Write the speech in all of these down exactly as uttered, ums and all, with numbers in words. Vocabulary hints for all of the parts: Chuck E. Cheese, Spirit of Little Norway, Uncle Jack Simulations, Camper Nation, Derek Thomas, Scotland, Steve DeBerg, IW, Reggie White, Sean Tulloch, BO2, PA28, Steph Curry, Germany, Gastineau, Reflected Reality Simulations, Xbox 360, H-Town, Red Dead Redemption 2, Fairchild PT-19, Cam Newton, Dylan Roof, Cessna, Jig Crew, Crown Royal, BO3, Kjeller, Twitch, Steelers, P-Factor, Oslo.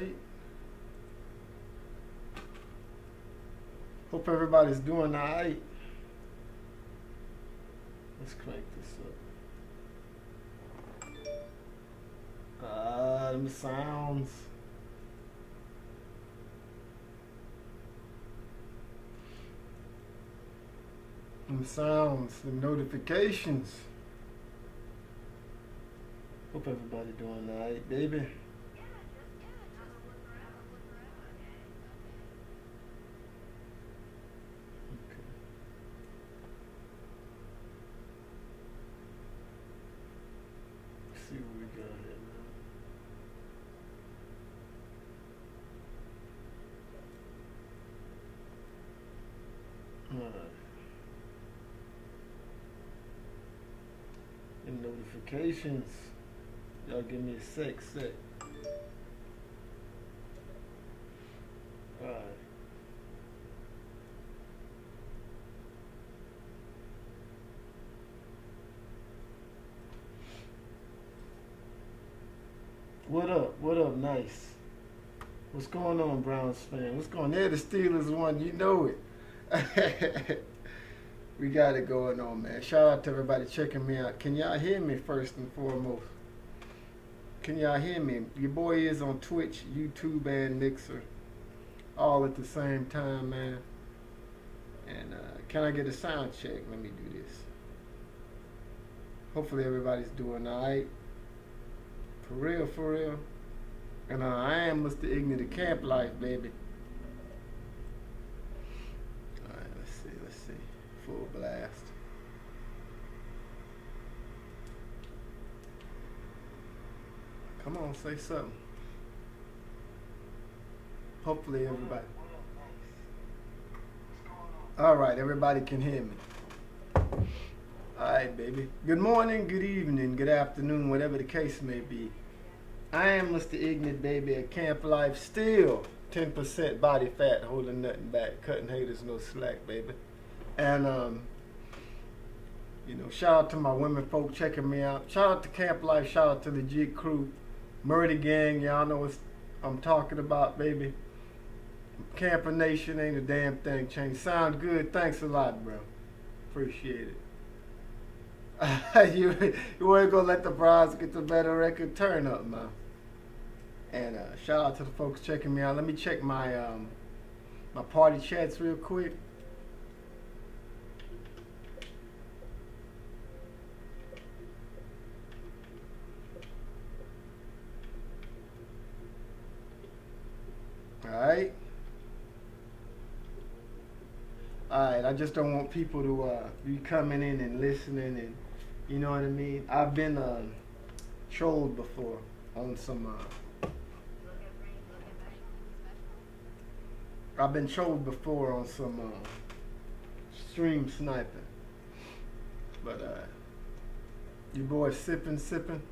right? Hope everybody's doing all right. Let's crank this up. Ah, uh, them sounds. Them sounds, them notifications. Hope everybody doing all right, baby. Notifications, y'all give me a sec, sec. All right. What up? What up? Nice. What's going on, Browns fan? What's going on? There, the Steelers won. You know it. We got it going on, man. Shout out to everybody checking me out. Can y'all hear me first and foremost? Can y'all hear me? Your boy is on Twitch, YouTube, and Mixer. All at the same time, man. And uh, can I get a sound check? Let me do this. Hopefully everybody's doing all right. For real, for real. And uh, I am Mister Ignut of Camp Life, baby. All right, let's see, let's see. Full blast. Come on, say something. Hopefully everybody. All right, everybody can hear me. All right, baby. Good morning, good evening, good afternoon, whatever the case may be. I am Mister Ignut, baby, at Camp Life. Still ten percent body fat, holding nothing back, cutting haters no slack, baby. And, um, you know, shout out to my women folk checking me out. Shout out to Camp Life. Shout out to the Jig Crew. Murder Gang. Y'all know what I'm talking about, baby. Camper Nation, ain't a damn thing changed. Sounds good. Thanks a lot, bro. Appreciate it. you, you ain't going to let the Browns get the better record. Turn up, man. And uh, shout out to the folks checking me out. Let me check my, um, my party chats real quick. Alright. Alright, I just don't want people to uh, be coming in and listening and, you know what I mean? I've been uh, trolled before on some, uh, I've been trolled before on some uh, stream sniping. But, uh, your boy sipping, sipping.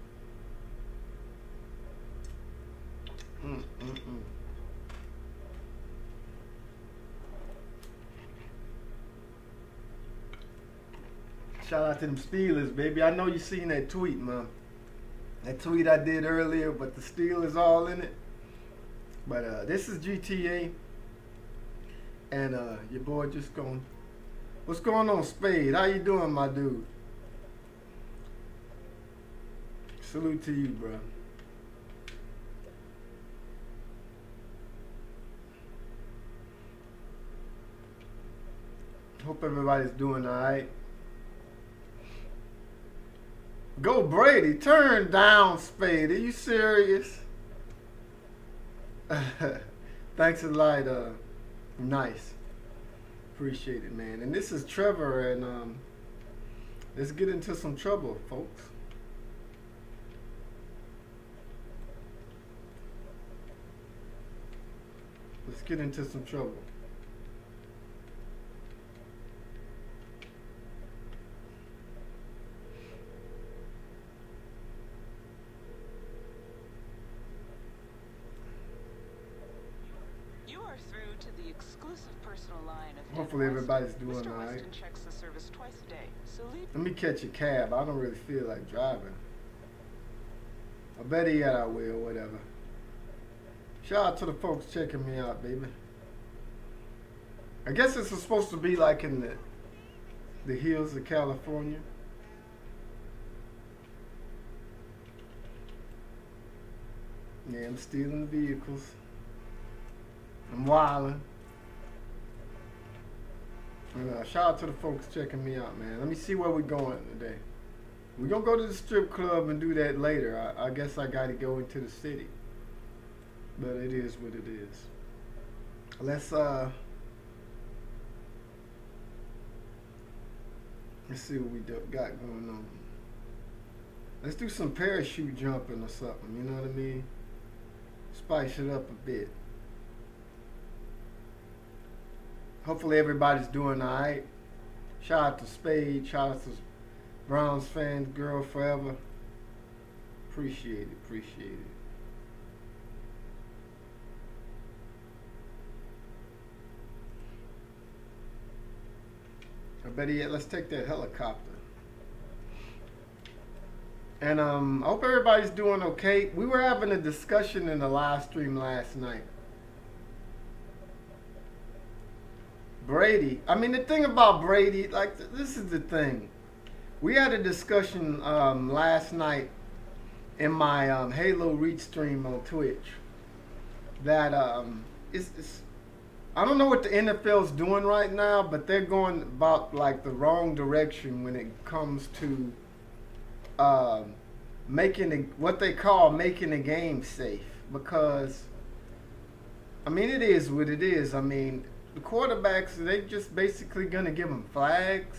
Mm, mm, mm. Shout out to them Steelers, baby. I know you seen that tweet, man. That tweet I did earlier, but the Steelers all in it. But uh, this is G T A. And uh, your boy just going. What's going on, Spade? How you doing, my dude? Salute to you, bro. Hope everybody's doing all right. Go Brady, turn down Spade. Are you serious? Thanks a lot. Uh, nice. Appreciate it, man. And this is Trevor, and um, let's get into some trouble, folks. Let's get into some trouble. Hopefully everybody's doing all right. Let me catch a cab. I don't really feel like driving. Or better yet, I will, whatever. Shout out to the folks checking me out, baby. I guess this is supposed to be like in the the hills of California. Yeah, I'm stealing the vehicles. I'm wilding. Uh, shout out to the folks checking me out, man. Let me see where we're going today. We're going to go to the strip club and do that later. I, I guess I got to go into the city. But it is what it is. Let's, uh... let's see what we do, got going on. Let's do some parachute jumping or something, you know what I mean? Spice it up a bit. Hopefully everybody's doing all right. Shout out to Spade, shout out to Browns fans, girl forever. Appreciate it, appreciate it. I bet yet, let's take that helicopter. And um, I hope everybody's doing okay. We were having a discussion in the live stream last night. Brady, I mean the thing about Brady, like th this is the thing. We had a discussion um, last night in my um, Halo Reach stream on Twitch that um, it's, it's, I don't know what the N F L's doing right now, but they're going about like the wrong direction when it comes to uh, making the, what they call making the game safe. Because, I mean, it is what it is. I mean, the quarterbacks, they just basically going to give them flags.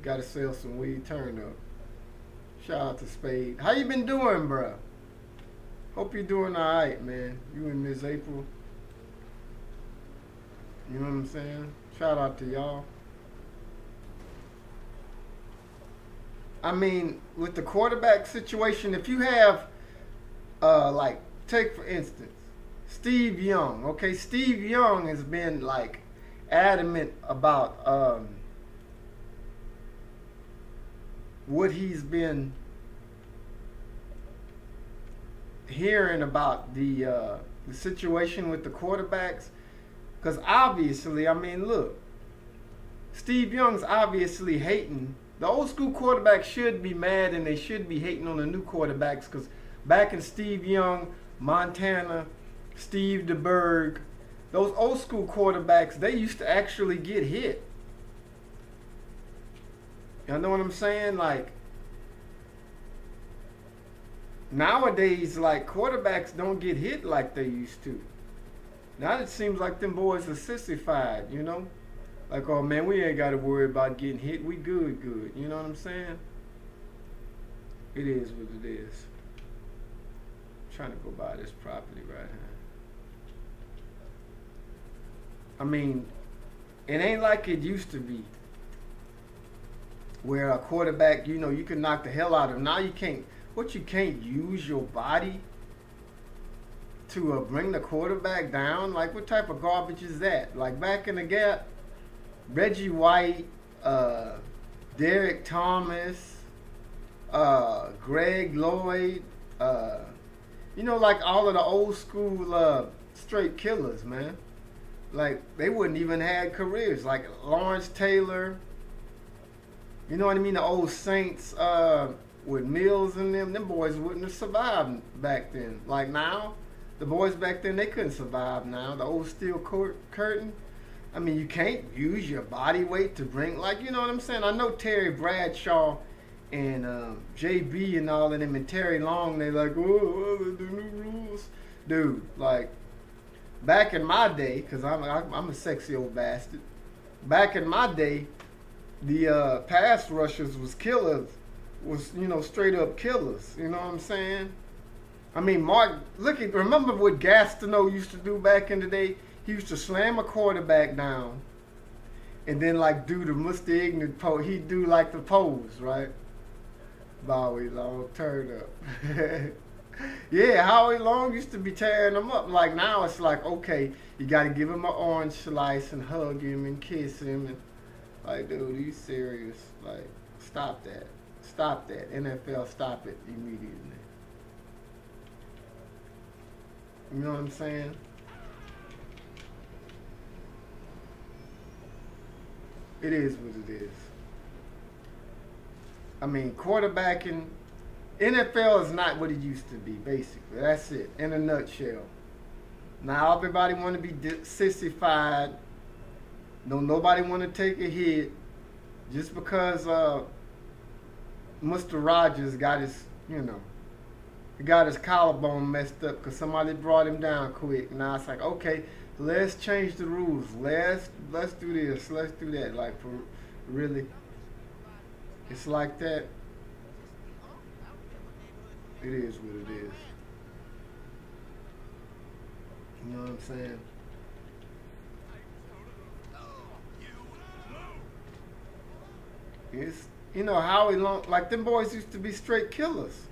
Got to sell some weed, turn up. Shout out to Spade. How you been doing, bro? Hope you're doing all right, man. You and Miss April. You know what I'm saying? Shout out to y'all. I mean, with the quarterback situation, if you have, uh, like, take for instance, Steve Young, okay? Steve Young has been, like, adamant about um, what he's been hearing about the, uh, the situation with the quarterbacks. Because obviously, I mean, look, Steve Young's obviously hating. The old school quarterbacks should be mad and they should be hating on the new quarterbacks because back in Steve Young, Montana, Steve DeBerg, those old school quarterbacks, they used to actually get hit. Y'all know what I'm saying? Like, nowadays, like, quarterbacks don't get hit like they used to. Now it seems like them boys are sissified, you know? Like, oh man, we ain't got to worry about getting hit. We good, good. You know what I'm saying? It is what it is. I'm trying to go buy this property right here. I mean, it ain't like it used to be. Where a quarterback, you know, you can knock the hell out of him. Now you can't, what you can't use your body to uh, bring the quarterback down? Like, what type of garbage is that? Like, back in the gap, Reggie White, uh, Derek Thomas, uh, Greg Lloyd, uh, you know, like all of the old school uh, straight killers, man. Like, they wouldn't even have careers. Like, Lawrence Taylor, you know what I mean? The old Saints uh, with Mills and them, them boys wouldn't have survived back then. Like, now, the boys back then, they couldn't survive now. The old steel court curtain. I mean, you can't use your body weight to bring, like, you know what I'm saying? I know Terry Bradshaw and um, J B and all of them and Terry Long, they like, oh, the new rules. Dude, like, back in my day, because I'm, I'm a sexy old bastard. Back in my day, the uh, pass rushers was killers, was, you know, straight up killers. You know what I'm saying? I mean, Mark, look at, remember what Gastineau used to do back in the day? He used to slam a quarterback down and then, like, do the Mister Ignut pose. He'd do, like, the pose, right? Howie Long, turn up. Yeah, Howie Long used to be tearing them up. Like, now it's like, okay, you got to give him an orange slice and hug him and kiss him. And, like, dude, are you serious? Like, stop that. Stop that. N F L, stop it immediately. You know what I'm saying? It is what it is. I mean, quarterbacking, N F L is not what it used to be, basically. That's it, in a nutshell. Now, everybody want to be sissified. Don't nobody want to take a hit just because uh, Mister Rogers got his, you know, got his collarbone messed up because somebody brought him down quick. Now it's like, okay, let's change the rules. Let's let's do this. Let's do that. Like, for really, it's like that. It is what it is. You know what I'm saying? It's, you know, Howie Long, like them boys used to be straight killers.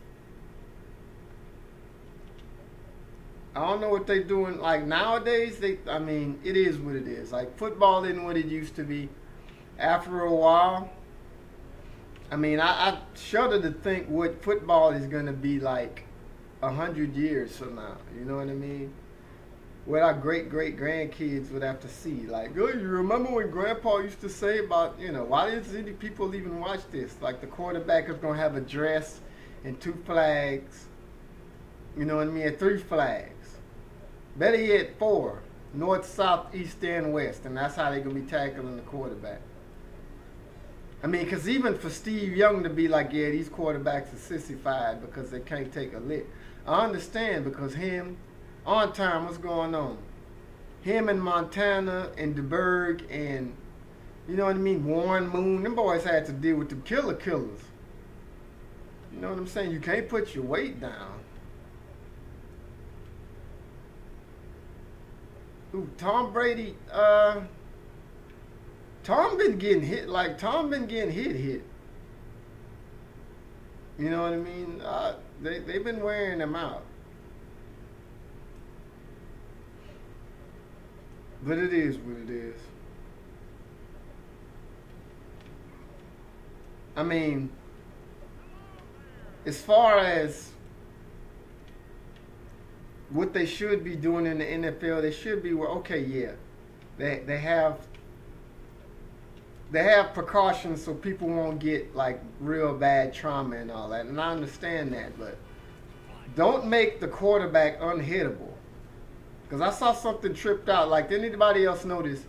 I don't know what they doing. Like nowadays, they, I mean, it is what it is. Like football isn't what it used to be. After a while, I mean, I, I shudder to think what football is going to be like a hundred years from now. You know what I mean? What our great great grandkids would have to see. Like, oh, you remember when Grandpa used to say about, you know, why does any people even watch this? Like, the quarterback is going to have a dress and two flags. You know what I mean? And three flags. Better yet, four. North, south, east, and west. And that's how they're going to be tackling the quarterback. I mean, because even for Steve Young to be like, yeah, these quarterbacks are sissified because they can't take a lick. I understand, because him, on time, what's going on? Him and Montana and DeBerg and, you know what I mean, Warren Moon, them boys had to deal with the killer killers. You know what I'm saying? You can't put your weight down. Ooh, Tom Brady, uh, Tom been getting hit, like Tom been getting hit, hit. You know what I mean? Uh, they, they've been wearing them out. But it is what it is. I mean, as far as what they should be doing in the N F L, they should be, well, okay, yeah. They they have they have precautions so people won't get like real bad trauma and all that. And I understand that, but don't make the quarterback unhittable. Because I saw something tripped out. Like, did anybody else notice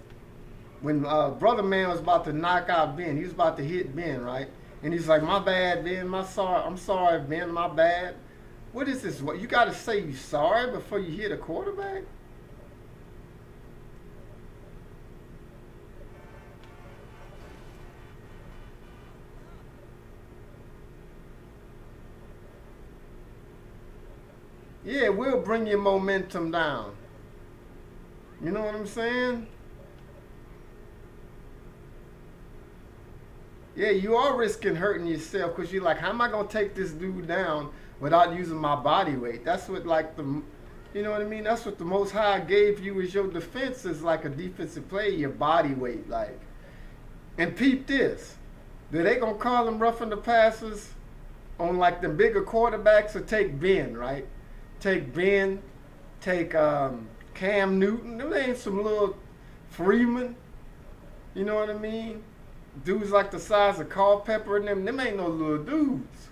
when uh, Brother Man was about to knock out Ben? He was about to hit Ben, right? And he's like, my bad, Ben. My sorry. I'm sorry, Ben. My bad. What is this? What, you got to say you sorry before you hit a quarterback? Yeah, it will bring your momentum down. You know what I'm saying? Yeah, you are risking hurting yourself because you're like, how am I going to take this dude down without using my body weight? That's what, like, the, you know what I mean? That's what the Most High gave you is your defense is like a defensive player, your body weight, like. And peep this. Are they going to call them roughing the passers on, like, the bigger quarterbacks or take Ben, right? Take Ben, take um, Cam Newton. Them ain't some little Freeman. You know what I mean? Dudes like the size of Culpepper and them. Them ain't no little dudes.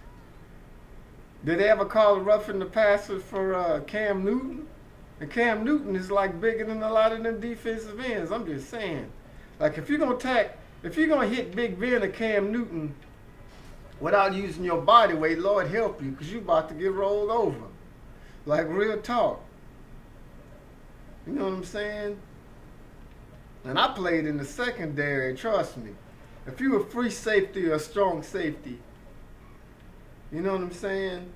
Did they ever call a roughing the passer for uh, Cam Newton? And Cam Newton is like bigger than a lot of them defensive ends. I'm just saying. Like if you're gonna tack, if you're gonna hit Big Ben or Cam Newton without using your body weight, Lord help you, because you about to get rolled over. Like real talk. You know what I'm saying? And I played in the secondary, trust me. If you were free safety or strong safety, you know what I'm saying?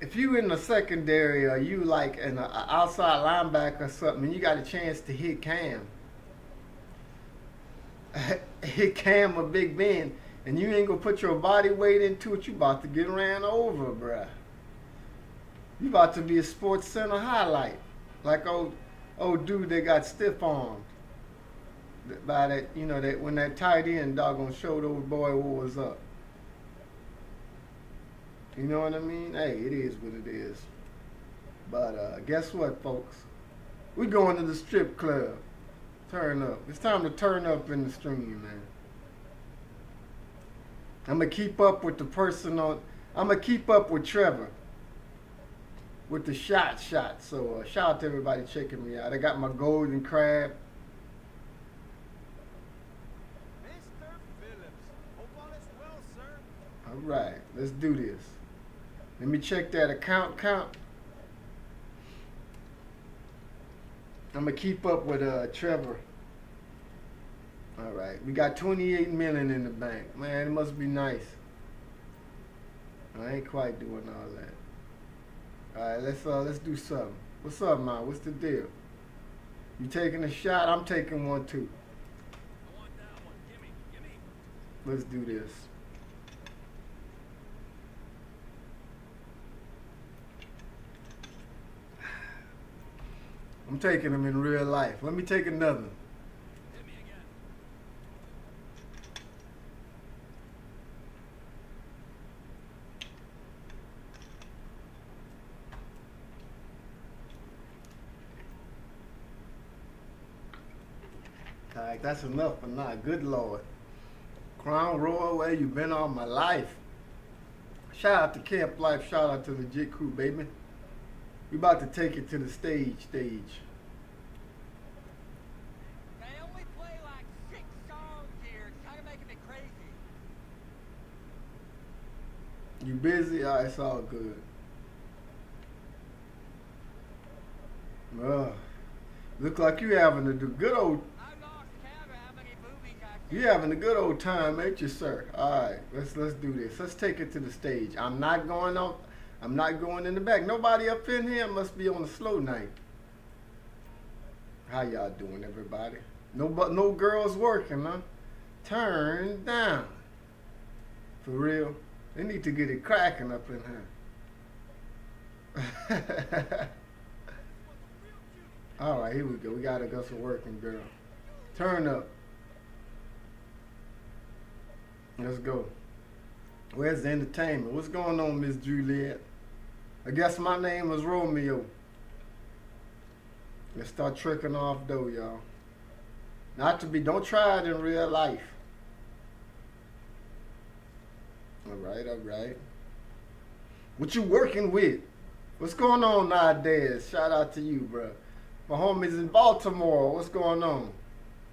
If you in the secondary or you like an outside linebacker or something and you got a chance to hit Cam, hit Cam or Big Ben, and you ain't gonna put your body weight into it, you about to get ran over, bruh. You about to be a Sports Center highlight. Like old old dude that got stiff armed by that, you know, that when that tight end doggone showed old boy what was up. You know what I mean? Hey, it is what it is. But uh, guess what, folks? We're going to the strip club. Turn up. It's time to turn up in the stream, man. I'm going to keep up with the person on... I'm going to keep up with Trevor. With the shot shot. So uh, shout out to everybody checking me out. I got my golden crab. All right, let's do this. Let me check that account count. I'm going to keep up with uh, Trevor. All right, we got twenty-eight million in the bank. Man, it must be nice. I ain't quite doing all that. All right, let's, uh, let's do something. What's up, man? What's the deal? You taking a shot? I'm taking one, too. I want that one. Gimme, gimme. Let's do this. I'm taking them in real life. Let me take another. Hit me again. All right, that's enough for now. Good Lord. Crown Royal, where you been all my life? Shout out to Camp Life. Shout out to the Jig Crew, baby. We about to take it to the stage, stage. They only play like six songs here. It's kind of making me crazy. You busy? Oh, it's all good. Well, look like you having a good old. I lost count of how many movies I did. You having a good old time, ain't you, sir? All right, let's let's do this. Let's take it to the stage. I'm not going off. I'm not going in the back. Nobody up in here must be on a slow night. How y'all doing, everybody? No, but no girls working, huh? Turn down. For real. They need to get it cracking up in here. All right, here we go. We got to go to working, girl. Turn up. Let's go. Where's the entertainment? What's going on, Miss Juliet? I guess my name was Romeo. Let's start tricking off though, y'all. Not to be, don't try it in real life. All right, all right. What you working with? What's going on nowadays? Shout out to you, bro. My homies in Baltimore, what's going on?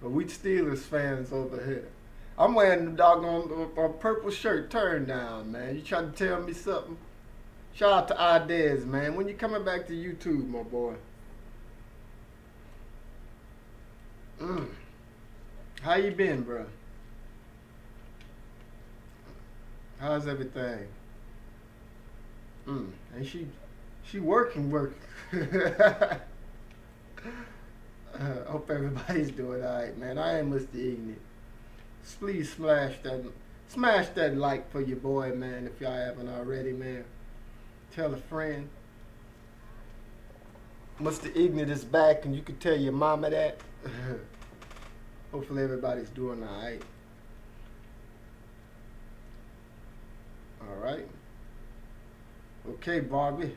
But we Steelers fans over here. I'm wearing the doggone uh, purple shirt. Turn down, man. You trying to tell me something? Shout out to Idez, man. When you coming back to YouTube, my boy? Mm. How you been, bro? How's everything? Mm. And she, she working, working. I uh, hope everybody's doing all right, man. I am Mister Ignut. Please smash that, smash that like for your boy, man. If y'all haven't already, man, tell a friend. Mister Ignut is back, and you can tell your mama that. Hopefully, everybody's doing all right. All right. Okay, Barbie,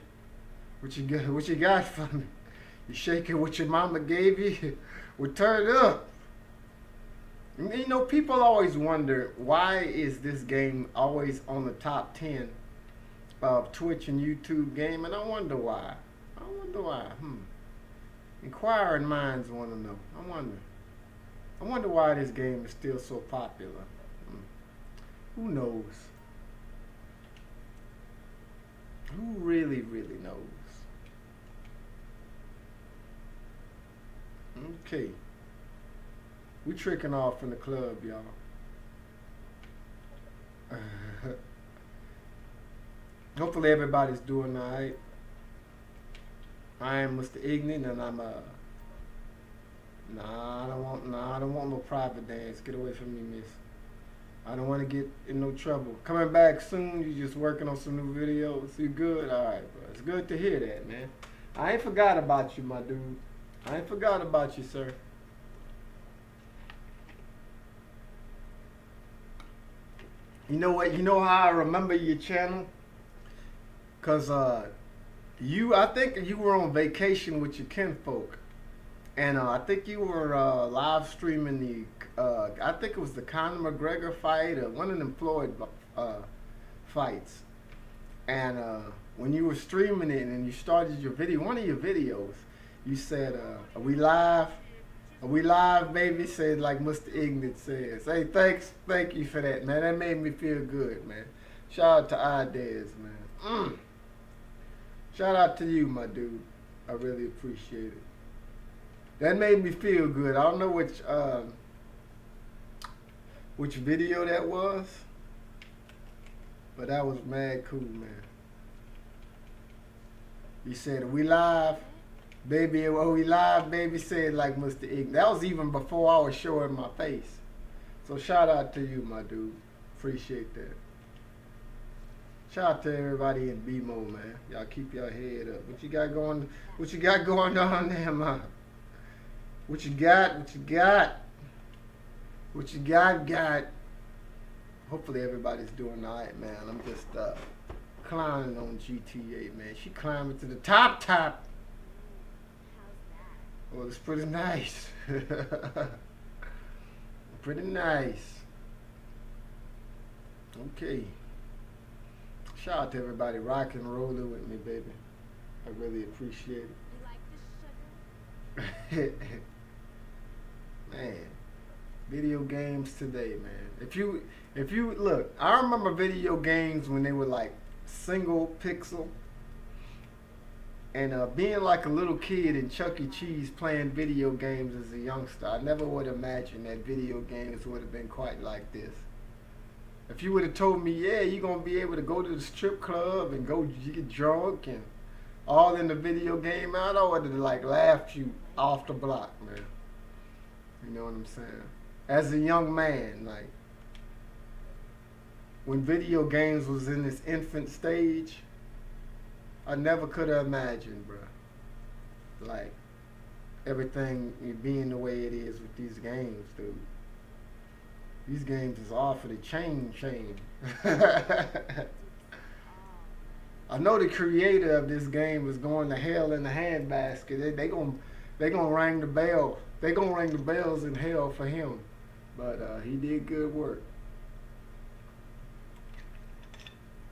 what you got? What you got for me? You shaking what your mama gave you? Well, turn it up. You know, people always wonder, why is this game always on the top ten of Twitch and YouTube game? And I wonder why. I wonder why. Hmm. Inquiring minds want to know. I wonder. I wonder why this game is still so popular. Hmm. Who knows? Who really, really knows? Okay. We tricking off in the club, y'all. Hopefully everybody's doing all right. I am Mister Ignut, and I'm a. Nah, I don't want. Nah, I don't want no private dance. Get away from me, miss. I don't want to get in no trouble. Coming back soon. You just working on some new videos. You good? All right, bro. It's good to hear that, man. I ain't forgot about you, my dude. I ain't forgot about you, sir. You know what? You know how I remember your channel? Cause uh, you, I think you were on vacation with your kinfolk, and uh, I think you were uh, live streaming the, uh, I think it was the Conor McGregor fight or one of them Floyd uh, fights, and uh, when you were streaming it and you started your video, one of your videos, you said, uh, "Are we live? Are we live, baby?" Said like Mister Ignut says. Hey, thanks, thank you for that, man. That made me feel good, man. Shout out to Ideas, man. Mm. Shout out to you, my dude. I really appreciate it. That made me feel good. I don't know which uh, which video that was, but that was mad cool, man. You said, "Are we live, baby? Are we live, baby?" Said like Mister Ignut. That was even before I was showing my face. So shout out to you, my dude. Appreciate that. Shout out to everybody in B M O, man. Y'all keep your head up. What you got going? What you got going on there, man? What you got? What you got? What you got? Got. Hopefully everybody's doing all right, man. I'm just uh, climbing on G T A, man. She climbing to the top, top. Well, it's pretty nice. Pretty nice. Okay. Shout out to everybody rocking and rolling with me, baby. I really appreciate it. Man, video games today, man. If you, if you look, I remember video games when they were like single pixel, and uh, being like a little kid in Chuck E. Cheese playing video games as a youngster. I never would imagine that video games would have been quite like this. If you would have told me, yeah, you're going to be able to go to the strip club and go get drunk and all in the video game, man, I would have, like, laughed you off the block, man. You know what I'm saying? As a young man, like, when video games was in this infant stage, I never could have imagined, bro. Like, everything being the way it is with these games, dude. These games is all for the chain chain. I know the creator of this game is going to hell in the handbasket. They they gonna they gonna ring the bell. They gonna ring the bells in hell for him. But uh, he did good work.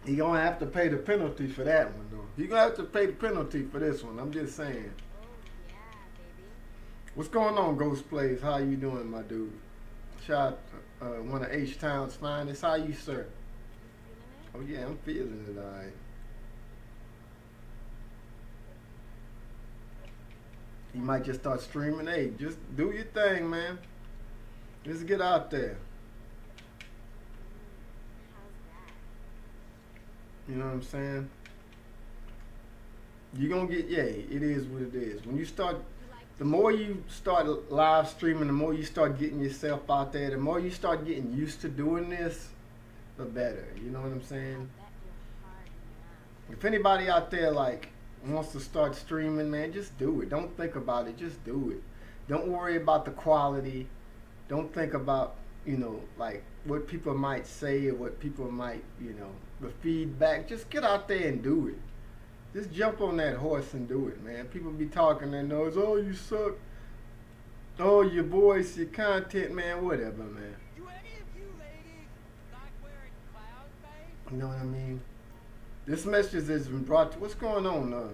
He gonna have to pay the penalty for that one though. He gonna have to pay the penalty for this one. I'm just saying. Oh, yeah, baby. What's going on, Ghost Plays? How you doing, my dude? Shout uh, one of H-Town's finest. How you, sir? Oh yeah, I'm feeling it, all right. You might just start streaming. Hey, just do your thing, man. Just get out there. You know what I'm saying? You're gonna get, yeah, it is what it is. When you start, the more you start live streaming, the more you start getting yourself out there, the more you start getting used to doing this, the better. You know what I'm saying? If anybody out there like wants to start streaming, man, just do it. Don't think about it. Just do it. Don't worry about the quality. Don't think about, you know, like what people might say or what people might, you know, the feedback. Just get out there and do it. Just jump on that horse and do it, man. People be talking their nose, oh, you suck. Oh, your voice, your content, man, whatever, man. You any of you ladies not wearing clown face? You know what I mean? This message has been brought to, what's going on, uh?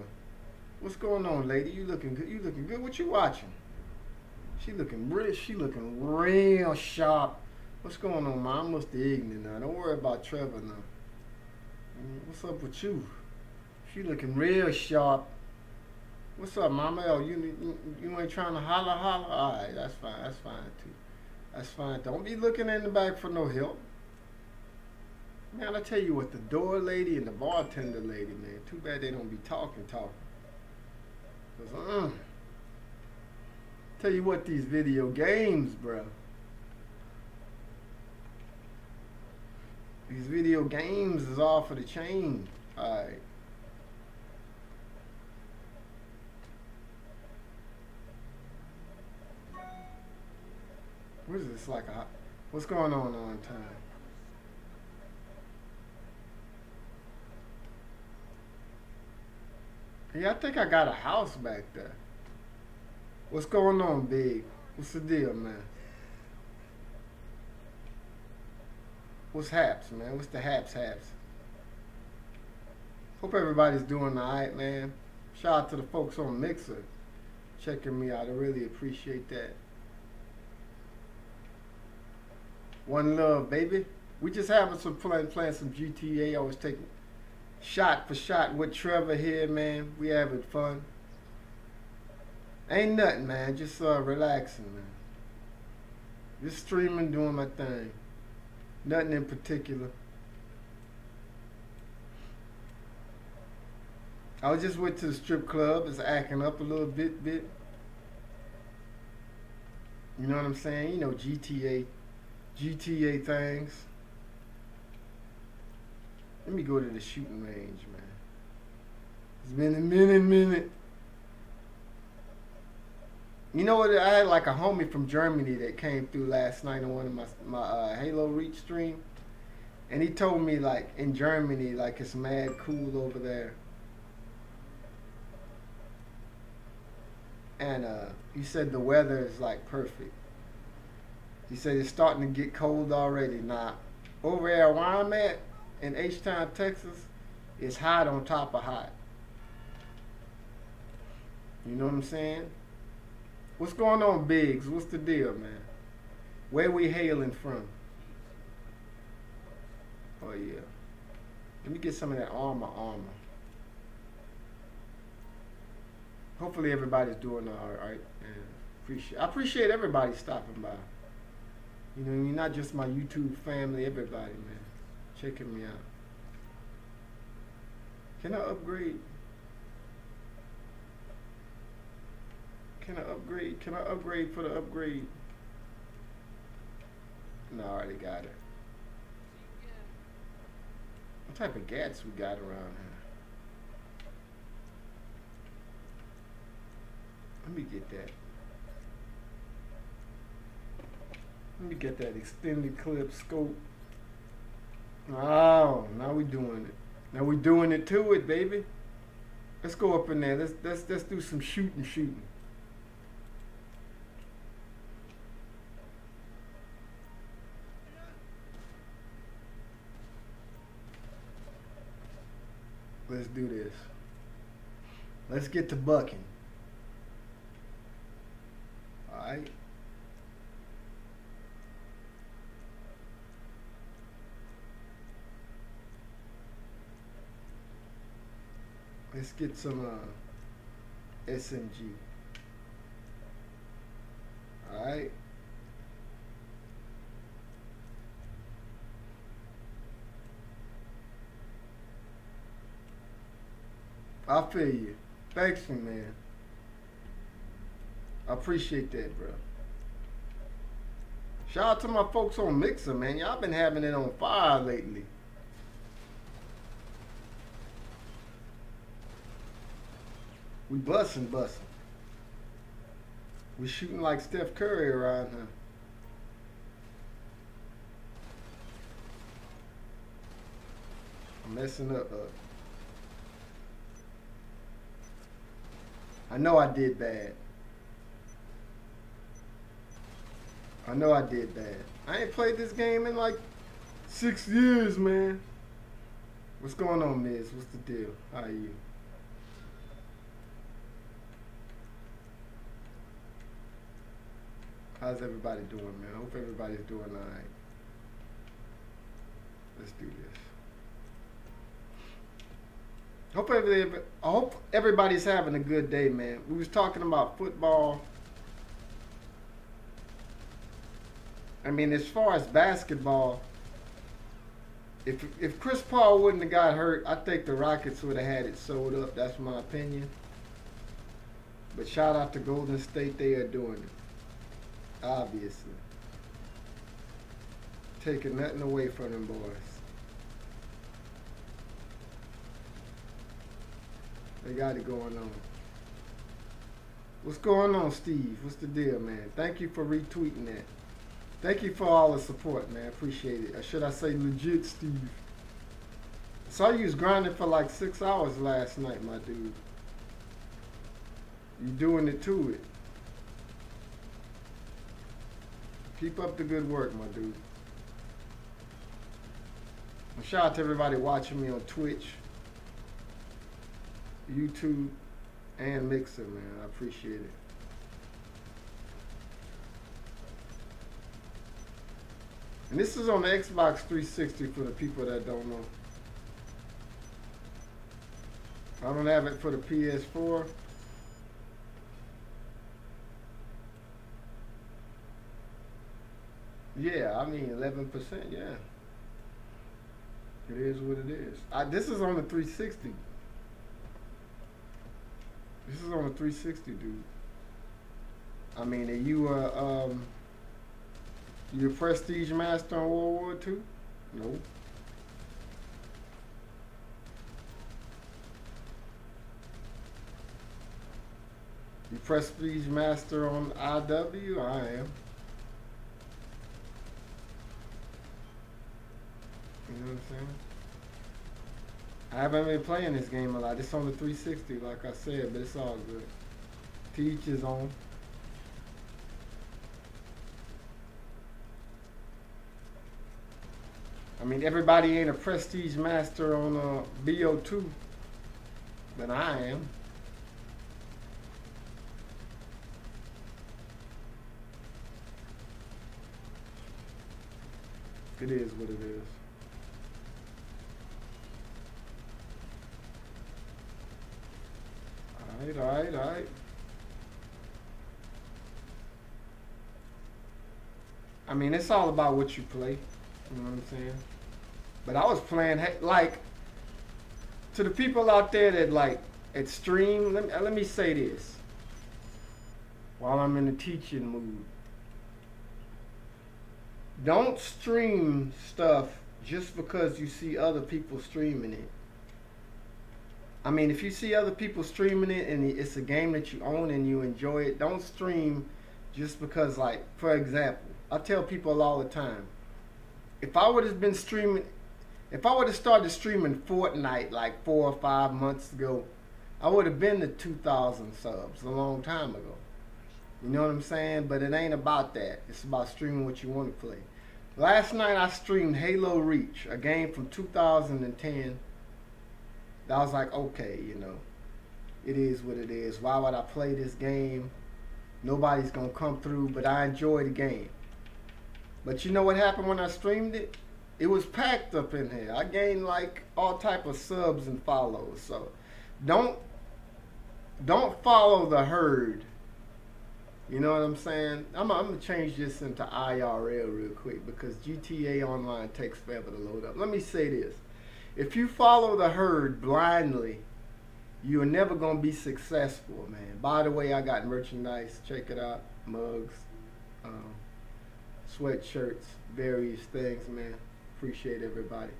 What's going on, lady? You looking good, you looking good. What you watching? She looking rich, she looking real sharp. What's going on, man? I'm Mister Ignut now. Don't worry about Trevor now. What's up with you? You looking real sharp. What's up, mama? Oh, you, you you ain't trying to holler, holler? All right, that's fine. That's fine, too. That's fine. Don't be looking in the back for no help. Man, I tell you what, the door lady and the bartender lady, man, too bad they don't be talking, talking. Cause, uh, tell you what, these video games, bro. These video games is all for the change. All right. What is this, like a, what's going on on time? Yeah, I think I got a house back there. What's going on, Big? What's the deal, man? What's haps, man? What's the haps, haps? Hope everybody's doing all right, man. Shout out to the folks on Mixer checking me out. I really appreciate that. One love, baby. We just having some fun playing some G T A. I was taking shot for shot with Trevor here, man. We having fun. Ain't nothing, man. Just uh, relaxing, man. Just streaming, doing my thing. Nothing in particular. I just went to the strip club. It's acting up a little bit, bit. You know what I'm saying? You know, G T A. G T A things. Let me go to the shooting range, man. It's been a minute, minute. You know what? I had like a homie from Germany that came through last night on one of my, my uh, Halo Reach stream. And he told me, like, in Germany, like, it's mad cool over there. And uh, he said the weather is, like, perfect. He said it's starting to get cold already. Now, over there where I'm at, in H-Town, Texas, it's hot on top of hot. You know what I'm saying? What's going on, Biggs? What's the deal, man? Where we hailing from? Oh, yeah. Let me get some of that armor, armor. Hopefully everybody's doing all right. And appreciate, I appreciate everybody stopping by. You know, you're not just my YouTube family, everybody, man. Checking me out. Can I upgrade? Can I upgrade? Can I upgrade for the upgrade? No, I already got it. What type of gats we got around here? Let me get that. Let me get that extended clip scope. Oh, now we doing it. Now we doing it to it, baby. Let's go up in there. Let's let's let's do some shooting, shooting. Let's do this. Let's get to bucking. Alright. Let's get some uh, S M G. Alright. I feel you. Thanks, man. I appreciate that, bro. Shout out to my folks on Mixer, man. Y'all been having it on fire lately. We bussin', bussin'. We shooting like Steph Curry around here. I'm messing up. Uh, I know I did bad. I know I did bad. I ain't played this game in like six years, man. What's going on, Miz? What's the deal? How are you? How's everybody doing, man? I hope everybody's doing all right. Let's do this. Hope everybody, I hope everybody's having a good day, man. We was talking about football. I mean, as far as basketball, if, if Chris Paul wouldn't have got hurt, I think the Rockets would have had it sold up. That's my opinion. But shout out to Golden State. They are doing it. Obviously. Taking nothing away from them boys. They got it going on. What's going on, Steve? What's the deal, man? Thank you for retweeting that. Thank you for all the support, man. Appreciate it. Or should I say legit, Steve? So I was grinding for like six hours last night, my dude. You're doing it to it. Keep up the good work, my dude. And shout out to everybody watching me on Twitch, YouTube, and Mixer, man. I appreciate it. And this is on the Xbox three sixty for the people that don't know. I don't have it for the P S four. Yeah, I mean eleven percent, yeah. It is what it is. I, this is on the three sixty. This is on the three sixty, dude. I mean, are you uh, um, you a prestige master on World War Two? No. You prestige master on I W? I am. You know what I'm saying? I haven't been playing this game a lot. It's on the three sixty, like I said, but it's all good. To each his own. I mean, everybody ain't a prestige master on uh, B O two, but I am. It is what it is. Alright, alright, alright. I mean, it's all about what you play. You know what I'm saying? But I was playing, like, to the people out there that, like, at stream, let me, let me say this while I'm in the teaching mood. Don't stream stuff just because you see other people streaming it. I mean, if you see other people streaming it and it's a game that you own and you enjoy it, don't stream just because, like, for example, I tell people all the time, if I would have been streaming, if I would have started streaming Fortnite like four or five months ago, I would have been to two thousand subs a long time ago. You know what I'm saying? But it ain't about that. It's about streaming what you want to play. Last night I streamed Halo Reach, a game from two thousand ten. I was like, okay, you know, it is what it is. Why would I play this game? Nobody's going to come through, but I enjoy the game. But you know what happened when I streamed it? It was packed up in here. I gained, like, all type of subs and follows. So don't, don't follow the herd. You know what I'm saying? I'm, I'm going to change this into I R L real quick because G T A Online takes forever to load up. Let me say this. If you follow the herd blindly, you're never going to be successful, man. By the way, I got merchandise. Check it out. Mugs, um, sweatshirts, various things, man. Appreciate everybody.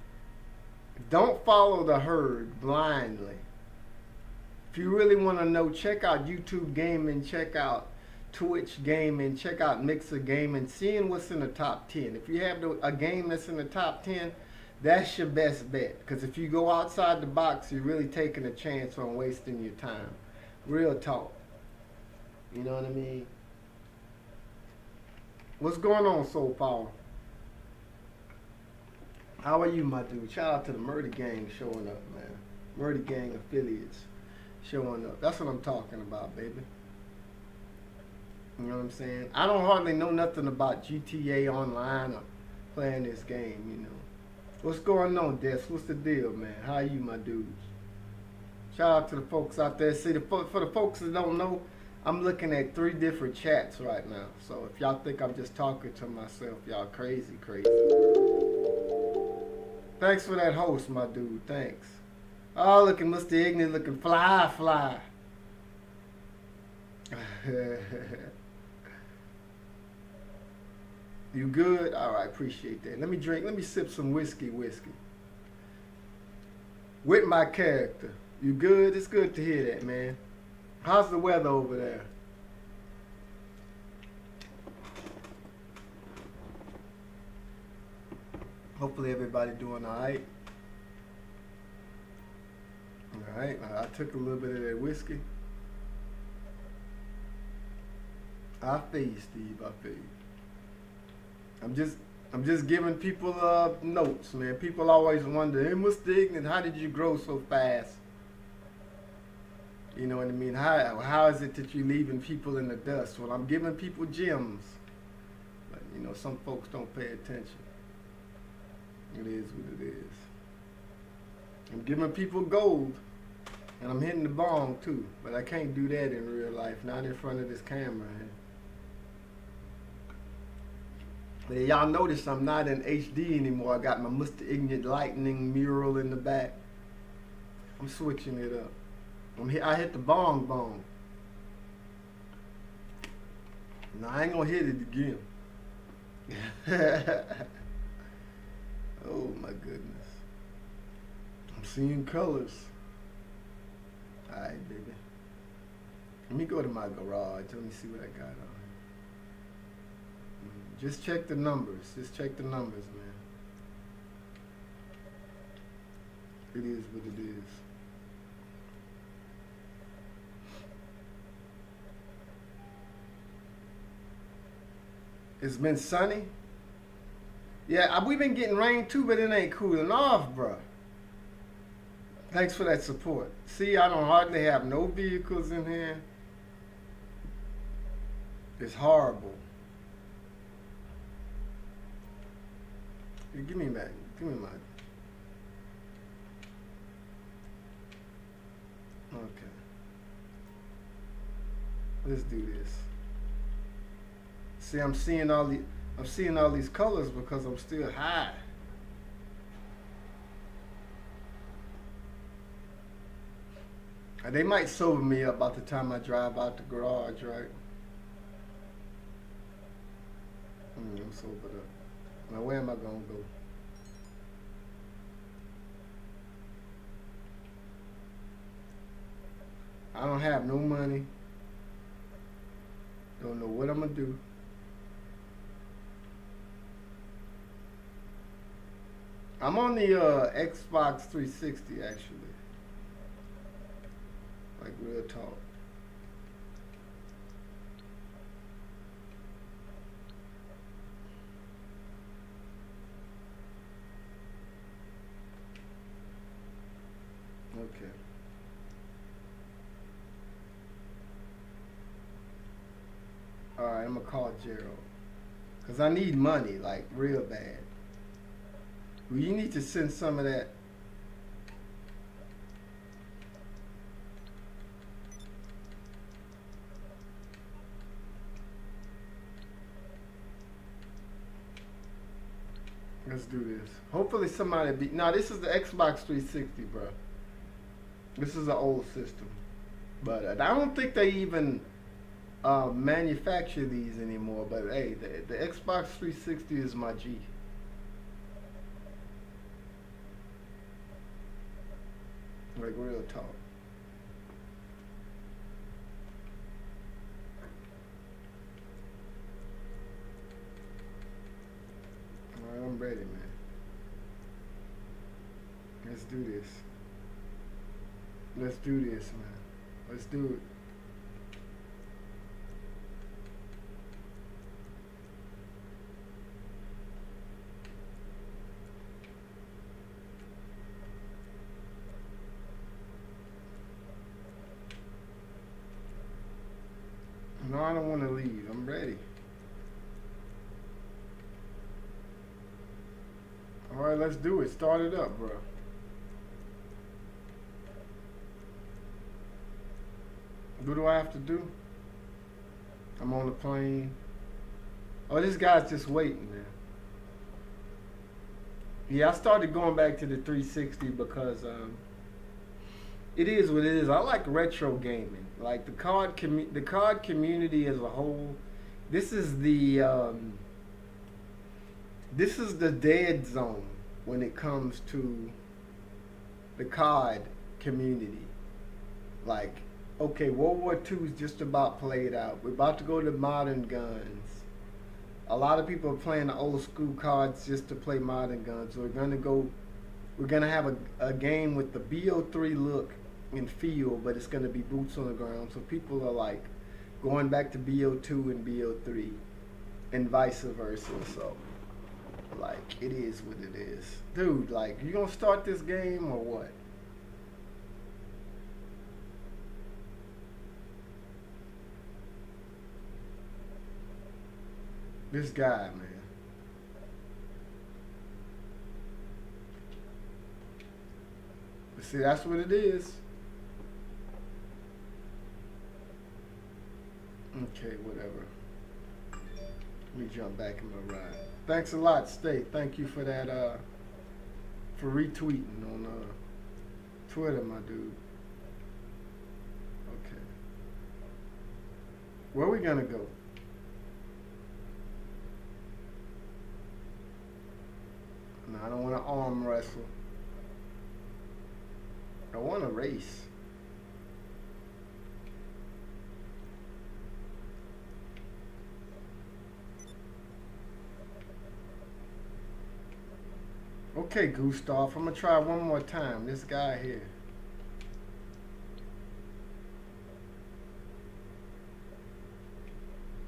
Don't follow the herd blindly. If you really want to know, check out YouTube Gaming. Check out Twitch Gaming. Check out Mixer Gaming. Seeing what's in the top ten. If you have a game that's in the top ten, that's your best bet, because if you go outside the box, you're really taking a chance on wasting your time. Real talk. You know what I mean? What's going on, Soul Power? How are you, my dude? Shout out to the Murder Gang showing up, man. Murder Gang affiliates showing up. That's what I'm talking about, baby. You know what I'm saying? I don't hardly know nothing about G T A Online or playing this game, you know. What's going on, Des? What's the deal, man? How are you, my dudes? Shout out to the folks out there. See, the fo for the folks that don't know, I'm looking at three different chats right now. So if y'all think I'm just talking to myself, y'all crazy, crazy. Thanks for that host, my dude. Thanks. Oh, look at Mister Ignut looking fly, fly. You good? All right, appreciate that. Let me drink. Let me sip some whiskey, whiskey. With my character. You good? It's good to hear that, man. How's the weather over there? Hopefully everybody doing all right. All right, I took a little bit of that whiskey. I feel you, Steve. I feel you. I'm just, I'm just giving people uh, notes, man. People always wonder, hey, Mister Ignut, how did you grow so fast? You know what I mean? How, how is it that you're leaving people in the dust? Well, I'm giving people gems. But, you know, some folks don't pay attention. It is what it is. I'm giving people gold. And I'm hitting the bong, too. But I can't do that in real life. Not in front of this camera. But y'all notice I'm not in H D anymore. I got my Mister Ignut lightning mural in the back. I'm switching it up. I'm hit, I hit the bong bong. No, I ain't gonna hit it again. Oh my goodness. I'm seeing colors. Alright, baby. Let me go to my garage. Let me see what I got on. Just check the numbers. Just check the numbers, man. It is what it is. It's been sunny. Yeah, we've been getting rain too, but it ain't cooling off, bruh. Thanks for that support. See, I don't hardly have no vehicles in here. It's horrible. Give me my, give me my. Okay. Let's do this. See, I'm seeing all the, I'm seeing all these colors because I'm still high. They might sober me up by the time I drive out the garage, right? Mm, I'm sobered up. Now where am I gonna go? I don't have no money. Don't know what I'm gonna do. I'm on the uh, Xbox three sixty actually. Like real talk. Okay. All right, I'm gonna call Gerald. Cause I need money, like real bad. Well, you need to send some of that. Let's do this. Hopefully somebody be, now this is the Xbox three sixty, bro. This is an old system, but uh, I don't think they even uh, manufacture these anymore. But hey, the, the Xbox three sixty is my G. Like real talk. All right, I'm ready, man. Let's do this. Let's do this, man. Let's do it. No, I don't want to leave. I'm ready. All right, let's do it. Start it up, bro. What do I have to do? I'm on the plane. Oh, this guy's just waiting, man. Yeah, I started going back to the three sixty because um, it is what it is. I like retro gaming. Like the card, commu the card community as a whole. This is the um, this is the dead zone when it comes to the card community. Like. Okay, World War Two is just about played out. We're about to go to modern guns. A lot of people are playing the old school cards just to play modern guns. We're gonna go, we're gonna have a, a game with the B O three look and feel, but it's gonna be boots on the ground. So people are like, going back to B O two and B O three and vice versa. So like, it is what it is. Dude, like, you gonna start this game or what? This guy, man. But see, that's what it is. Okay, whatever. Let me jump back in my ride. Thanks a lot, Stay. Thank you for that, uh, for retweeting on uh, Twitter, my dude. Okay. Where are we gonna go? No, I don't want to arm wrestle. I want to race. Okay, Gustav, I'm going to try one more time. This guy here.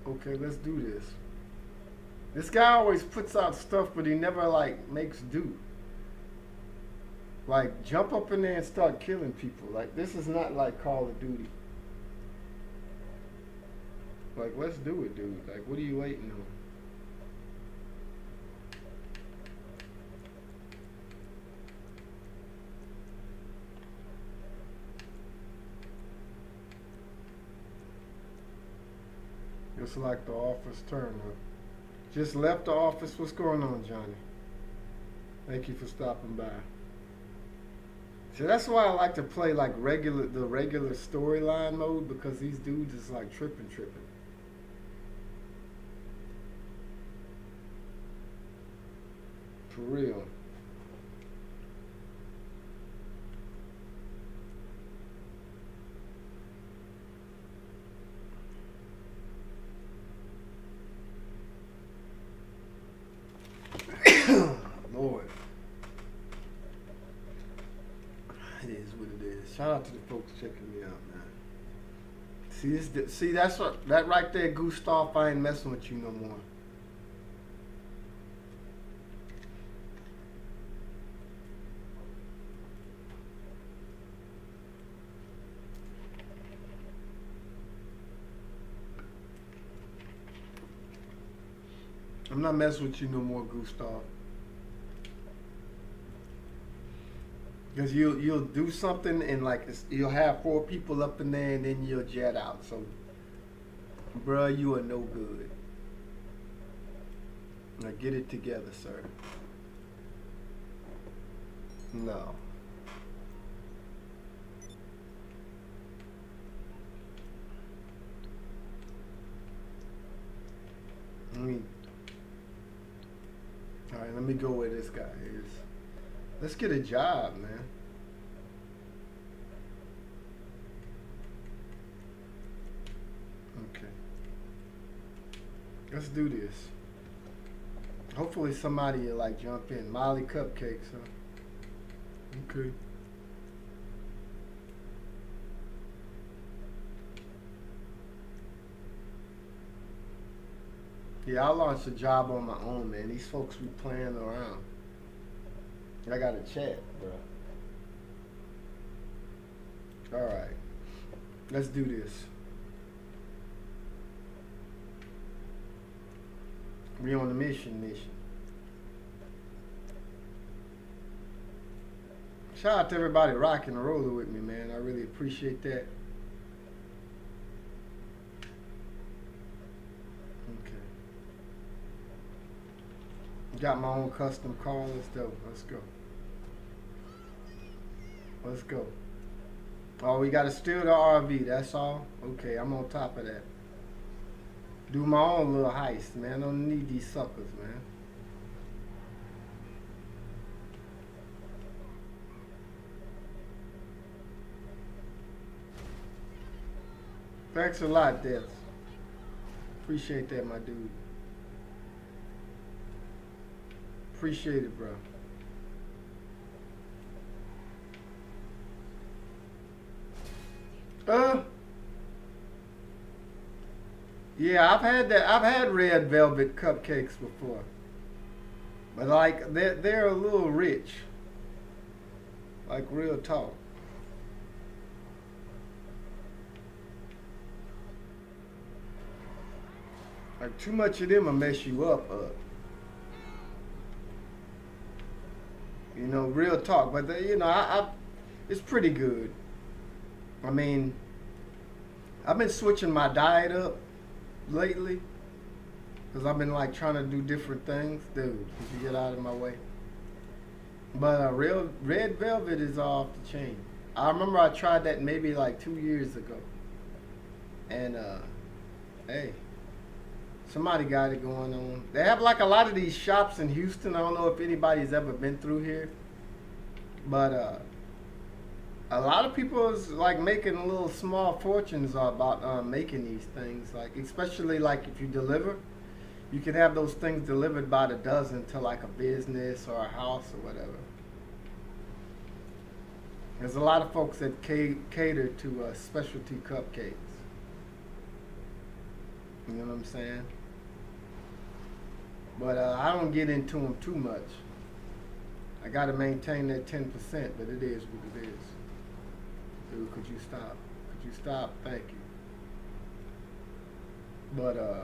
Okay, let's do this. This guy always puts out stuff, but he never, like, makes do. Like, jump up in there and start killing people. Like, this is not like Call of Duty. Like, let's do it, dude. Like, what are you waiting on? Just like the office turn up. Just left the office. What's going on, Johnny? Thank you for stopping by. So that's why I like to play like regular, the regular storyline mode, because these dudes is like tripping, tripping. For real. Shout out to the folks checking me out, man. See, this, see that's what, that right there, Gustav, I ain't messing with you no more. I'm not messing with you no more, Gustav. Because you'll, you'll do something and like it's, you'll have four people up in there and then you'll jet out. So, bruh, you are no good. Now get it together, sir. No. I mean, all right, let me go where this guy is. Let's get a job, man. Okay. Let's do this. Hopefully somebody will, like, jump in. Molly Cupcakes, huh? Okay. Yeah, I'll launch a job on my own, man. These folks be playing around. I got a chat, bro. All right, let's do this. We on the mission, mission. Shout out to everybody rocking and rolling with me, man. I really appreciate that. Okay. Got my own custom callers though. Let's go. Let's go. Oh, we got to steal the R V, that's all? Okay, I'm on top of that. Do my own little heist, man. I don't need these suckers, man. Thanks a lot, Death. Appreciate that, my dude. Appreciate it, bro. Uh, Yeah, I've had that. I've had red velvet cupcakes before, but like they're they're a little rich. Like real talk. Like too much of them will mess you up, up. You know, real talk. But they, you know, I, I it's pretty good. I mean, I've been switching my diet up lately because I've been like trying to do different things. Dude, if you get out of my way. But uh, real red velvet is off the chain. I remember I tried that maybe like two years ago, and uh, hey, somebody got it going on. They have like a lot of these shops in Houston. I don't know if anybody's ever been through here, but uh, a lot of people is like making little small fortunes about uh, making these things. Like especially like if you deliver. You can have those things delivered by the dozen to like a business or a house or whatever. There's a lot of folks that cater to uh, specialty cupcakes. You know what I'm saying? But uh, I don't get into them too much. I got to maintain that ten percent, but it is what it is. Dude, could you stop? Could you stop? Thank you. But, uh...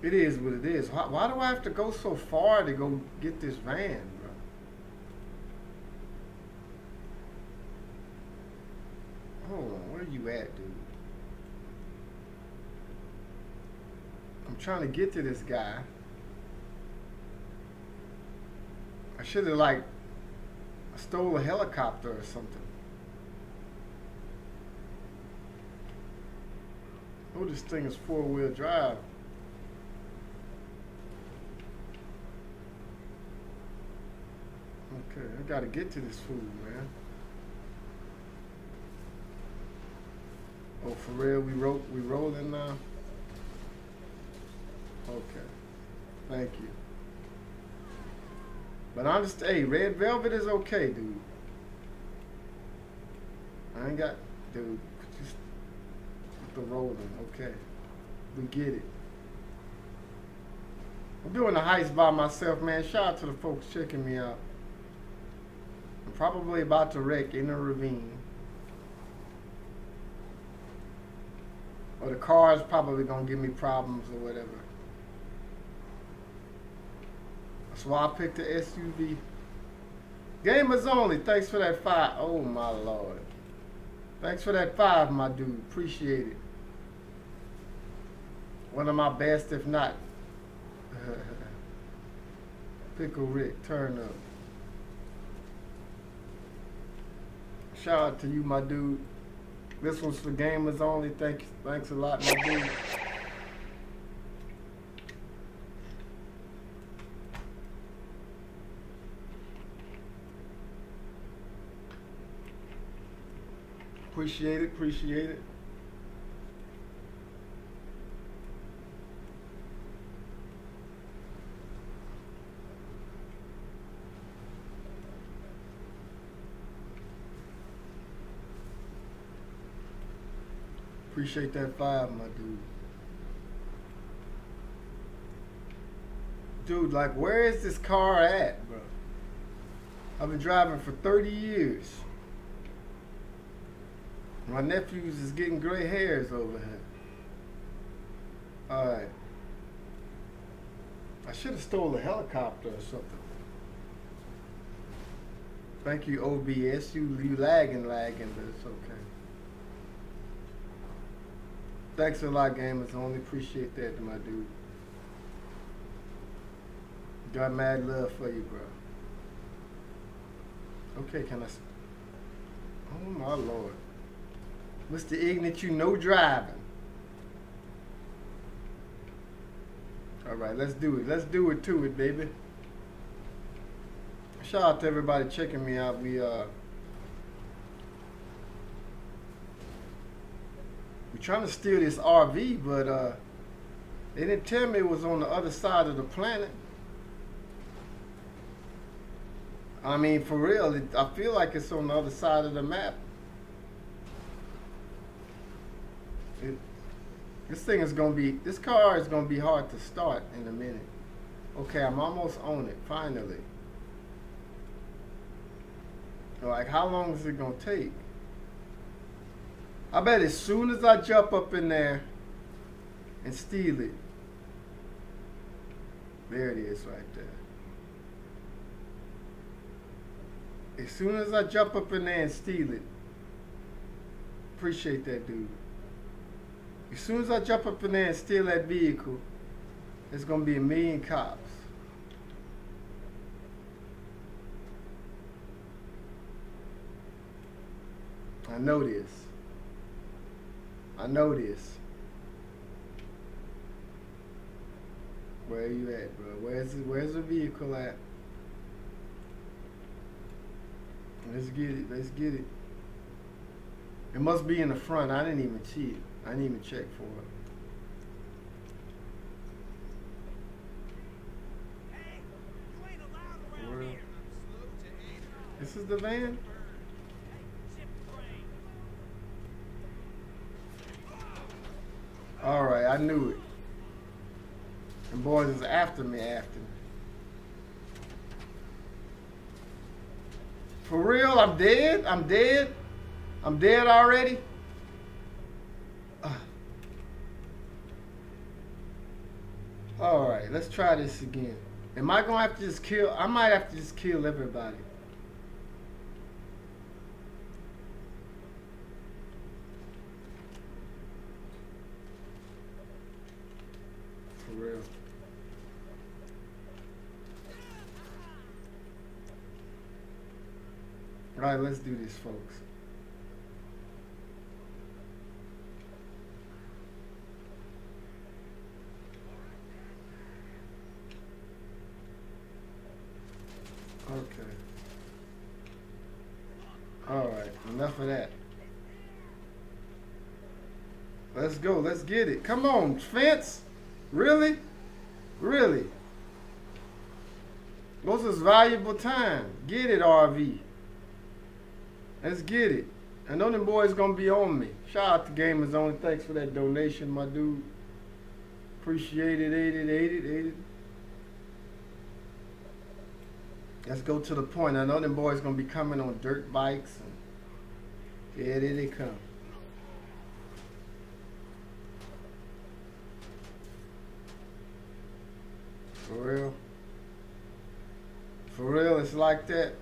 it is what it is. Why, why do I have to go so far to go get this van, bro? Hold on, where are you at, dude? I'm trying to get to this guy. I should have, like, stole a helicopter or something. Oh, this thing is four-wheel drive. Okay, I gotta get to this food, man. Oh, for real, we roll, we rolling now. Okay, thank you. But honest, hey, red velvet is okay, dude. I ain't got, dude. Just with the rolling, okay. We get it. I'm doing the heist by myself, man. Shout out to the folks checking me out. I'm probably about to wreck in a ravine. Or the car's probably going to give me problems or whatever. That's why I picked the S U V. Gamers only. Thanks for that five. Oh, my Lord. Thanks for that five, my dude. Appreciate it. One of my best, if not. Pickle Rick, turn up. Shout out to you, my dude. This one's for gamers only. Thank you. Thanks a lot, my dude. Appreciate it. Appreciate it. Appreciate that vibe, my dude. Dude, like, where is this car at, bro? I've been driving for thirty years. My nephews is getting gray hairs over here. Alright. I should have stole a helicopter or something. Thank you, O B S. You, you lagging, lagging, but it's okay. Thanks a lot, gamers. I only appreciate that, my dude. Got mad love for you, bro. Okay, can I... Oh, my Lord. Mister Ignut, you know driving. All right, let's do it. Let's do it to it, baby. Shout out to everybody checking me out. We, uh... We're trying to steal this R V, but uh, they didn't tell me it was on the other side of the planet. I mean, for real, it, I feel like it's on the other side of the map. This thing is gonna be, this car is gonna be hard to start in a minute. Okay, I'm almost on it, finally. Like, how long is it gonna take? I bet as soon as I jump up in there and steal it. There it is right there. As soon as I jump up in there and steal it. Appreciate that, dude. As soon as I jump up in there and steal that vehicle, there's going to be a million cops. I know this. I know this. Where are you at, bro? Where's the, where's the vehicle at? Let's get it. Let's get it. It must be in the front. I didn't even cheat. I didn't even check for it. This is the van? Alright, I knew it. And boys is after me, after me. For real? I'm dead? I'm dead? I'm dead already? Uh. Alright, let's try this again. Am I gonna have to just kill? I might have to just kill everybody. Real. All right, let's do this, folks. Okay. All right, enough of that. Let's go. Let's get it. Come on, fence. Really? Really? This is valuable time. Get it, R V. Let's get it. I know them boys gonna be on me. Shout out to Gamers Only. Thanks for that donation, my dude. Appreciate it, ate it, ate it, ate it. Let's go to the point. I know them boys gonna be coming on dirt bikes. And yeah, there they come. For real? For real, it's like that?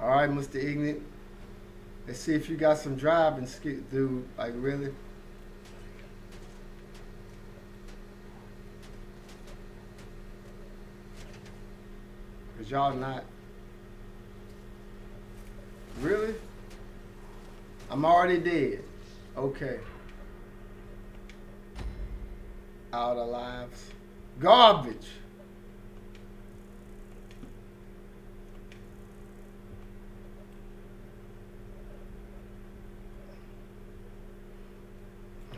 Alright, Mister Ignut. Let's see if you got some driving skills, dude. Like, really? Because y'all not. Really? I'm already dead. Okay. Out of lives. Garbage.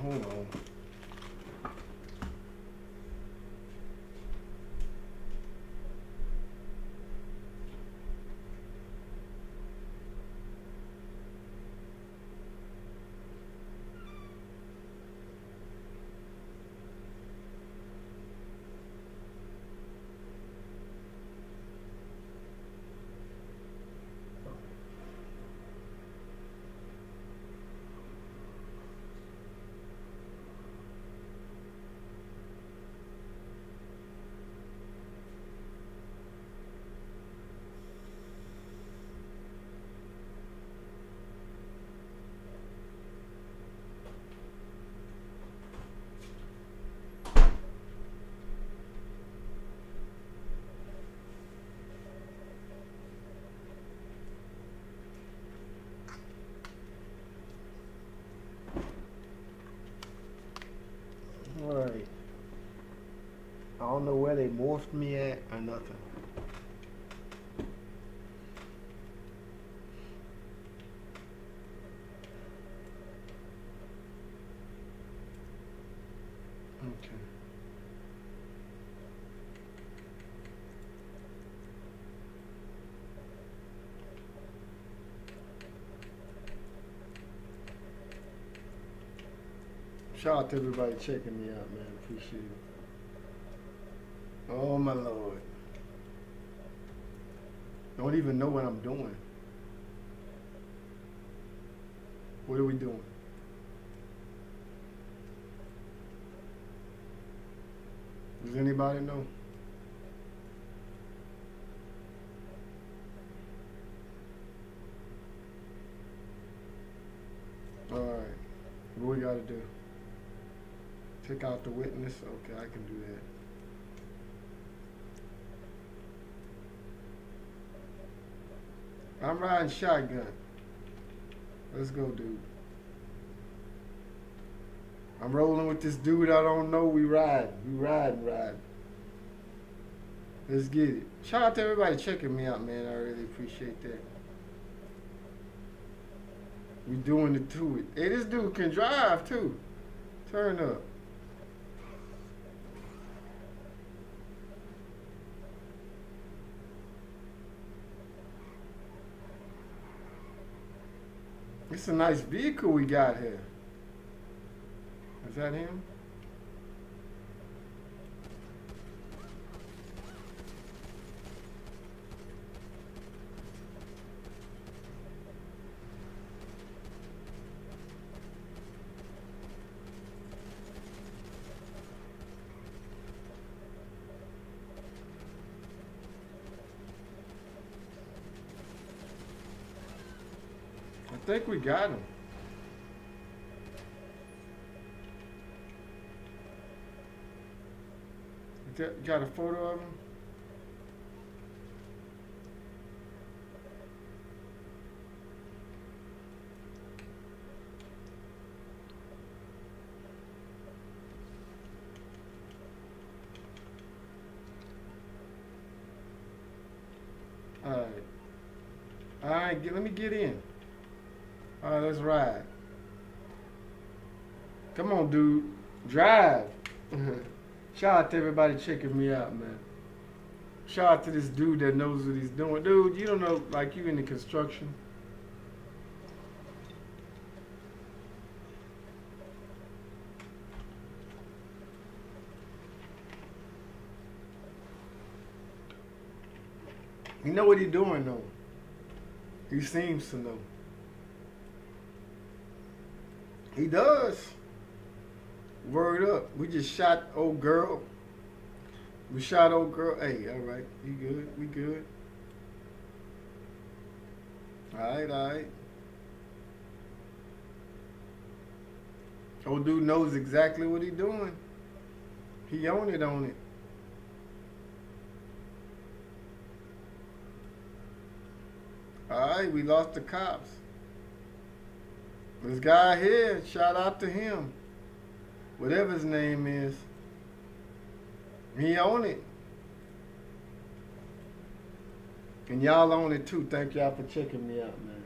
Hold on. I don't know where they morphed me at or nothing. Okay. Shout out to everybody checking me out, man. Appreciate it. Oh, my Lord. Don't even know what I'm doing. What are we doing? Does anybody know? All right. What we gotta do? Take out the witness? Okay, I can do that. I'm riding shotgun. Let's go, dude. I'm rolling with this dude I don't know. We ride. We ride, ride. Let's get it. Shout out to everybody checking me out, man. I really appreciate that. We doing it to it. Hey, this dude can drive, too. Turn up. It's a nice vehicle we got here. Is that him? I think we got him. You got a photo of him? All right. All right, get, let me get in. All right, let's ride. Come on, dude. Drive. Shout out to everybody checking me out, man. Shout out to this dude that knows what he's doing. Dude, you don't know, like, you in the construction. You know what he's doing, though. He seems to know. He does. Word up. We just shot old girl. We shot old girl. Hey, all right. You good? We good. All right, all right. Old dude knows exactly what he doing. He own it on it. All right, we lost the cops. This guy here, shout out to him. Whatever his name is, he own it. And y'all own it too. Thank y'all for checking me out, man.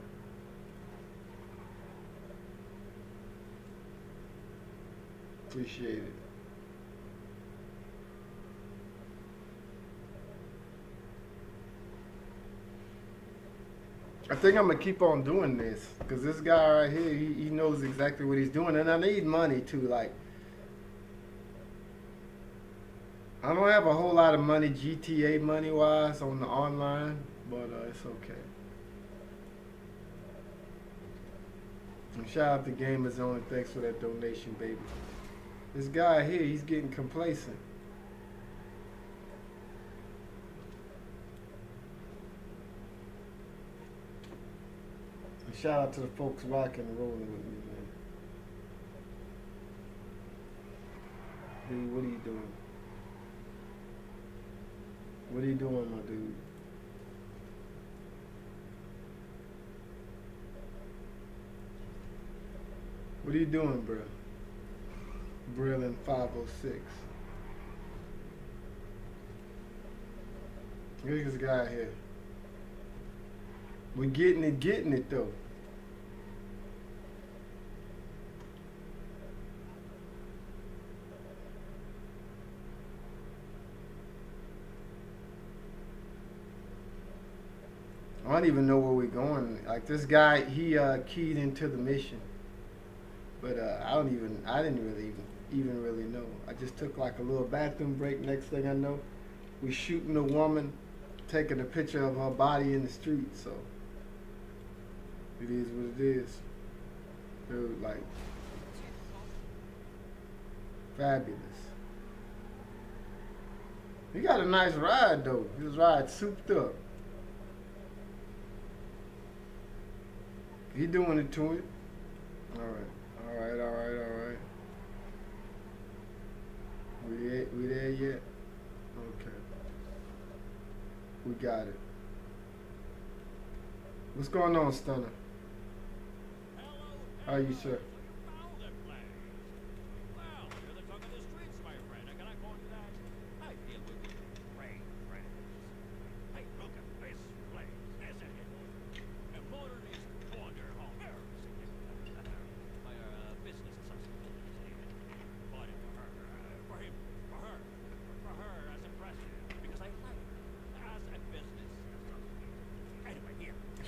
Appreciate it. I think I'm gonna keep on doing this because this guy right here, he, he knows exactly what he's doing, and I need money too. Like, I don't have a whole lot of money, G T A money wise, on the online, but uh, it's okay. And shout out to Gamers Only, thanks for that donation, baby. This guy here, he's getting complacent. Shout out to the folks rocking and rolling with me, man. Dude, what are you doing? What are you doing, my dude? What are you doing, bro? Brillin' five oh six. Look at this guy here. We're getting it, getting it, though. I don't even know where we're going. Like, this guy, he uh, keyed into the mission. But uh, I don't even, I didn't really even, even really know. I just took like a little bathroom break. Next thing I know, we shooting a woman, taking a picture of her body in the street. So it is what it is. It was like fabulous. He got a nice ride though. His ride souped up. He doing it to it. All right, all right, all right, all right. We there, we there yet? Okay. We got it. What's going on, Stunner? How are you, sir?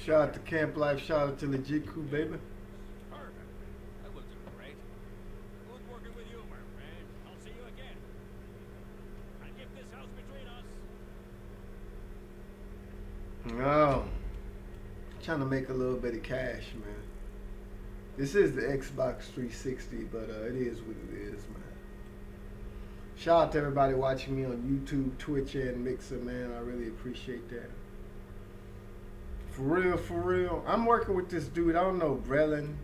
Shout out to Camp Life, shout out to the Jig Crew, baby. Perfect. That was great. Good working with you, my friend. I'll see you again. I keep this house between us. No. I'm trying to make a little bit of cash, man. This is the Xbox three sixty, but uh, it is what it is, man. Shout out to everybody watching me on YouTube, Twitch, and Mixer, man. I really appreciate that. For real, for real. I'm working with this dude. I don't know, Brelin.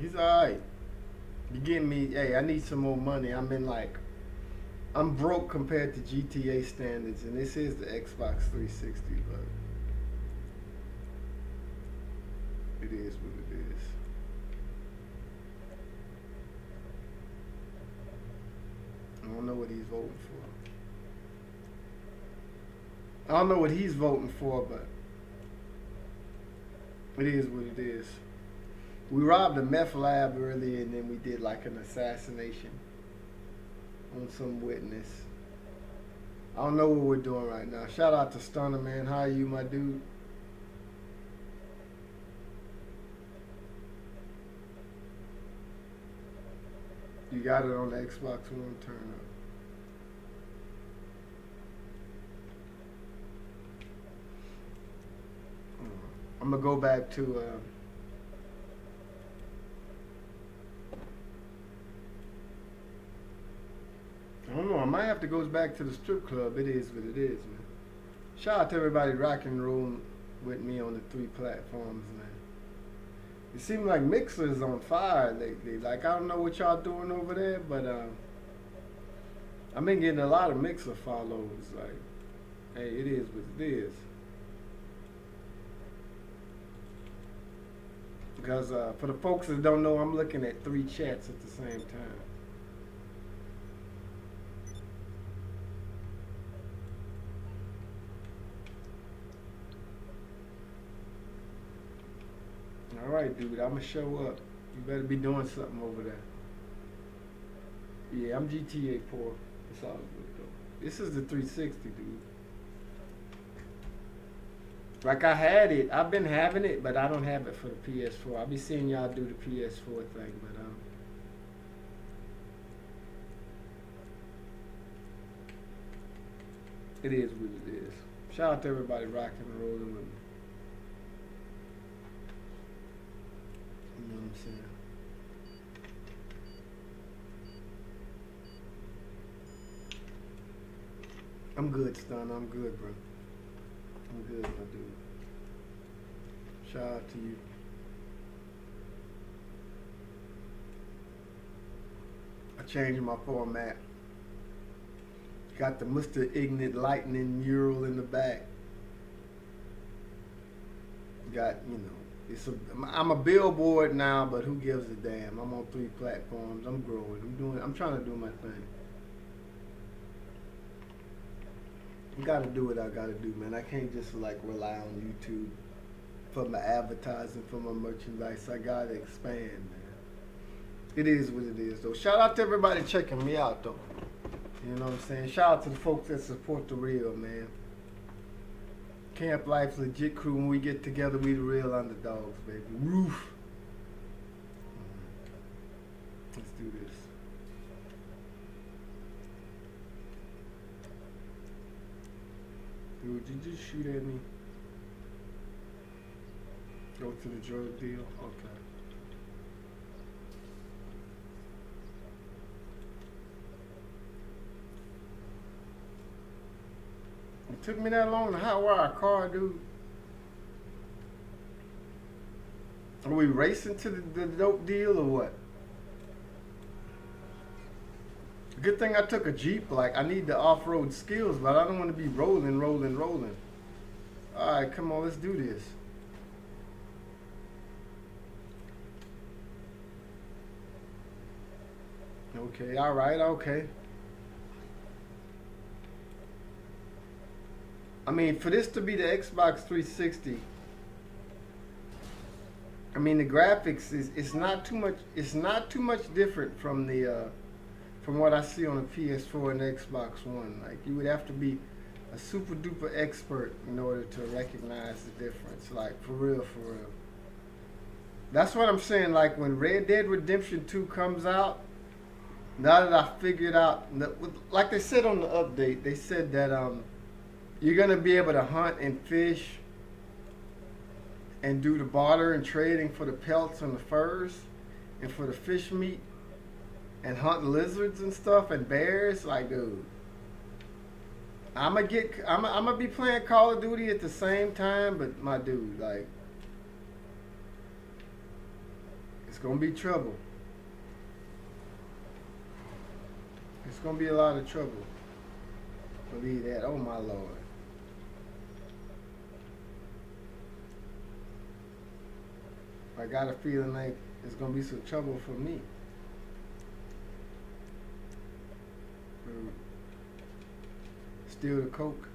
He's alright. You getting me? Hey, I need some more money. I'm in like, I'm broke compared to G T A standards, and this is the Xbox three sixty, but it is what it is. I don't know what he's voting for. I don't know what he's voting for, but it is what it is. We robbed a meth lab earlier, and then we did like an assassination on some witness. I don't know what we're doing right now. Shout out to Stunner, man. How are you, my dude? You got it on the Xbox One turn up. I'm gonna go back to uh, I don't know, I might have to go back to the strip club. It is what it is, man. Shout out to everybody rocking and rolling with me on the three platforms, man. It seems like Mixer is on fire lately. Like, I don't know what y'all doing over there, but uh, I've been getting a lot of Mixer follows. Like, hey, it is what it is. Because uh, for the folks that don't know, I'm looking at three chats at the same time. All right, dude, I'm going to show up. You better be doing something over there. Yeah, I'm G T A poor. It's all good, though. This is the three sixty, dude. Like, I had it. I've been having it, but I don't have it for the P S four. I'll be seeing y'all do the P S four thing, but um, it is what it is. Shout out to everybody rocking and rolling with me. You know what I'm saying? I'm good, Stun. I'm good, bro. I'm good, my dude. Shout out to you. I changed my format. Got the Mister Ignut lightning mural in the back. Got, you know, it's a, I'm a billboard now, but who gives a damn? I'm on three platforms. I'm growing. I'm doing. I'm trying to do my thing. You gotta do what I gotta do, man. I can't just like rely on YouTube for my advertising, for my merchandise. I gotta expand, man. It is what it is, though. Shout out to everybody checking me out, though. You know what I'm saying? Shout out to the folks that support the real, man. Camp Life, legit crew. When we get together, we the real underdogs, baby. Roof. Dude, did you just shoot at me? Go to the drug deal? Okay. It took me that long to hotwire a car, dude. Are we racing to the, the dope deal or what? Good thing I took a Jeep. Like, I need the off-road skills, but I don't want to be rolling, rolling, rolling. All right, come on, let's do this. Okay, all right, okay. I mean, for this to be the Xbox three sixty, I mean, the graphics is it's not too much it's not too much different from the uh, from what I see on the P S four and the Xbox One. Like, you would have to be a super duper expert in order to recognize the difference. Like, for real, for real. That's what I'm saying. Like, when Red Dead Redemption two comes out, now that I figured out, like they said on the update, they said that um. you're gonna be able to hunt and fish and do the barter and trading for the pelts and the furs and for the fish meat and hunt lizards and stuff and bears. Like, dude, I'ma get I'm I'm gonna be playing Call of Duty at the same time, but my dude, like, it's gonna be trouble. It's gonna be a lot of trouble. Believe that. Oh my Lord. I got a feeling like it's gonna be some trouble for me. Steal the coke.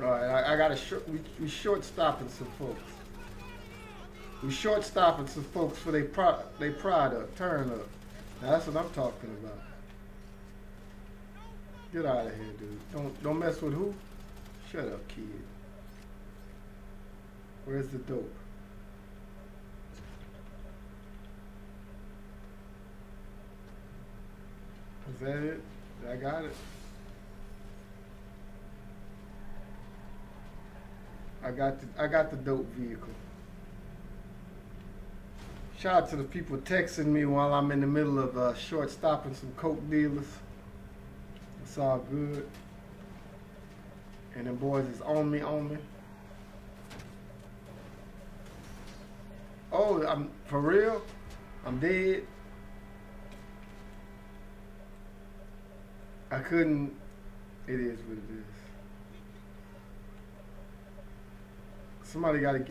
All right, I, I got a short. We, we short stopping some folks. We short stopping some folks for their pro they product. Turn up. Now, that's what I'm talking about. Get out of here, dude. Don't don't mess with who? Shut up, kid. Where's the dope? Is that it? I got it. I got the, I got the dope vehicle. Shout out to the people texting me while I'm in the middle of uh, short stopping some coke dealers. It's all good. And them boys is on me, on me. Oh, I'm for real? I'm dead. I couldn't. It is what it is. Somebody gotta get.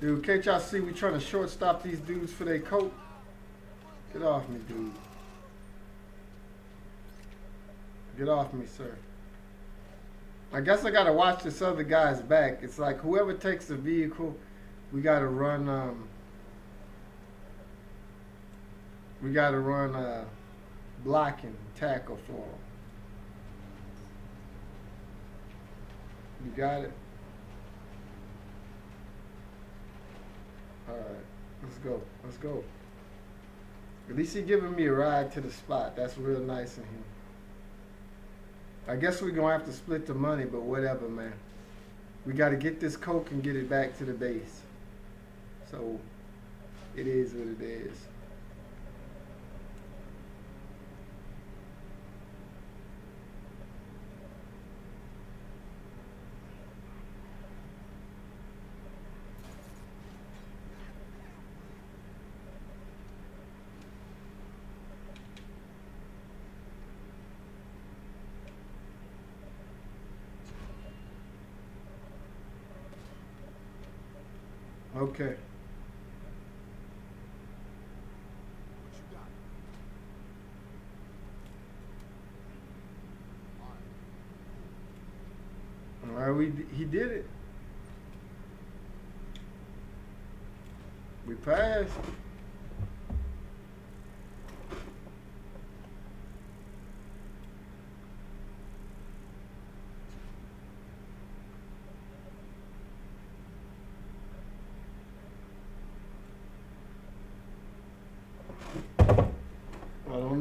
Dude, can't y'all see we trying to shortstop these dudes for their coat? Get off me, dude. Get off me, sir. I guess I gotta watch this other guy's back. It's like whoever takes the vehicle, we gotta run, um, we gotta run, uh, blocking, tackle for him. You got it? Alright, let's go. Let's go. At least he giving me a ride to the spot. That's real nice of him. I guess we're going to have to split the money, but whatever, man. We got to get this coke and get it back to the base. So, it is what it is. Okay. All right, we he did it. We passed.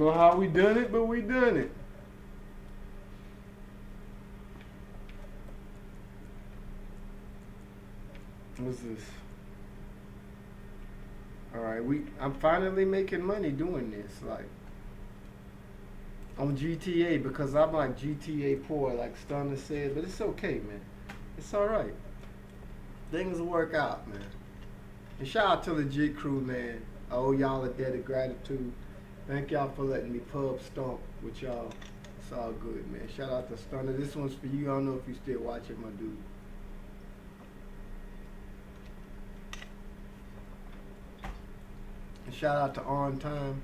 know how we done it, but we done it. What's this? All right, we. I'm finally making money doing this, like on G T A, because I'm like G T A poor, like Stunner said. But it's okay, man. It's all right. Things will work out, man. And shout out to the Jig Crew, man. I owe y'all a debt of gratitude. Thank y'all for letting me pub stomp with y'all. It's all good, man. Shout out to Stunner. This one's for you. I don't know if you still watching, my dude. And shout out to On Time.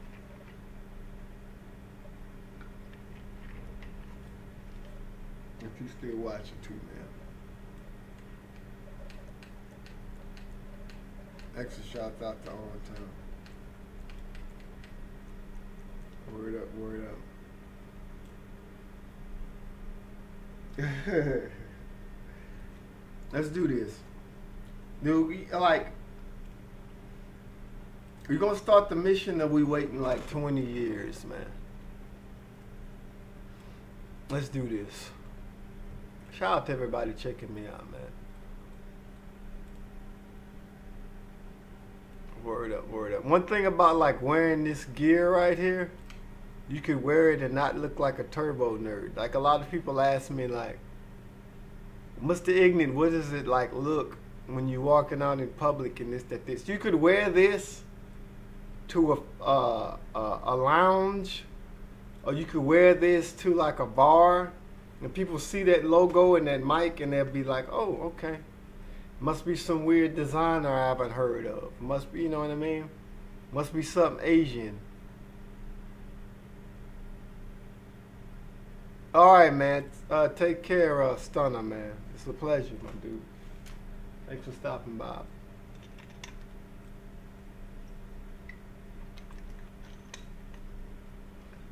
If you still watching too, man. Extra shout out to All Time. Word up, word up. Let's do this. Dude, we, like, we're going to start the mission that we waiting like twenty years, man. Let's do this. Shout out to everybody checking me out, man. Word up, word up. One thing about like wearing this gear right here, you could wear it and not look like a turbo nerd. Like a lot of people ask me like, Mister Ignut, what does it like look when you walking out in public and this, that, this? You could wear this to a, uh, a, a lounge, or you could wear this to like a bar and people see that logo and that mic and they'll be like, oh, okay. Must be some weird designer I haven't heard of. Must be, you know what I mean? Must be something Asian. All right, man. Uh, take care, uh, Stunner, man. It's a pleasure, my dude. Thanks for stopping by.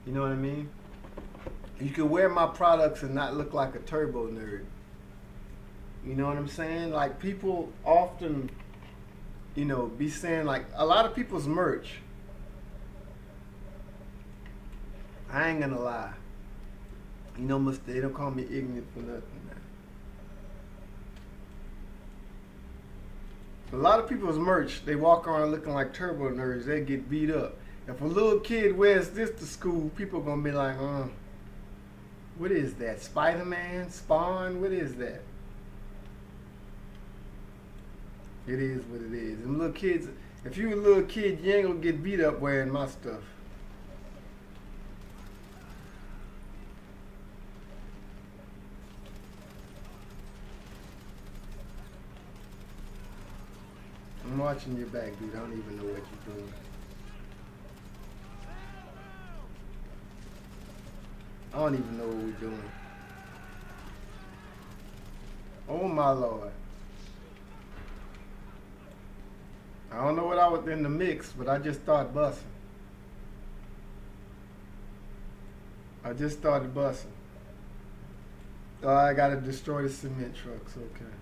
You know what I mean? You can wear my products and not look like a turbo nerd. You know what I'm saying? Like people often, you know, be saying like a lot of people's merch. I ain't gonna lie. You know, Mister They don't call me ignorant for nothing, man. A lot of people's merch, they walk around looking like turbo nerds. They get beat up. If a little kid wears this to school, people gonna be like, uh, what is that? Spider-Man? Spawn? What is that? It is what it is. And little kids, if you a little kid, you ain't gonna get beat up wearing my stuff. I'm watching your back, dude. I don't even know what you're doing. I don't even know what we're doing. Oh my Lord. I don't know what I was in the mix, but I just started busting. I just started busting. Oh, I gotta destroy the cement trucks, okay.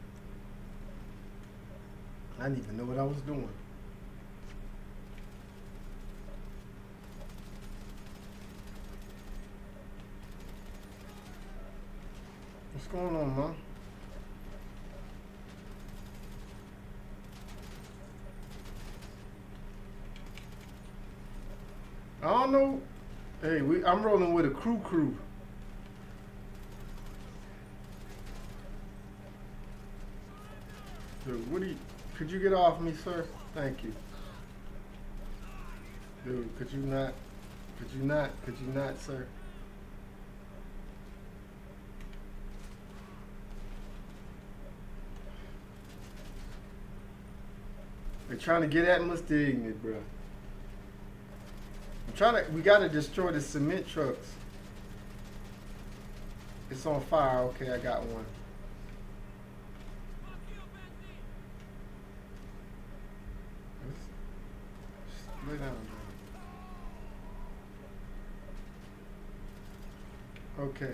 I didn't even know what I was doing. What's going on, man? I don't know. Hey, we, I'm rolling with a crew crew. Dude, what do you, could you get off me, sir? Thank you. Dude, could you not? Could you not? Could you not, sir? They're trying to get at Mister Ignut, bro. I'm trying to, we gotta destroy the cement trucks. It's on fire, okay, I got one. Just lay down, man. Okay.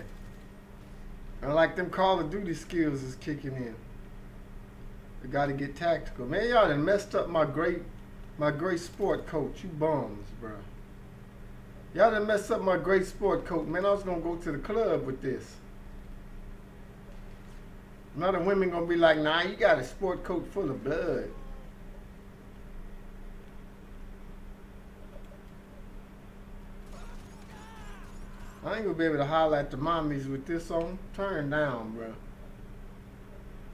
And like them Call of Duty skills is kicking in. We gotta get tactical. Man, y'all done messed up my great, my great sport coach, you bums, bro. Y'all done messed up my great sport coat, man. I was gonna go to the club with this. Now the women gonna be like, nah, you got a sport coat full of blood. I ain't gonna be able to holler at the mommies with this on. Turn down, bro.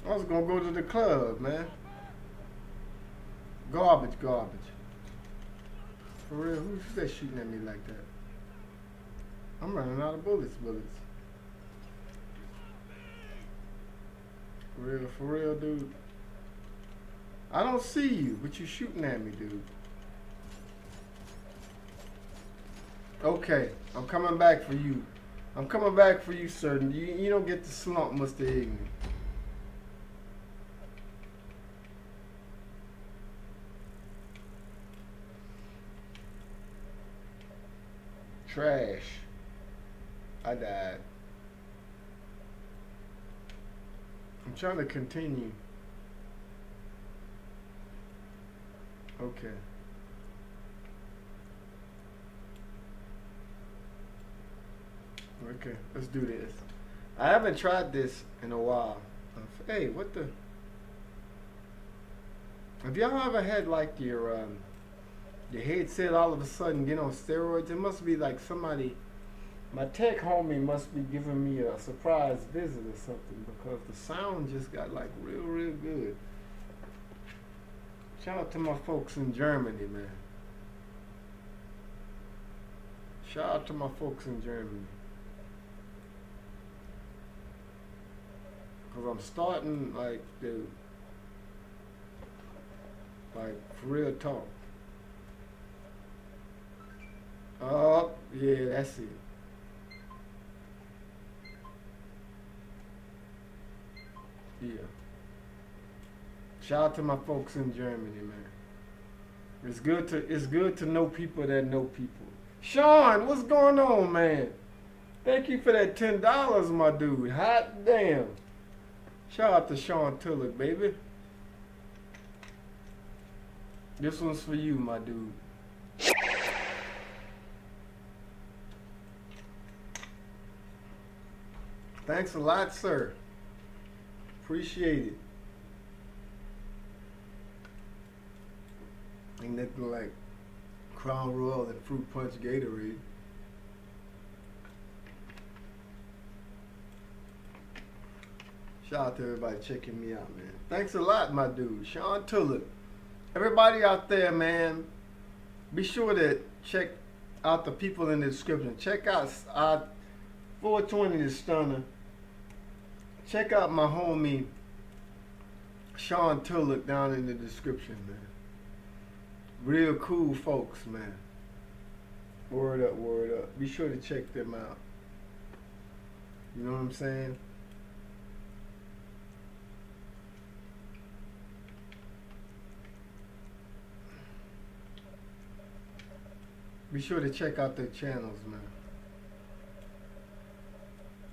I was gonna go to the club, man. Garbage, garbage. For real, who's that shooting at me like that? I'm running out of bullets, bullets. For real, for real, dude. I don't see you, but you shooting at me, dude. Okay, I'm coming back for you. I'm coming back for you, sir. You, you don't get the slump, Mister Ignut. Trash. I died. I'm trying to continue. Okay. Okay, let's do this. I haven't tried this in a while. Hey, what the? Have y'all ever had like your um, your headset all of a sudden get on steroids? It must be like somebody, my tech homie must be giving me a surprise visit or something, because the sound just got like real, real good. Shout out to my folks in Germany, man. Shout out to my folks in Germany. Cause I'm starting like, dude, like for real talk. Oh yeah, that's it. Yeah. Shout out to my folks in Germany, man. It's good to it's good to know people that know people. Sean, what's going on, man? Thank you for that ten dollars, my dude. Hot damn. Shout out to Sean Tulloch, baby. This one's for you, my dude. Thanks a lot, sir. Appreciate it. Ain't nothing like Crown Royal and Fruit Punch Gatorade. Shout out to everybody checking me out, man. Thanks a lot, my dude. Sean Tulloch. Everybody out there, man, be sure to check out the people in the description. Check out our four twenty The Stunner. Check out my homie, Sean Tulloch, down in the description, man. Real cool folks, man. Word up, word up. Be sure to check them out. You know what I'm saying? Be sure to check out their channels, man.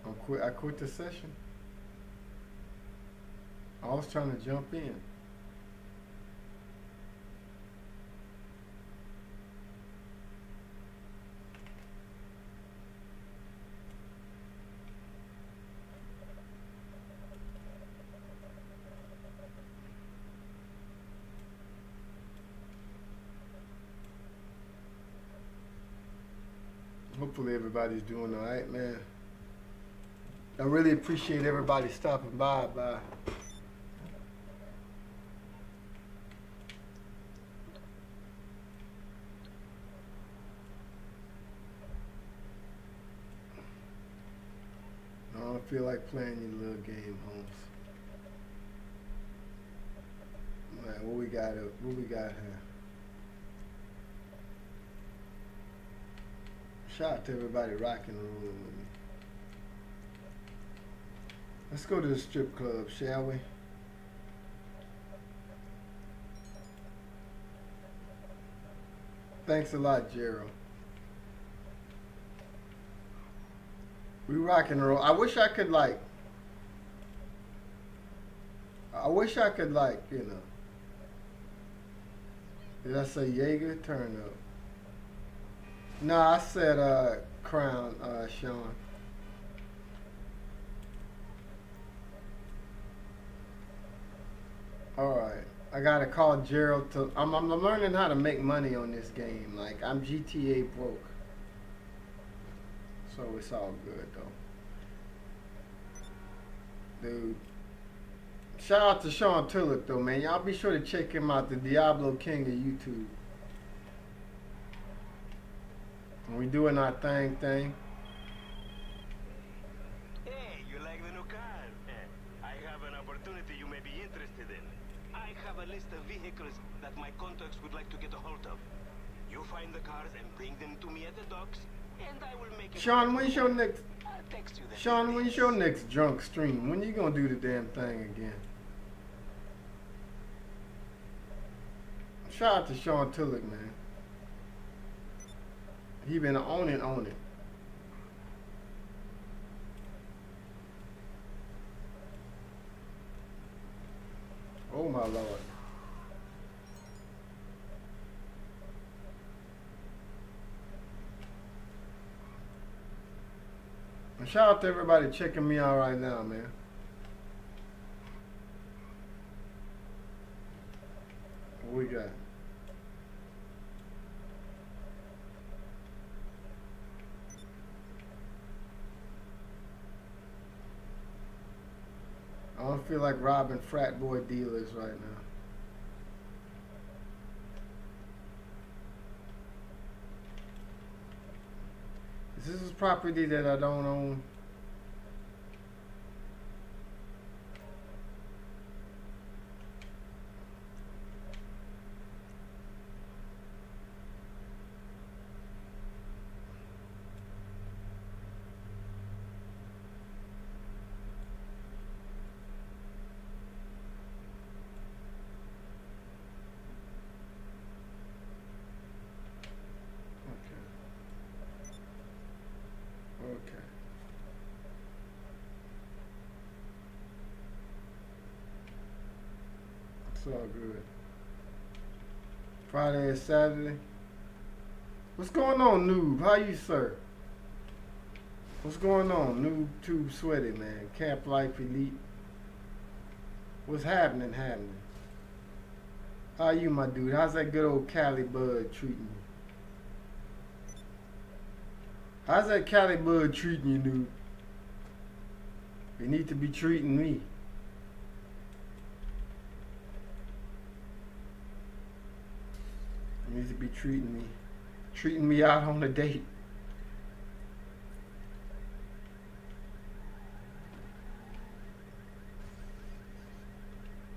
I quit, I quit the session. I was trying to jump in. Hopefully everybody's doing all right, man. I really appreciate everybody stopping by. Bye. I don't feel like playing your little game, Holmes. All right, what we got? What we got here? Shout out to everybody rocking and rolling with me. Let's go to the strip club, shall we? Thanks a lot, Gerald. We rock and roll. I wish I could like, I wish I could like, you know. Did I say Jaeger? Turn up. No, I said uh, Crown, uh, Sean. All right, I gotta call Gerald to. I'm, I'm learning how to make money on this game. Like I'm G T A broke, so it's all good though, dude. Shout out to Sean Tulip though, man. Y'all be sure to check him out, the Diablo King of YouTube. And we doing our thing thing. Hey, you like the new car? I have an opportunity you may be interested in. I have a list of vehicles that my contacts would like to get a hold of. You find the cars and bring them to me at the docks, and I will make it. Sean, when's your next? I'll text you. Sean, when's your next drunk stream? When you gonna do the damn thing again? Shout out to Sean Tulloch, man. He been on it, on it. Oh my Lord. And shout out to everybody checking me out right now, man. What we got? I don't feel like robbing frat boy dealers right now. This is property that I don't own. It's all good. Friday and Saturday. What's going on, Noob? How you, sir? What's going on, Noob Tube Sweaty, man? Camp Life Elite. What's happening, happening? How you, my dude? How's that good old Cali Bud treating you? How's that Cali Bud treating you, Noob? You need to be treating me. Needs to be treating me, treating me out on a date.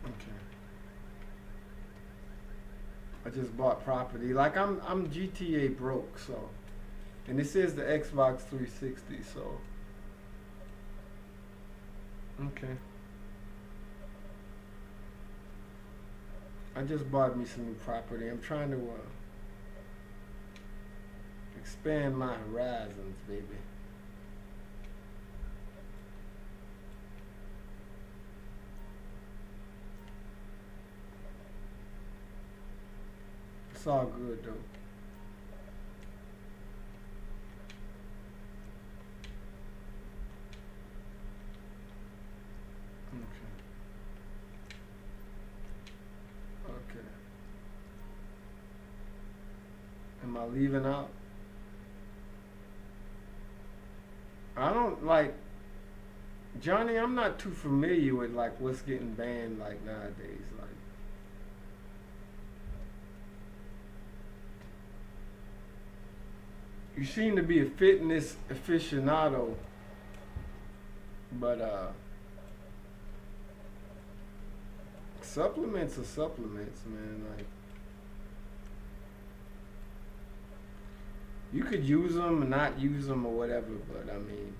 Okay. I just bought property. Like I'm, I'm G T A broke. So, and this is the Xbox three sixty. So, okay. I just bought me some new property. I'm trying to uh, expand my horizons, baby. It's all good, though. Am I leaving out? I don't like Johnny. I'm not too familiar with like what's getting banned like nowadays. Like, you seem to be a fitness aficionado, but uh, supplements are supplements, man. Like. You could use them and not use them or whatever, but I mean,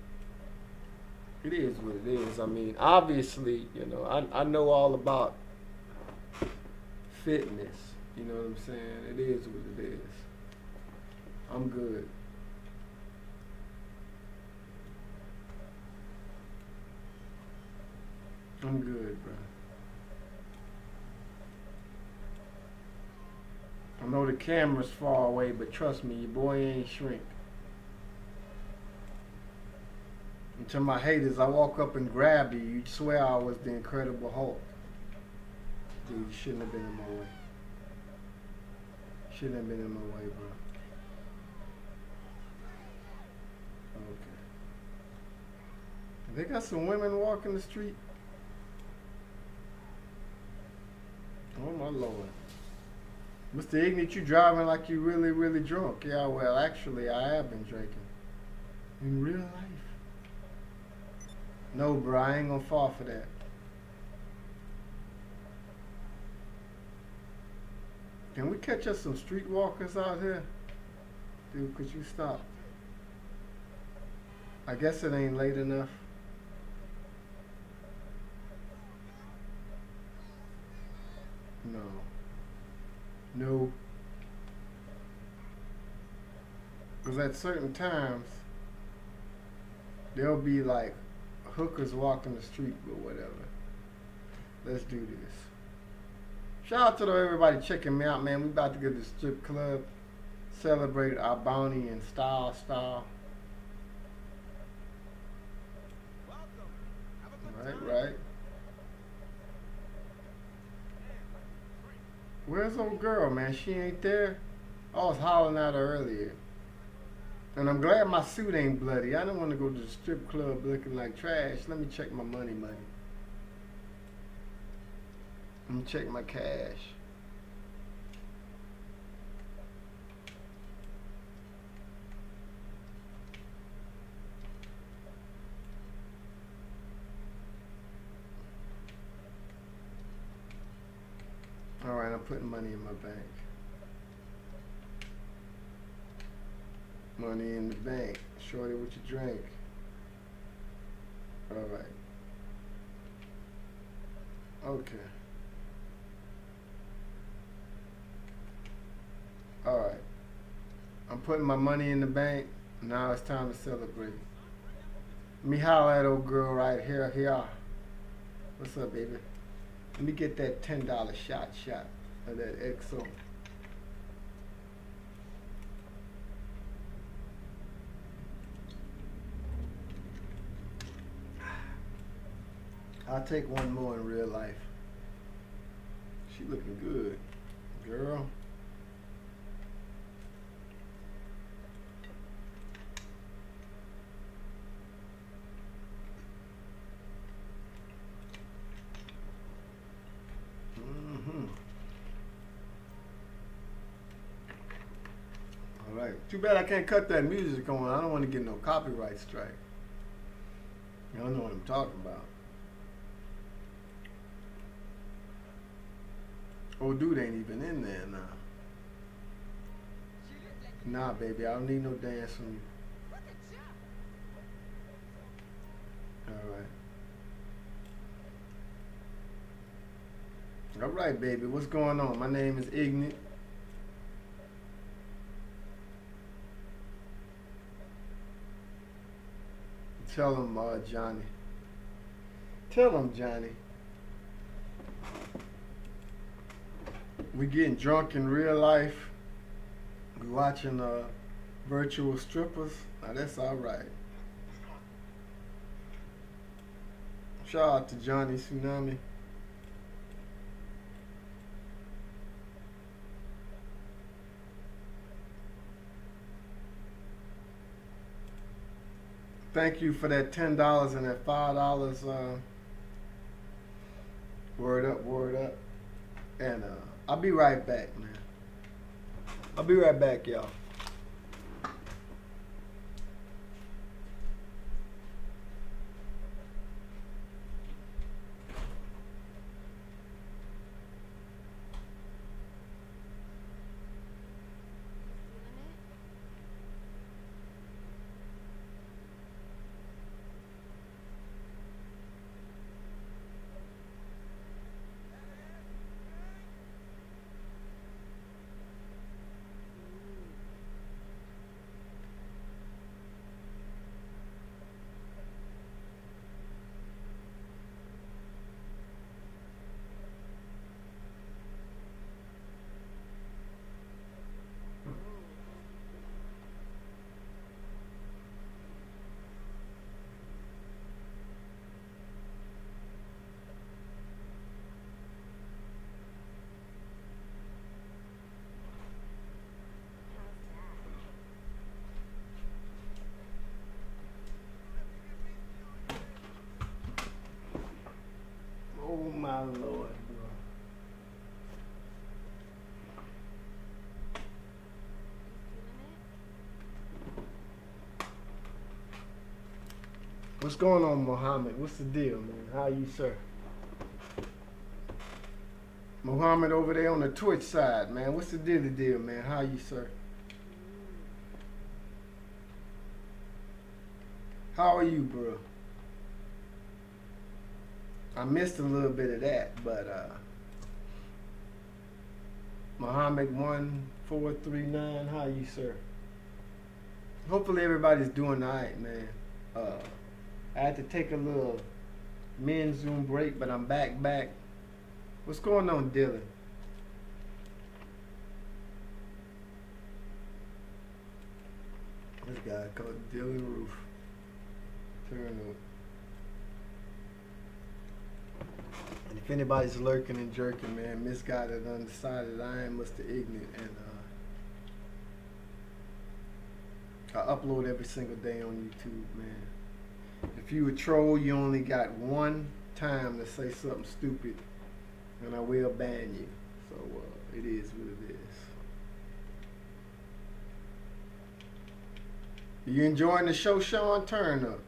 it is what it is. I mean, obviously, you know, I, I know all about fitness. You know what I'm saying? It is what it is. I'm good. I'm good, bro. I know the camera's far away, but trust me, your boy ain't shrink. And to my haters, I walk up and grab you. You'd swear I was the Incredible Hulk. Dude, you shouldn't have been in my way. Shouldn't have been in my way, bro. Okay. They got some women walking the street. Oh, my Lord. Mister Ignut, you driving like you really, really drunk. Yeah, well, actually, I have been drinking. In real life. No, bro, I ain't gonna fall for that. Can we catch us some streetwalkers out here? Dude, could you stop? I guess it ain't late enough. No. No. Because at certain times, there'll be like hookers walking the street or whatever. Let's do this. Shout out to everybody checking me out, man. We about to go to the strip club, celebrate our bounty and style style. Right, right. Where's old girl, man? She ain't there. I was hollering at her earlier. And I'm glad my suit ain't bloody. I don't want to go to the strip club looking like trash. Let me check my money, money. Let me check my cash. All right, I'm putting money in my bank. Money in the bank. Shorty, what you drink? All right. Okay. All right. I'm putting my money in the bank. Now it's time to celebrate. Let me holler at old girl right here. Here. What's up, baby? Let me get that ten dollar shot shot of that X O. I'll take one more in real life. She looking good, girl. Too bad I can't cut that music on. I don't want to get no copyright strike. Y'all know what I'm talking about. Old dude ain't even in there now. Nah, baby, I don't need no dance from you. Alright. Alright, baby, what's going on? My name is Ignut. Tell him, uh, Johnny. Tell him, Johnny. We getting drunk in real life. We watching uh, virtual strippers. Now that's all right. Shout out to Johnny Tsunami. Thank you for that ten dollars and that five dollars. Uh, word up, word up, and uh, I'll be right back, man. I'll be right back, y'all. Lord, bro. What's going on, Mohammed? What's the deal, man? How you, sir? Mohammed over there on the Twitch side, man. What's the deal, the deal, man? How you, sir? How are you, bro? I missed a little bit of that, but uh, Mohammed one four three nine, how are you, sir? Hopefully everybody's doing all right, man. Uh, I had to take a little men's Zoom break, but I'm back, back. What's going on, Dylan? This guy called Dylan Roof. Turn up. And if anybody's lurking and jerking, man, misguided and undecided, I am Mister Ignut, and uh, I upload every single day on YouTube, man. If you a troll, you only got one time to say something stupid, and I will ban you. So uh, it is what it is. You enjoying the show, Sean? Turn up.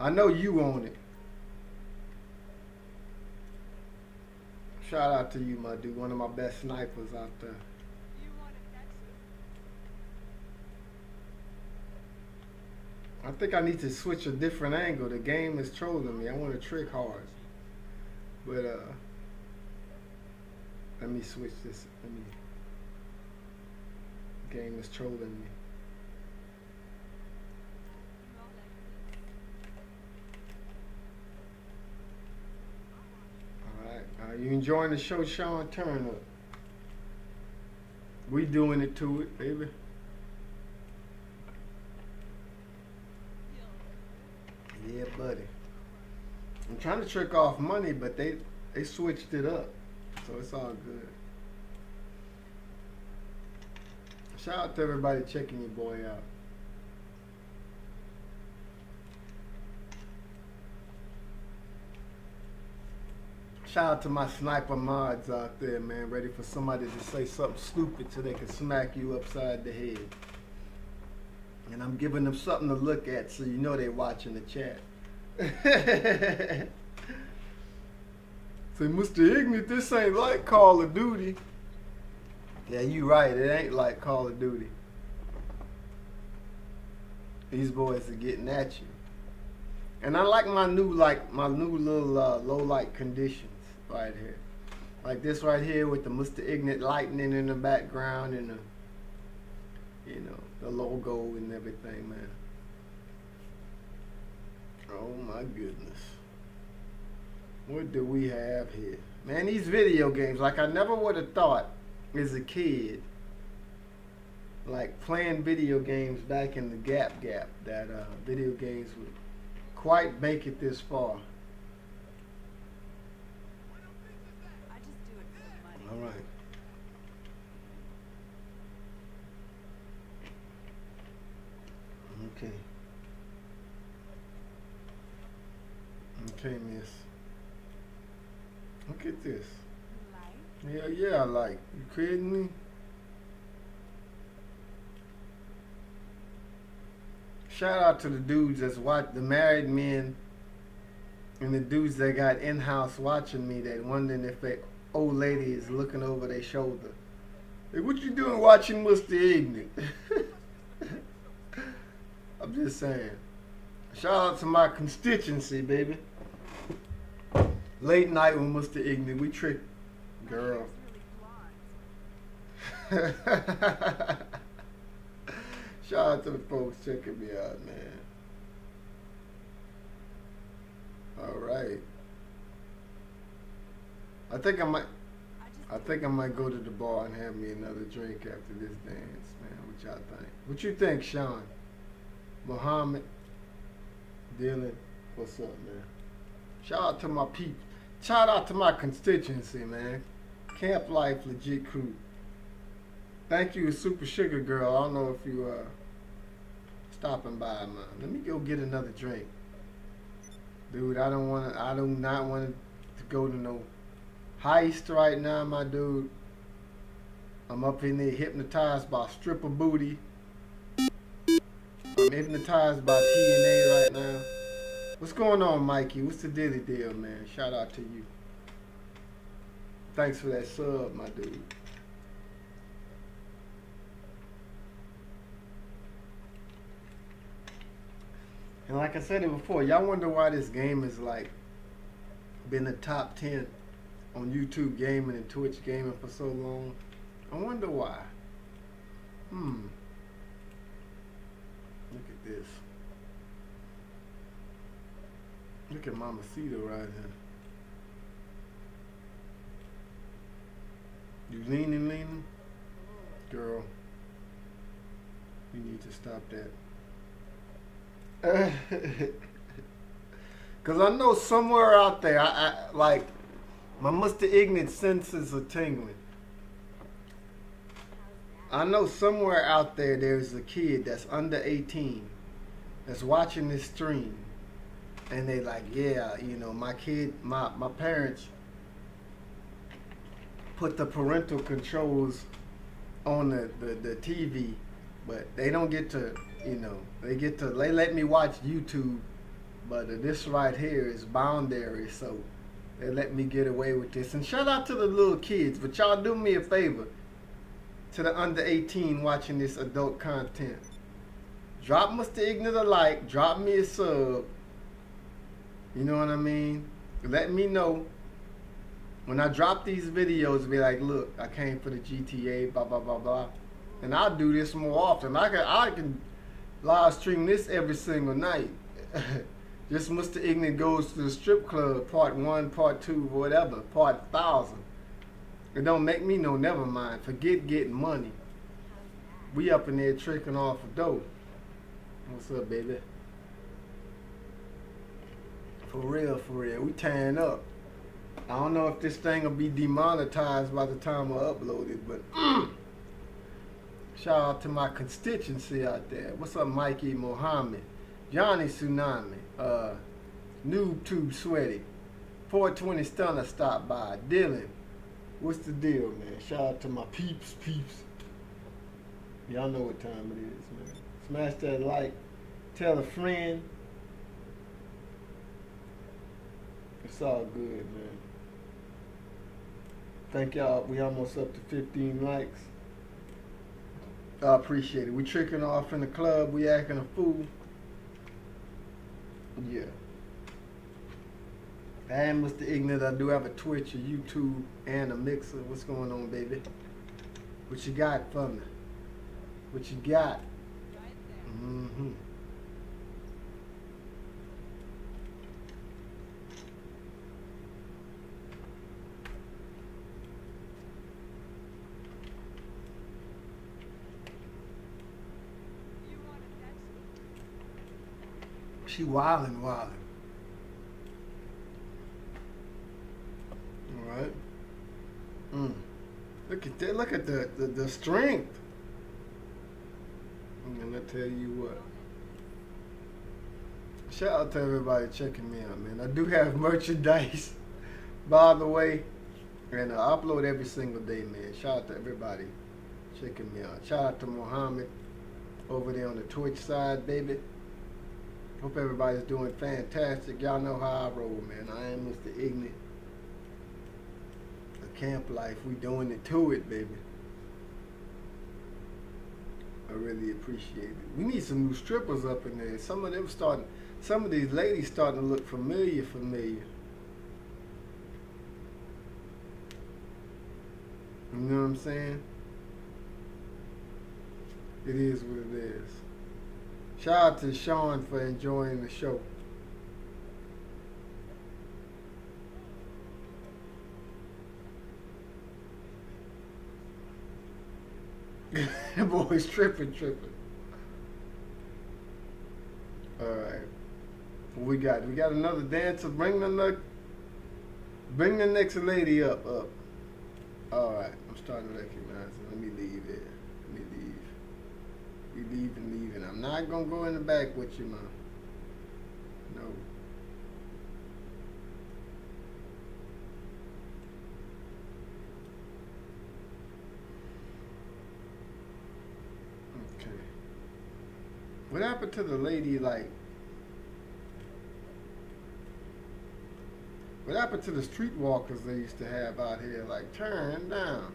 I know you own it. Shout out to you, my dude. One of my best snipers out there. You want to catch it? I think I need to switch a different angle. The game is trolling me. I want to trick hard. But, uh... let me switch this. Let me. Game is trolling me. All right. Are you enjoying the show, Sean? Turn up. We doing it to it, baby. Yeah, buddy. I'm trying to trick off money, but they they switched it up. So it's all good. Shout out to everybody checking your boy out. Shout out to my sniper mods out there, man, ready for somebody to say something stupid so they can smack you upside the head. And I'm giving them something to look at so you know they're watching the chat. Say, Mister Ignut, this ain't like Call of Duty. Yeah, you right. It ain't like Call of Duty. These boys are getting at you. And I like my new, like, my new little uh, low light conditions right here. Like this right here with the Mister Ignut lightning in the background and the, you know, the logo and everything, man. Oh, my goodness. What do we have here? Man, these video games, like I never would have thought as a kid, like playing video games back in the Gap Gap, that uh, video games would quite make it this far. I just do it for the money. All right. Okay. Okay, miss. Look at this. Like? Hell yeah, I like. You kidding me? Shout out to the dudes that's watch, the married men and the dudes that got in-house watching me that wondering if that old lady is looking over their shoulder. Hey, what you doing watching Mister Ignut? I'm just saying. Shout out to my constituency, baby. Late night with Mister Ignut, we tricked, girl. Really. Shout out to the folks checking me out, man. All right. I think I might. I, I think I might go to the bar and have me another drink after this dance, man. What y'all think? What you think, Sean? Mohammed, Dylan, what's up, man? Shout out to my people. Shout out to my constituency, man. Camp Life, Legit Crew. Thank you, Super Sugar Girl. I don't know if you are uh, stopping by, man. Let me go get another drink, dude. I don't want to. I do not want to go to no Heist right now, my dude. I'm up in there hypnotized by stripper booty. I'm hypnotized by T N A right now. What's going on, Mikey? What's the dilly deal, man? Shout out to you. Thanks for that sub, my dude. And like I said it before, y'all wonder why this game is like been the top ten on YouTube gaming and Twitch gaming for so long. I wonder why. Hmm. Look at this. Look at Mama Cedar right here. You leaning, leaning? Girl, you need to stop that. Because I know somewhere out there, I, I like, my Mister Ignut senses are tingling. I know somewhere out there there's a kid that's under eighteen that's watching this stream, and they like, yeah, you know, my kid, my, my parents put the parental controls on the, the, the T V, but they don't get to, you know, they get to, they let me watch YouTube, but this right here is boundary, so they let me get away with this. And shout out to the little kids, but y'all do me a favor. To the under eighteen watching this adult content, drop Mister Ignut a like, drop me a sub, you know what I mean? Let me know when I drop these videos, be like, look, I came for the G T A, blah blah blah blah, and I'll do this more often. I can, I can live stream this every single night. Just Mister Ignut goes to the strip club, part one, part two, whatever, part thousand. It don't make me no never mind. Forget getting money. We up in there tricking off of dough. What's up, baby? For real, for real. We tying up. I don't know if this thing will be demonetized by the time I upload it, but mm, shout out to my constituency out there. What's up, Mikey Mohammed? Johnny Tsunami. Uh, Noob Tube Sweaty. four twenty Stunner stopped by. Dylan. What's the deal, man? Shout out to my peeps, peeps. Y'all know what time it is, man. Smash that like. Tell a friend. It's all good, man. Thank y'all. We almost up to fifteen likes. I appreciate it. We tricking off in the club. We acting a fool. Yeah. And Mister Ignut, I do have a Twitch, a YouTube, and a Mixer. What's going on, baby? What you got for me? What you got? Mm-hmm. She wildin', wildin'. Right. Mm. Look at that! Look at the the, the strength. I'm gonna tell you what. Shout out to everybody checking me out, man. I do have merchandise, by the way, and I upload every single day, man. Shout out to everybody checking me out. Shout out to Mohammed over there on the Twitch side, baby. Hope everybody's doing fantastic. Y'all know how I roll, man. I am Mister Ignut. Camp Life, we doing it to it, baby. I really appreciate it. We need some new strippers up in there. Some of them starting, some of these ladies starting to look familiar, familiar. You know what I'm saying? It is what it is. Shout out to Sean for enjoying the show. The boy's tripping, tripping. Alright. What we got? We got another dancer. Bring the bring the next lady up, up. Alright. I'm starting to recognize it. Let me leave it. Let me leave. We leave and leave. And I'm not going to go in the back with you, mom. No. What happened to the lady, like, what happened to the streetwalkers they used to have out here, like, turn down?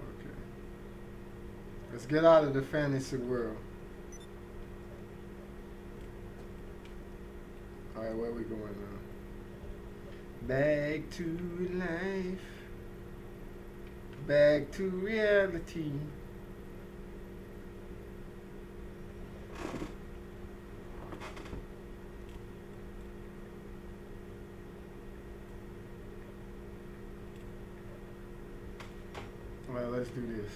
Okay. Let's get out of the fantasy world. All right, where are we going now? Back to life. Back to reality. Well, let's do this.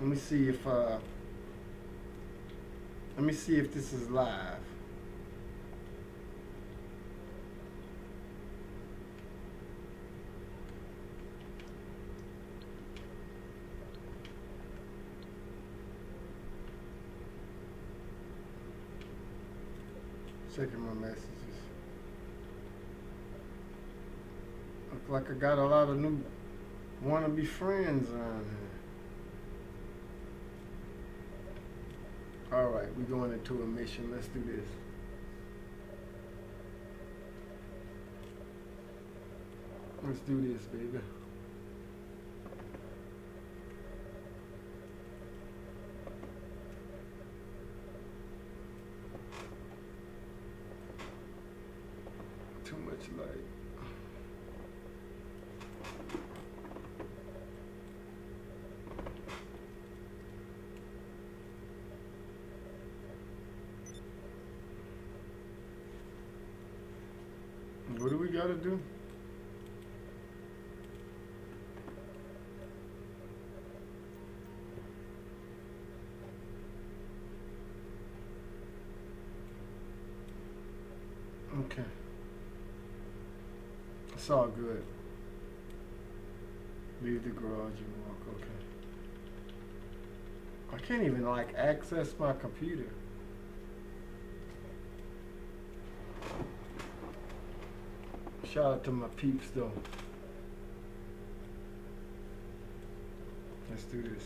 Let me see if uh let me see if this is live. Checking my messages. Look like I got a lot of new wannabe friends on here. All right, we're going into a mission. Let's do this. Let's do this, baby. What do we gotta do? Okay. It's all good. Leave the garage and walk, okay. I can't even like access my computer. Shout out to my peeps though. Let's do this.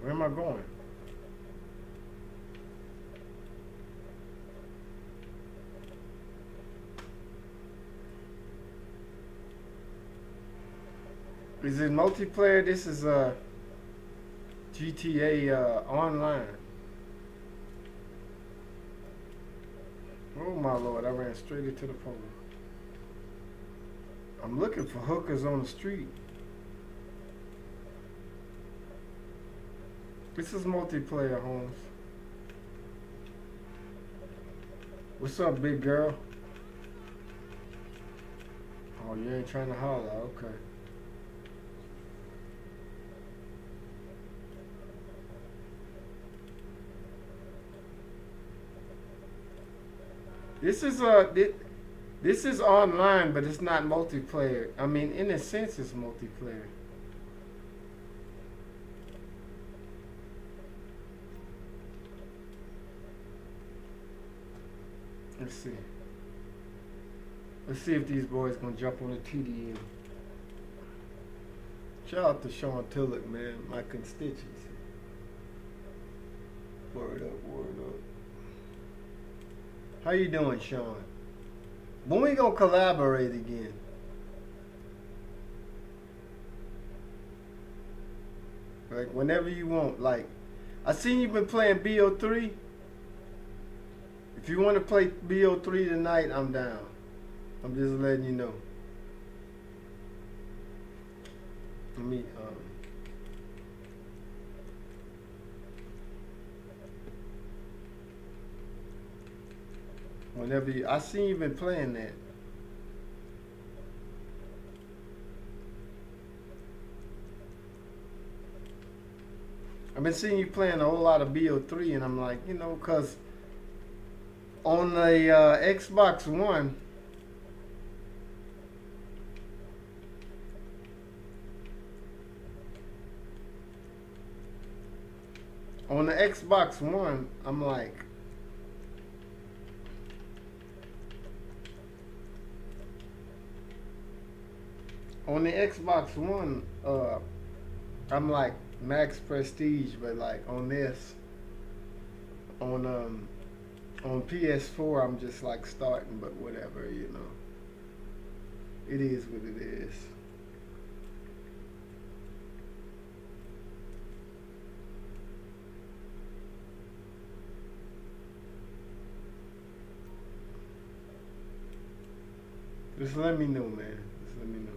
Where am I going? Is it multiplayer? This is uh, G T A uh, online. Oh my lord, I ran straight into the pole. I'm looking for hookers on the street. This is multiplayer, Holmes. What's up, big girl? Oh, you ain't trying to holler, okay. This is a this, this is online, but it's not multiplayer. I mean, in a sense, it's multiplayer. Let's see. Let's see if these boys gonna jump on the T D M. Shout out to Sean Tillich, man, my constituency. Word up, word up. How you doing, Sean? When we gonna collaborate again? Like whenever you want. Like I seen you've been playing B O three. If you want to play B O three tonight, I'm down. I'm just letting you know. Let me. Um, Whenever you, I seen you been playing that. I've been seeing you playing a whole lot of B O three, and I'm like, you know, because on the uh, Xbox One, on the Xbox One, I'm like, on the Xbox One, uh, I'm like max prestige, but like on this, on um, on P S four, I'm just like starting, but whatever, you know. It is what it is. Just let me know, man. Just let me know.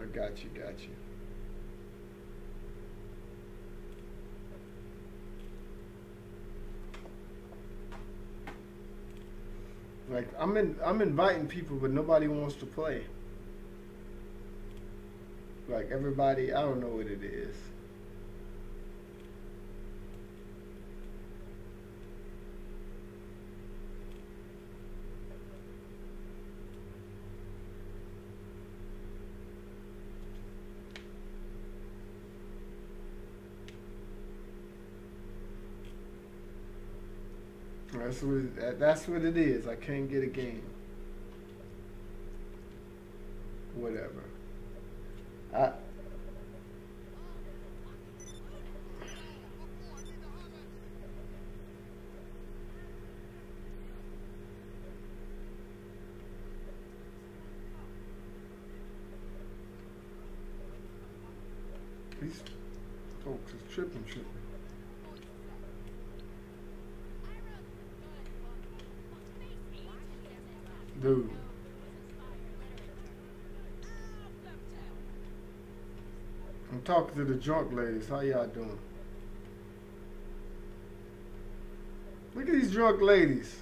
I got you, got you. Like I'm in, I'm inviting people, but nobody wants to play. Like everybody, I don't know what it is. That's what, it, that's what it is. I can't get a game. Whatever. I. These folks is tripping, tripping. Dude. I'm talking to the drunk ladies. How y'all doing? Look at these drunk ladies.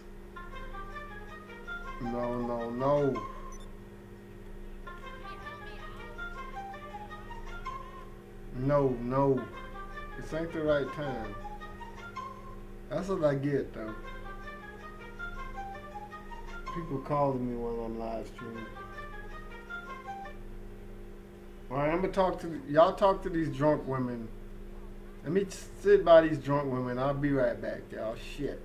No, no, no. No, no. This ain't the right time. That's what I get, though. People calling me while I'm live streaming. All right, I'm gonna talk to y'all. Talk to these drunk women. Let me sit by these drunk women. I'll be right back, y'all. Shit.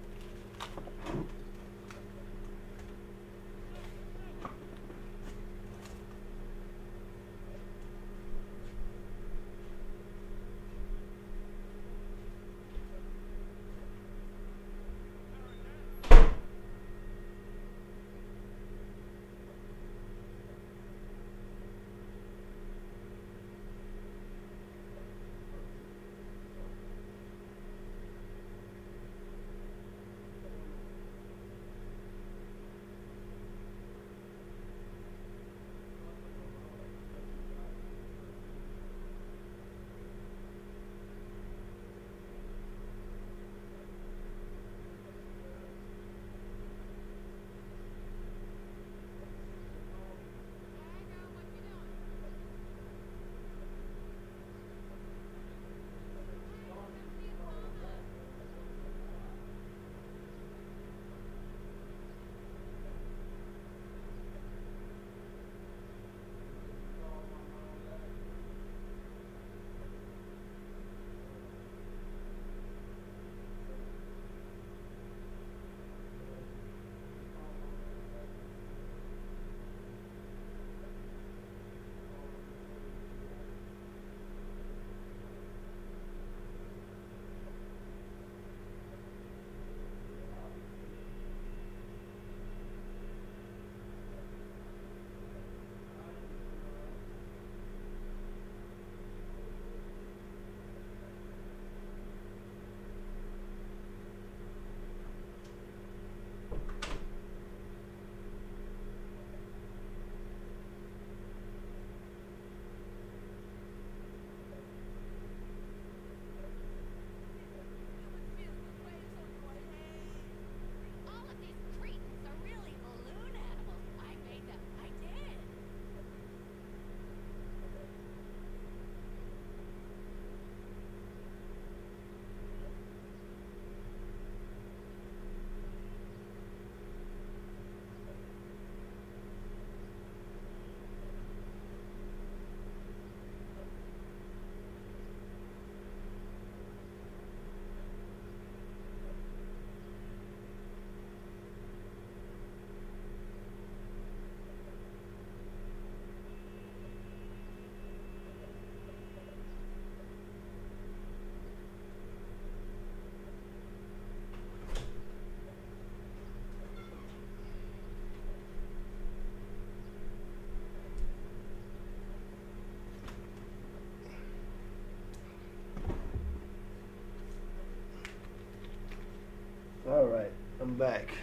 Welcome back.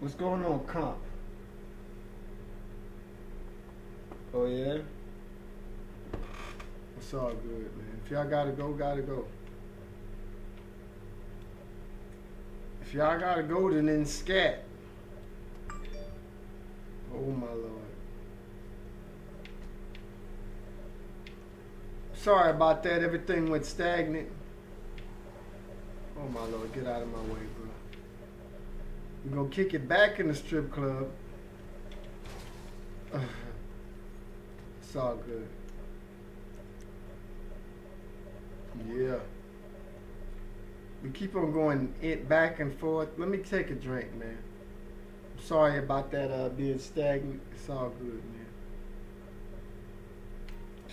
What's going on, comp? Oh yeah? It's all good, man. If y'all gotta go, gotta go. If y'all gotta go, then, then scat. Oh my lord. Sorry about that, everything went stagnant. Oh my lord, get out of my way, bro. We're gonna kick it back in the strip club. Uh, it's all good. Yeah. We keep on going it back and forth. Let me take a drink, man. I'm sorry about that uh, being stagnant. It's all good, man.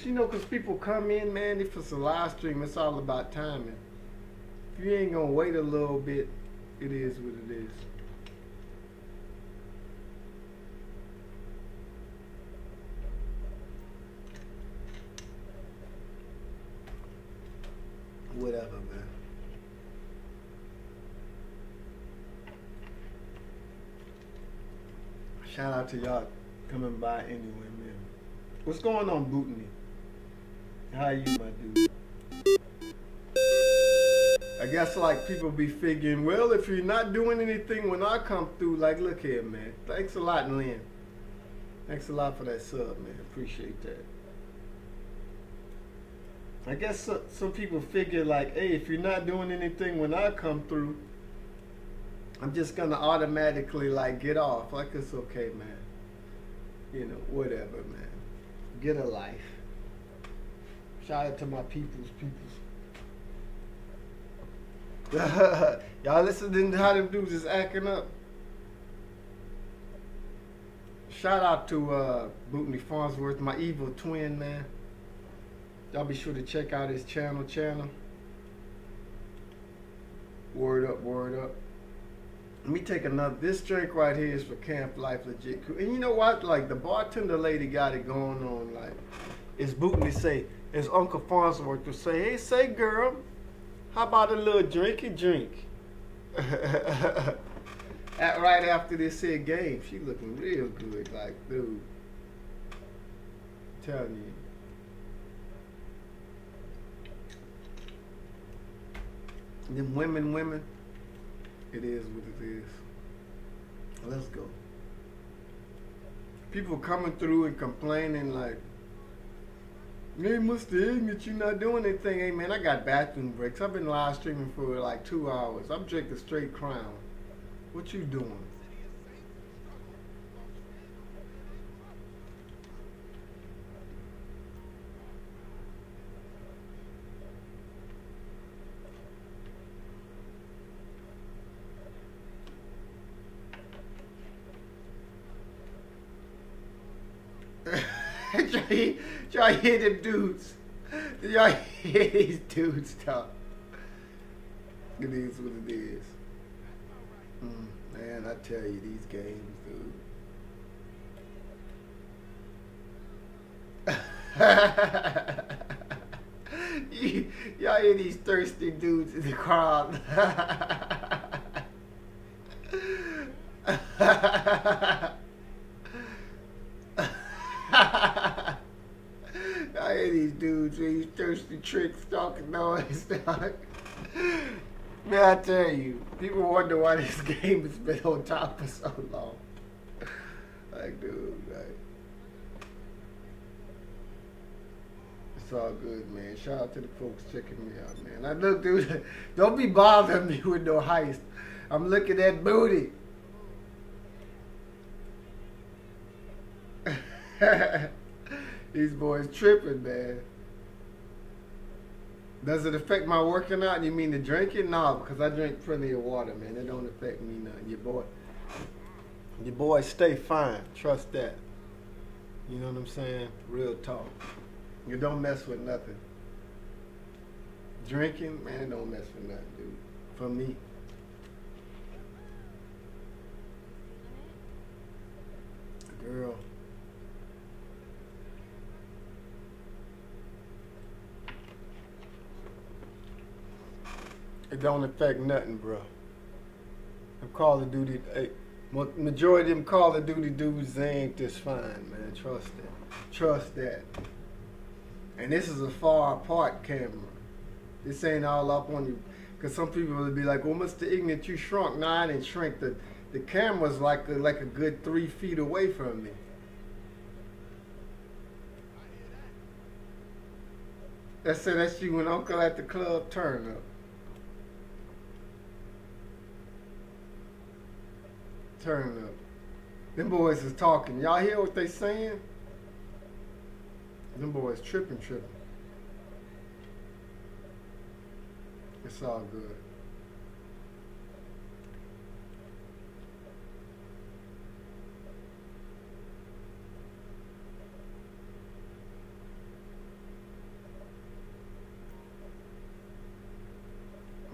You know, because people come in, man, if it's a live stream, it's all about timing. If you ain't gonna wait a little bit, it is what it is. Whatever, man. Shout out to y'all coming by anyway, man. What's going on, Bootney? How you, my dude? I guess, like, people be figuring, well, if you're not doing anything when I come through, like, look here, man. Thanks a lot, Lynn. Thanks a lot for that sub, man. Appreciate that. I guess so, some people figure, like, hey, if you're not doing anything when I come through, I'm just going to automatically, like, get off. Like, it's okay, man. You know, whatever, man. Get a life. Shout out to my peoples, peoples. Y'all listening to how them dudes is acting up? Shout out to uh, Bootney Farnsworth, my evil twin, man. Y'all be sure to check out his channel, channel. Word up, word up. Let me take another. This drink right here is for Camp Life, legit. And you know what? Like, the bartender lady got it going on. Like, it's Bootney say, as Uncle Farnsworth would say, hey, say, girl, how about a little drinky drink? At, right after this here game, she looking real good, like, dude. I'm telling you. Them women, women, it is what it is. Let's go. People coming through and complaining, like, hey, Mister Ignut, you not doing anything. Hey, man, I got bathroom breaks. I've been live streaming for like two hours. I'm drinking straight Crown. What you doing? Y'all hear them dudes. Y'all hear these dudes talk. It is what it is. Mm, man, I tell you, these games, dude. Y'all hear these thirsty dudes in the crowd. I hear these dudes with these thirsty tricks talking noise. Man, I tell you, people wonder why this game has been on top for so long. Like, dude, like, it's all good, man. Shout out to the folks checking me out, man. I look, dude, don't be bothering me with no heist. I'm looking at booty. These boys tripping, man. Does it affect my working out? You mean the drinking? No, because I drink plenty of water, man. It don't affect me nothing. Your boy, your boy stay fine. Trust that. You know what I'm saying? Real talk. You don't mess with nothing. Drinking, man, it don't mess with nothing, dude. For me. Girl. It don't affect nothing, bro. Them Call of Duty, hey, majority of them Call of Duty dudes, they ain't this fine, man. Trust that. Trust that. And this is a far apart camera. This ain't all up on you. Because some people will be like, well, Mister Ignut, you shrunk. Nah, I didn't shrink. The, the camera's like a, like a good three feet away from me. That's it, that's you and Uncle at the club turn up. Turn up. Them boys is talking. Y'all hear what they saying? Them boys tripping, tripping. It's all good.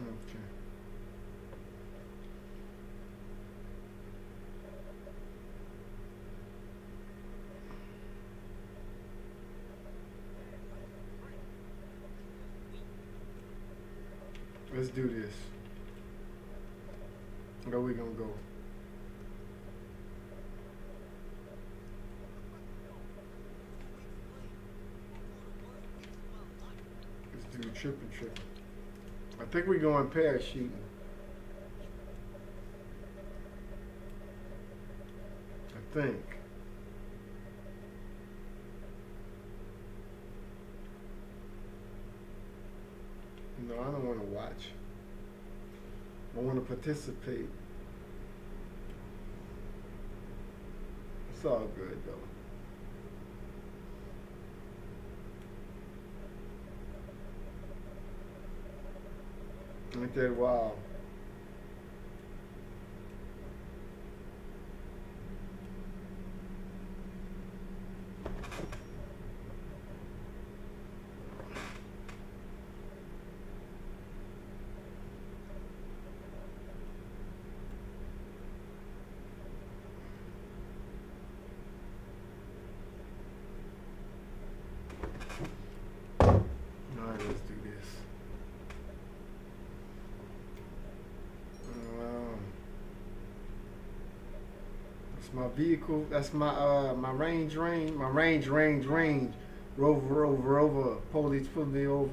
Okay. Let's do this. Where we gonna go? Let's do tripping, tripping. I think we're going parachuting. I think. No, I don't want to watch. I want to participate. It's all good, though. Ain't that wild? My vehicle, that's my uh my range range my range range range rover rover rover. Police pulled me over,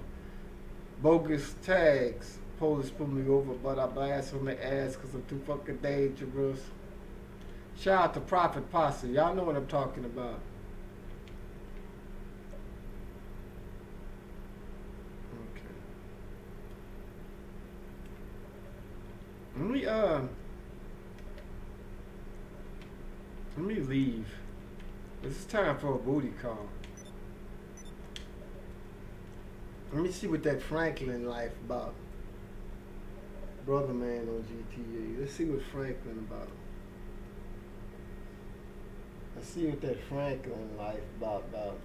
bogus tags. Police pulled me over, but I blast on the ass because I'm too fucking dangerous. Shout out to Prophet Posse, y'all know what I'm talking about. Okay, let me uh Let me leave. It's time for a booty call. Let me see what that Franklin life about. Brother man on G T A. Let's see what Franklin about. Let's see what that Franklin life about about.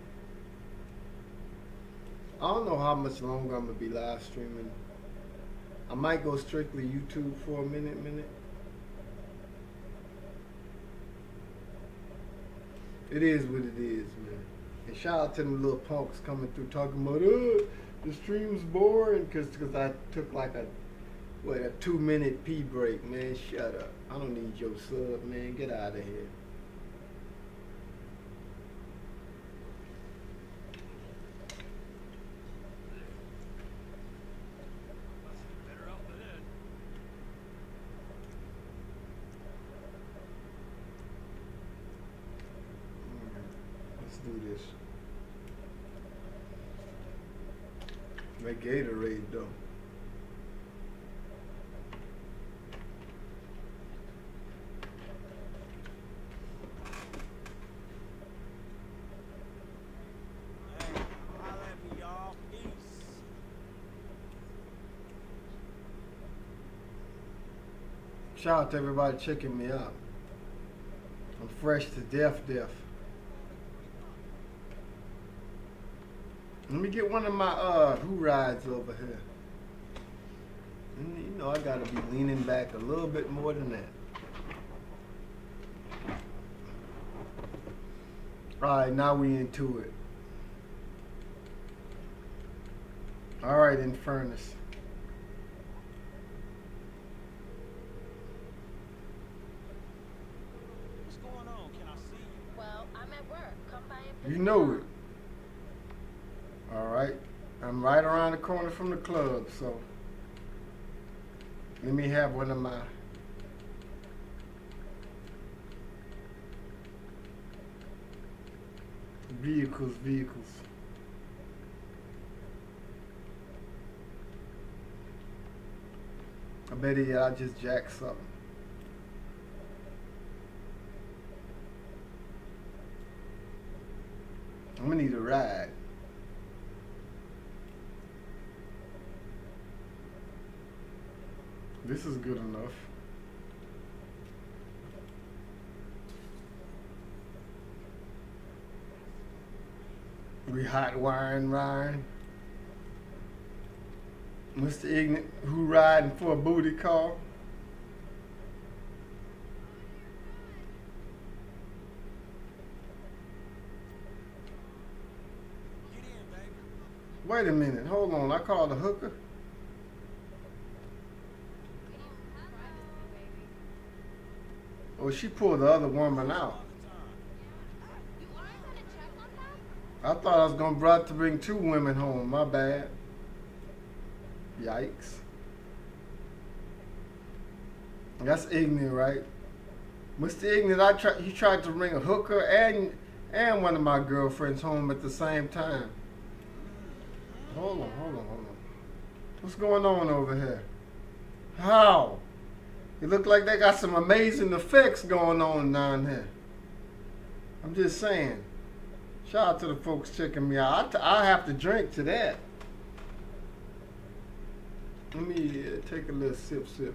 I don't know how much longer I'm gonna be live streaming. I might go strictly YouTube for a minute, minute. It is what it is, man. And shout out to them little punks coming through talking about, oh, the stream's boring because because I took like a, what, a two-minute pee break, man. Shut up. I don't need your sub, man. Get out of here. Gatorade though. Shout out to everybody checking me out. I'm fresh to death, death. Let me get one of my uh who rides over here. And, you know I gotta be leaning back a little bit more than that. Alright, now we into it. Alright, Infernus. going on? Can I see you? Well, I'm at work. Come by and pick me up. You know it. All right. I'm right around the corner from the club, so let me have one of my. Vehicles, vehicles. I bet he, I just jacked something. I'm gonna need a ride. This is good enough. We hot wiring Ryan. Mister Ignut, who riding for a booty call? Get in, baby. Wait a minute, hold on, I called a hooker. Oh, she pulled the other woman out. I thought I was gonna brought to bring two women home. My bad. Yikes. That's ignorant, right? Mister Ignut, I tried. He tried to bring a hooker and and one of my girlfriends home at the same time. Hold on, hold on, hold on. What's going on over here? How? It looked like they got some amazing effects going on down here. I'm just saying. Shout out to the folks checking me out. I, t I have to drink to that. Let me uh, take a little sip, sip.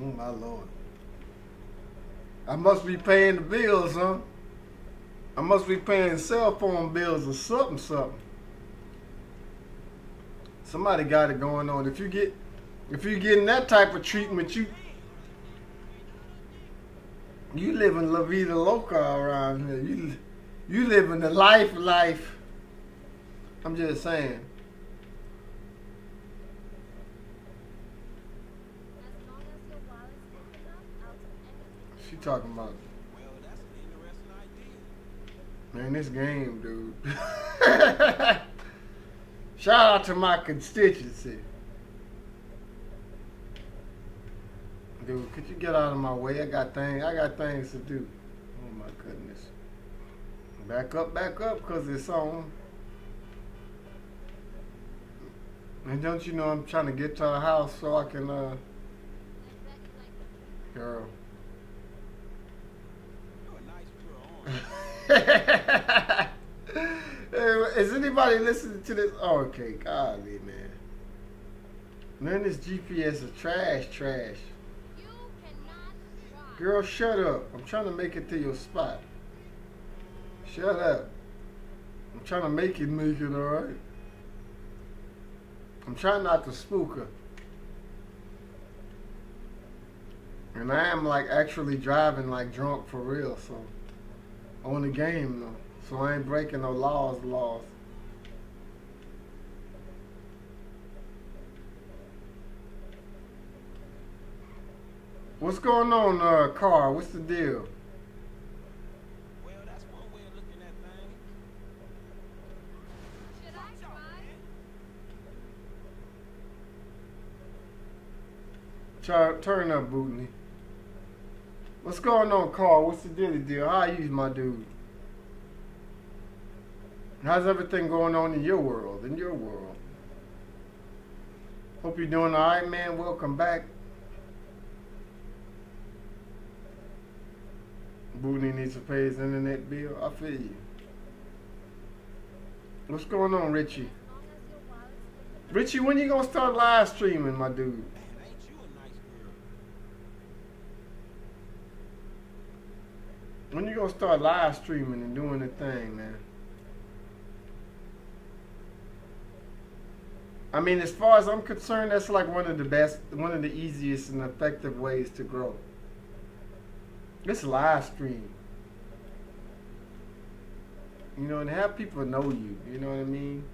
Oh, my Lord. I must be paying the bills, huh? I must be paying cell phone bills or something, something. Somebody got it going on. If you get, if you're getting that type of treatment, you... You live in La Vida Loca around here. You, you live in the life, life. I'm just saying. She talking about. Well, that's an interesting idea. Man, this game, dude. Shout out to my constituency. Dude, could you get out of my way? I got things. I got things to do. Oh my goodness! Back up, back up, cause it's on. And don't you know I'm trying to get to the house so I can, uh, girl. You're a nice girl. Is anybody listening to this? Oh, okay, golly, man. Man, this G P S is trash, trash. Girl, shut up. I'm trying to make it to your spot. Shut up. I'm trying to make it, make it, all right? I'm trying not to spook her. And I am, like, actually driving, like, drunk for real, so. On the game, though. So I ain't breaking no laws, laws. What's going on, uh, Carl? What's the deal? Well, that's one way of looking at things. Should I try? Char turn up, Bootney. What's going on, Carl? What's the dilly deal? How are you, my dude? How's everything going on in your world? In your world? Hope you're doing all right, man. Welcome back. Bootney needs to pay his internet bill. I feel you. What's going on, Richie? Richie, when you gonna start live streaming, my dude? Man, ain't you a nice girl? When you gonna start live streaming and doing the thing, man? I mean, as far as I'm concerned, that's like one of the best, one of the easiest and effective ways to grow. It's live stream. You know, and have people know you. You know what I mean?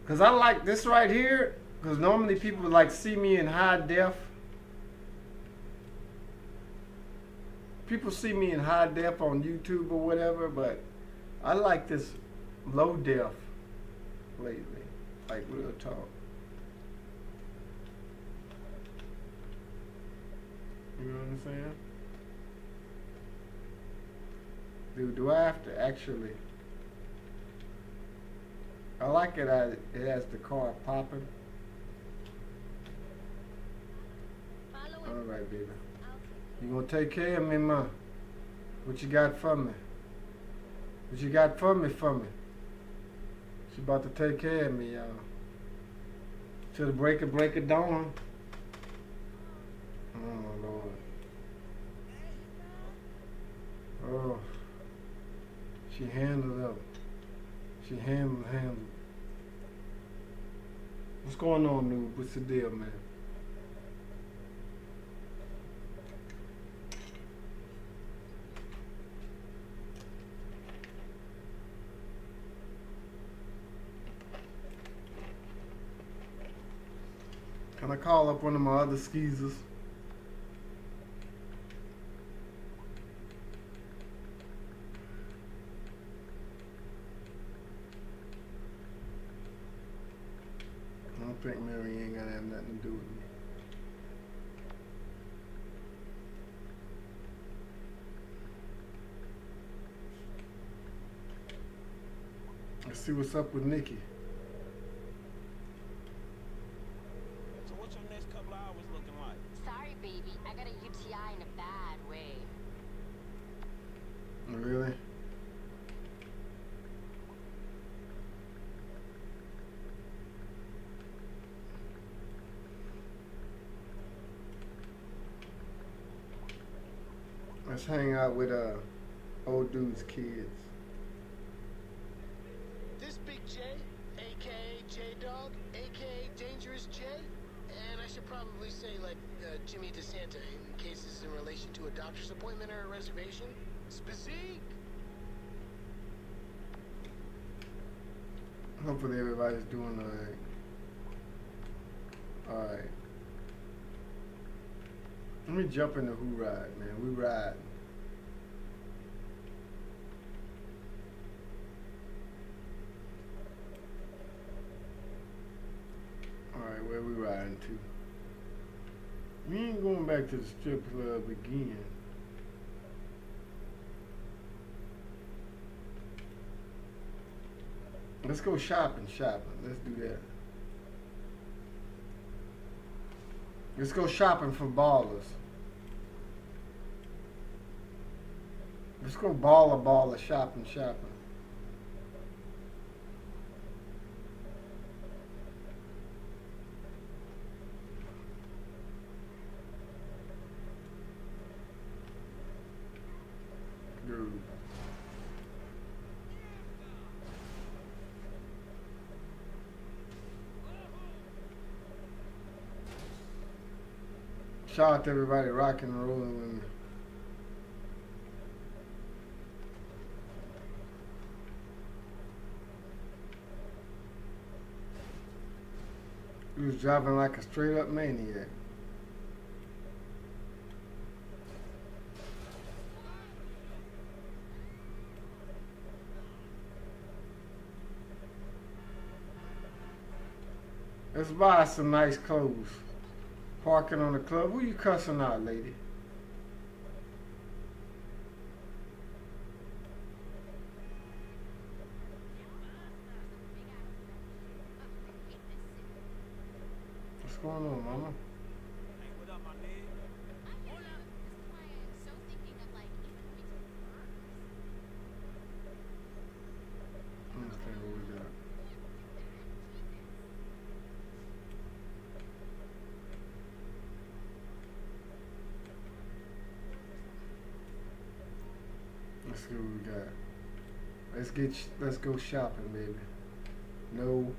Because I like this right here. Because normally people would like see me in high def. People see me in high def on YouTube or whatever, but I like this low def lately. Like real talk. You know what I'm saying? Dude, do I have to actually... I like it, I, it has the car popping. Alright, baby. You gonna take care of me, ma? What you got for me? What you got for me, for me? She about to take care of me, y'all. Till the break of break of dawn. Oh, Lord. Oh. She handled up. She handled, handled. What's going on, noob? What's the deal, man? Can I call up one of my other skeezers? I think Mary ain't gonna have nothing to do with me. Let's see what's up with Nikki. So what's your next couple of hours looking like? Sorry, baby, I got a U T I in a bad way. Really? Let's hang out with uh old dude's kids. This Big J, aka J Dog, aka Dangerous J, and I should probably say like uh, Jimmy DeSanta in case this is in relation to a doctor's appointment or a reservation. Spazik. Hopefully everybody's doing all right. All right. Let me jump into Who Ride, man. We ride. Alright, where we riding to? We ain't going back to the strip club again. Let's go shopping, shopping. Let's do that. Let's go shopping for ballers. Let's go baller, baller, shopping, shopping. Dude. Shout out to everybody rocking and rolling with me. He was driving like a straight up maniac. Let's buy some nice clothes. Parking on the club. Who you cussing out, lady? What's going on, mama? Let's get, let's go shopping, baby. No,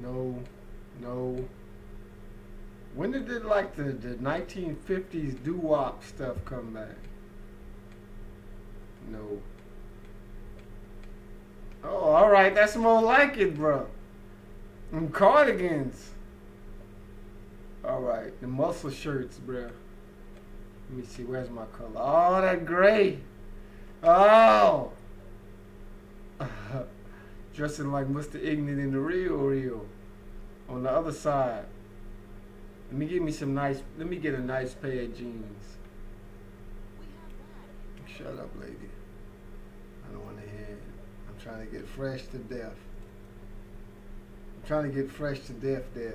no, no. When did it like the, the nineteen fifties doo-wop stuff come back? No. Oh, all right, that's more like it, bro. And cardigans. All right, the muscle shirts, bruh. Let me see, where's my color? Oh, that gray. Oh. Dressing like Mister Ignut in the real real. On the other side. Let me give me some nice, let me get a nice pair of jeans. Shut up, lady. I don't want to hear it. I'm trying to get fresh to death. I'm trying to get fresh to death, death.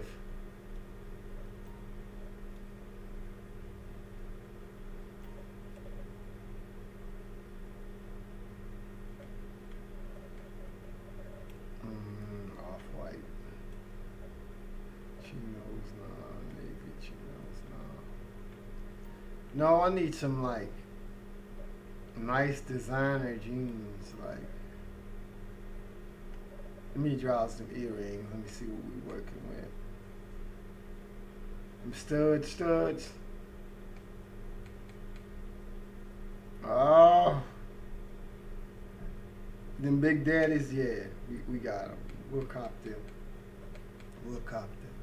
No, I need some like nice designer jeans. Like, let me draw some earrings. Let me see what we're working with. Some studs, studs. Oh, them big daddies. Yeah, we we got them. We'll cop them. We'll cop them.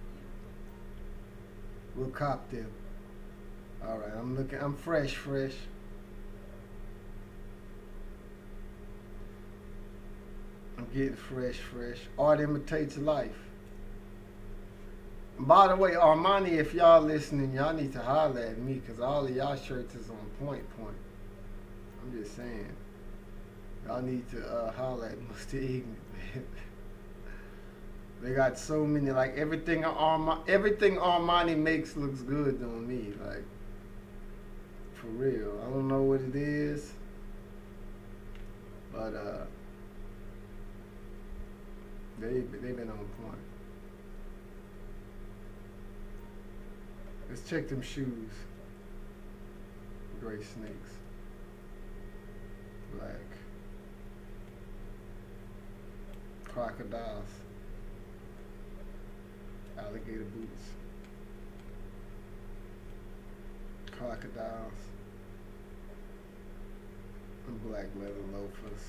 We'll cop them. All right, I'm looking, I'm fresh, fresh. I'm getting fresh, fresh. Art imitates life. And by the way, Armani, if y'all listening, y'all need to holler at me because all of y'all shirts is on point, point. I'm just saying. Y'all need to uh, holler at Mister Ignut, man. They got so many, like everything Armani, everything Armani makes looks good on me, like. For real, I don't know what it is, but uh, they they been on point. Let's check them shoes. Gray snakes. Black. Crocodiles. Alligator boots. Crocodiles. And black leather loafers.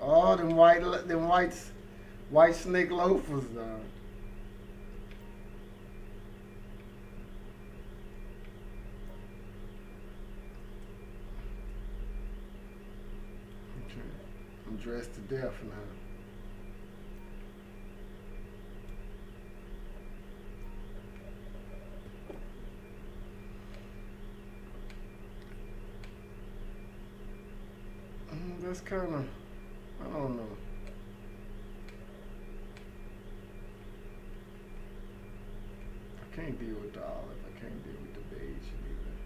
Oh, them white, them whites, white snake loafers, though. Okay. I'm dressed to death now. That's kind of, I don't know. I can't deal with the olive. I can't deal with the beige either.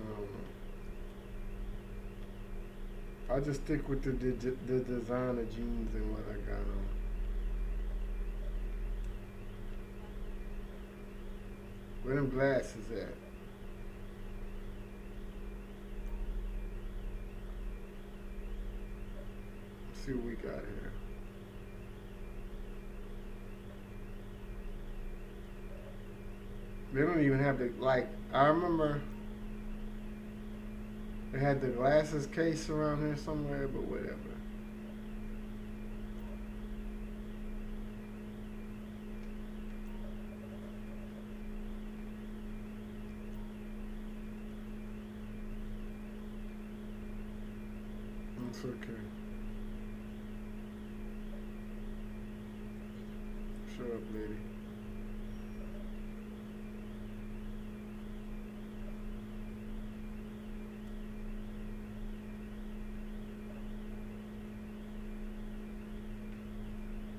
Um, I'll just stick with the, the, the designer jeans and what I got on. Where them glasses at? Let's see what we got here. They don't even have the, like, I remember they had the glasses case around here somewhere, but whatever. Okay. Shut up, lady.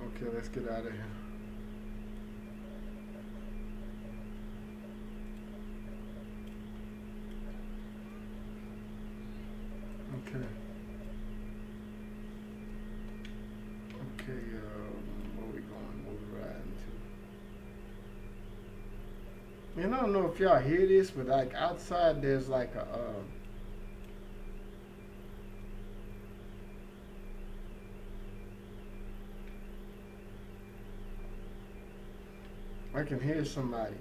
Okay, let's get out of here. Okay. Okay, um, where we going? Where we riding to? Man, I don't know if y'all hear this, but like outside there's like a, um, I can hear somebody.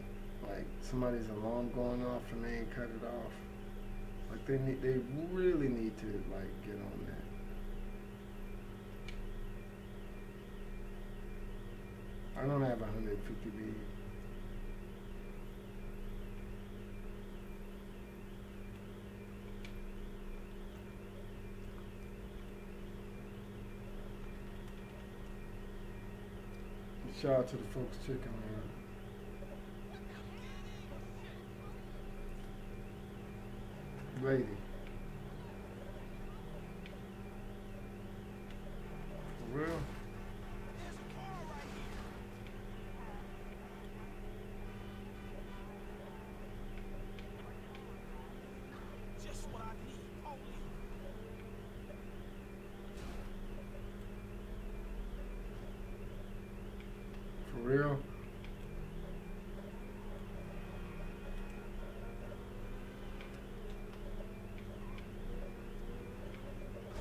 Like somebody's alarm going off and they ain't cut it off. Like they need, they really need to like get on that. I don't have one hundred fifty B. Shout out to the folks chicken, man. Lady. For real?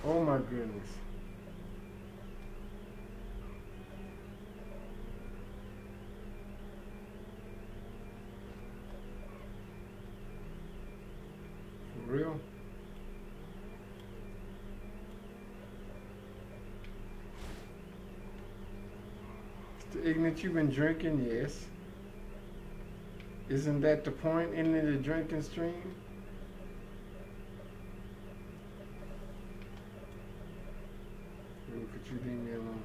Oh my goodness. For real? Mister Ignut, you've been drinking? Yes. Isn't that the point? Isn't it a drinking stream? You leave me alone.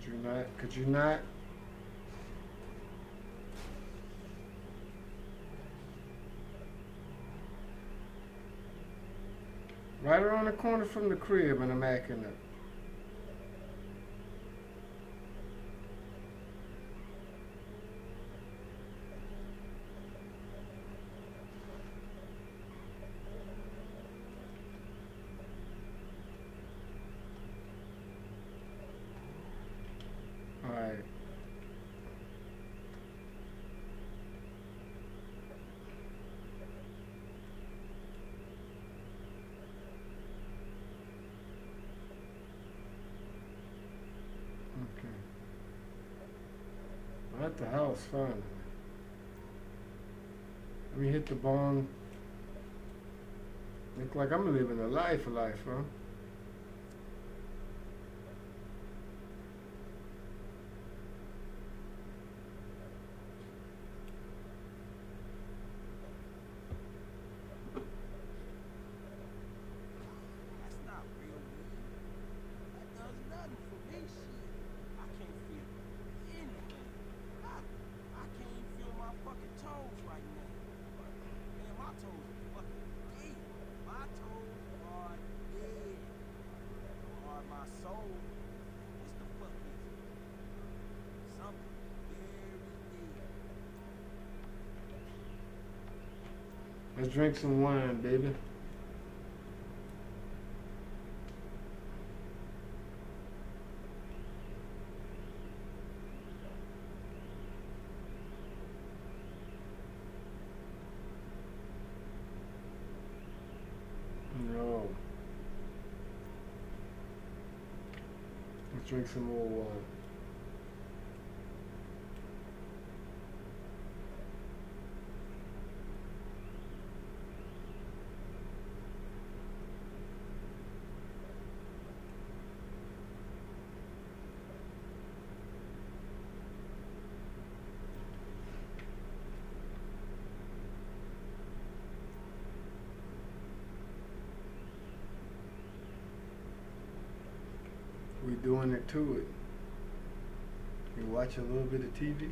Could you not? Could you not? Right around the corner from the crib, and I'm acting up. The house, fine. Let me hit the bone. Look like I'm living a life, a life, huh? Let's drink some wine, baby. No. Let's drink some more wine. Doing it to it. You watch a little bit of T V.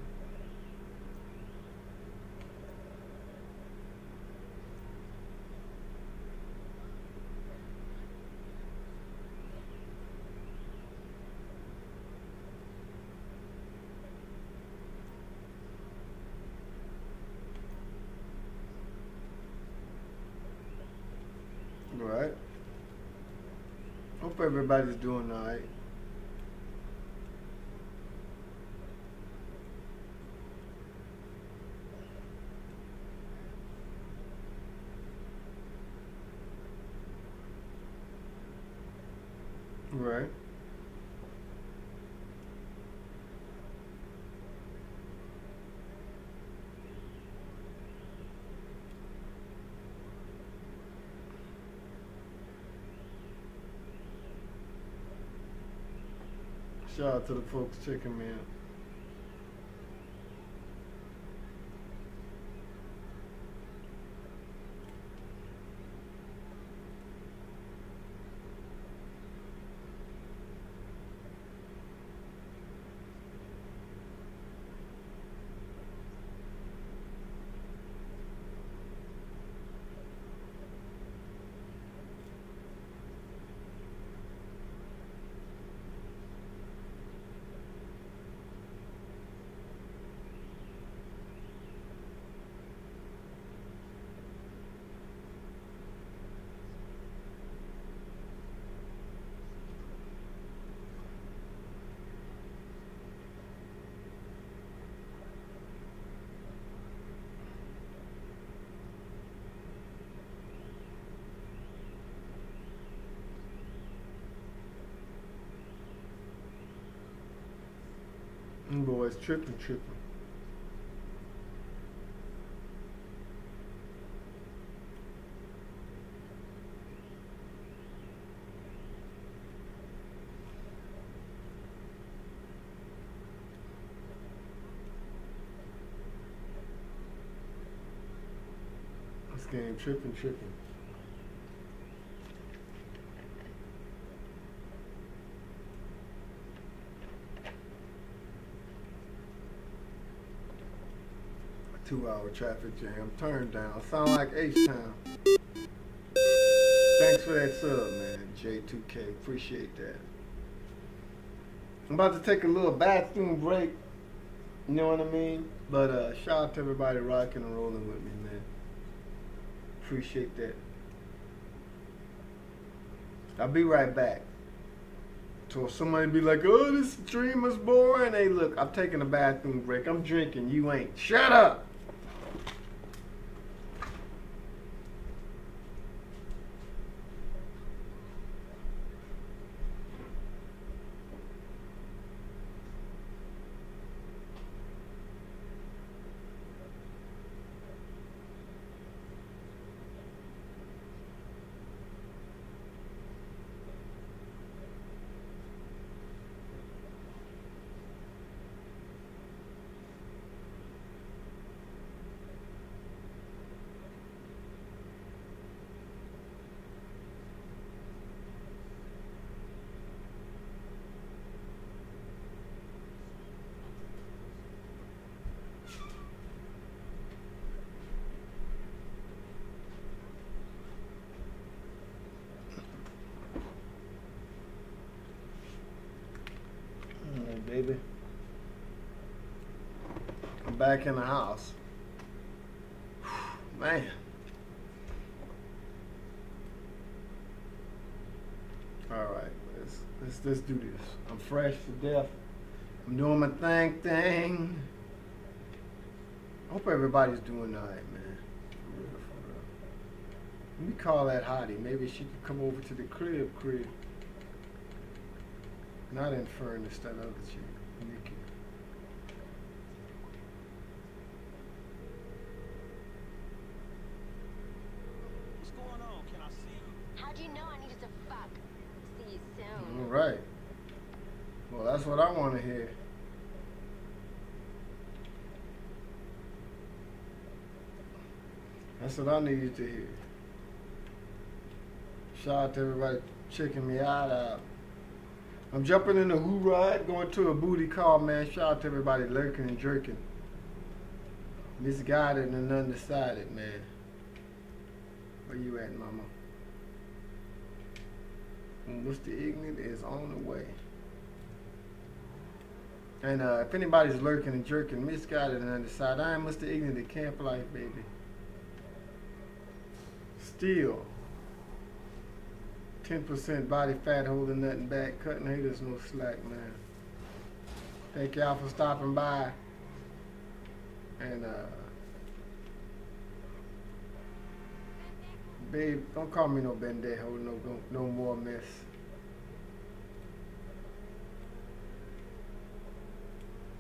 All right. Hope everybody's doing all right. Right. Shout out to the folks checking me out. Boys tripping, tripping. This game tripping, tripping. Two-hour traffic jam. Turn down. Sound like H-Town. Thanks for that sub, man. J two K. Appreciate that. I'm about to take a little bathroom break. You know what I mean? But uh, shout out to everybody rocking and rolling with me, man. Appreciate that. I'll be right back. So if somebody be like, oh, this stream is boring. Hey, look, I'm taking a bathroom break. I'm drinking. You ain't. Shut up. Back in the house. Whew, man. Alright, let's, let's, let's do this. I'm fresh to death. I'm doing my thing thing. I hope everybody's doing alright, man. For real, for real. Let me call that hottie. Maybe she could come over to the crib, crib. Not inferring this, that other chick. Nikki. Right. Well, that's what I want to hear. That's what I needed to hear. Shout out to everybody checking me out. Uh, I'm jumping in a hoo ride, going to a booty call, man. Shout out to everybody lurking and jerking. Misguided and undecided, man. Where you at, mama? Mister Ignut is on the way. And uh, if anybody's lurking and jerking, misguided and undecided, I am Mister Ignut at Camp Life, baby. Still, ten percent body fat, holding nothing back, cutting haters no slack, man. Thank y'all for stopping by. And, uh, babe, don't call me no bendejo, no, no, no more, miss.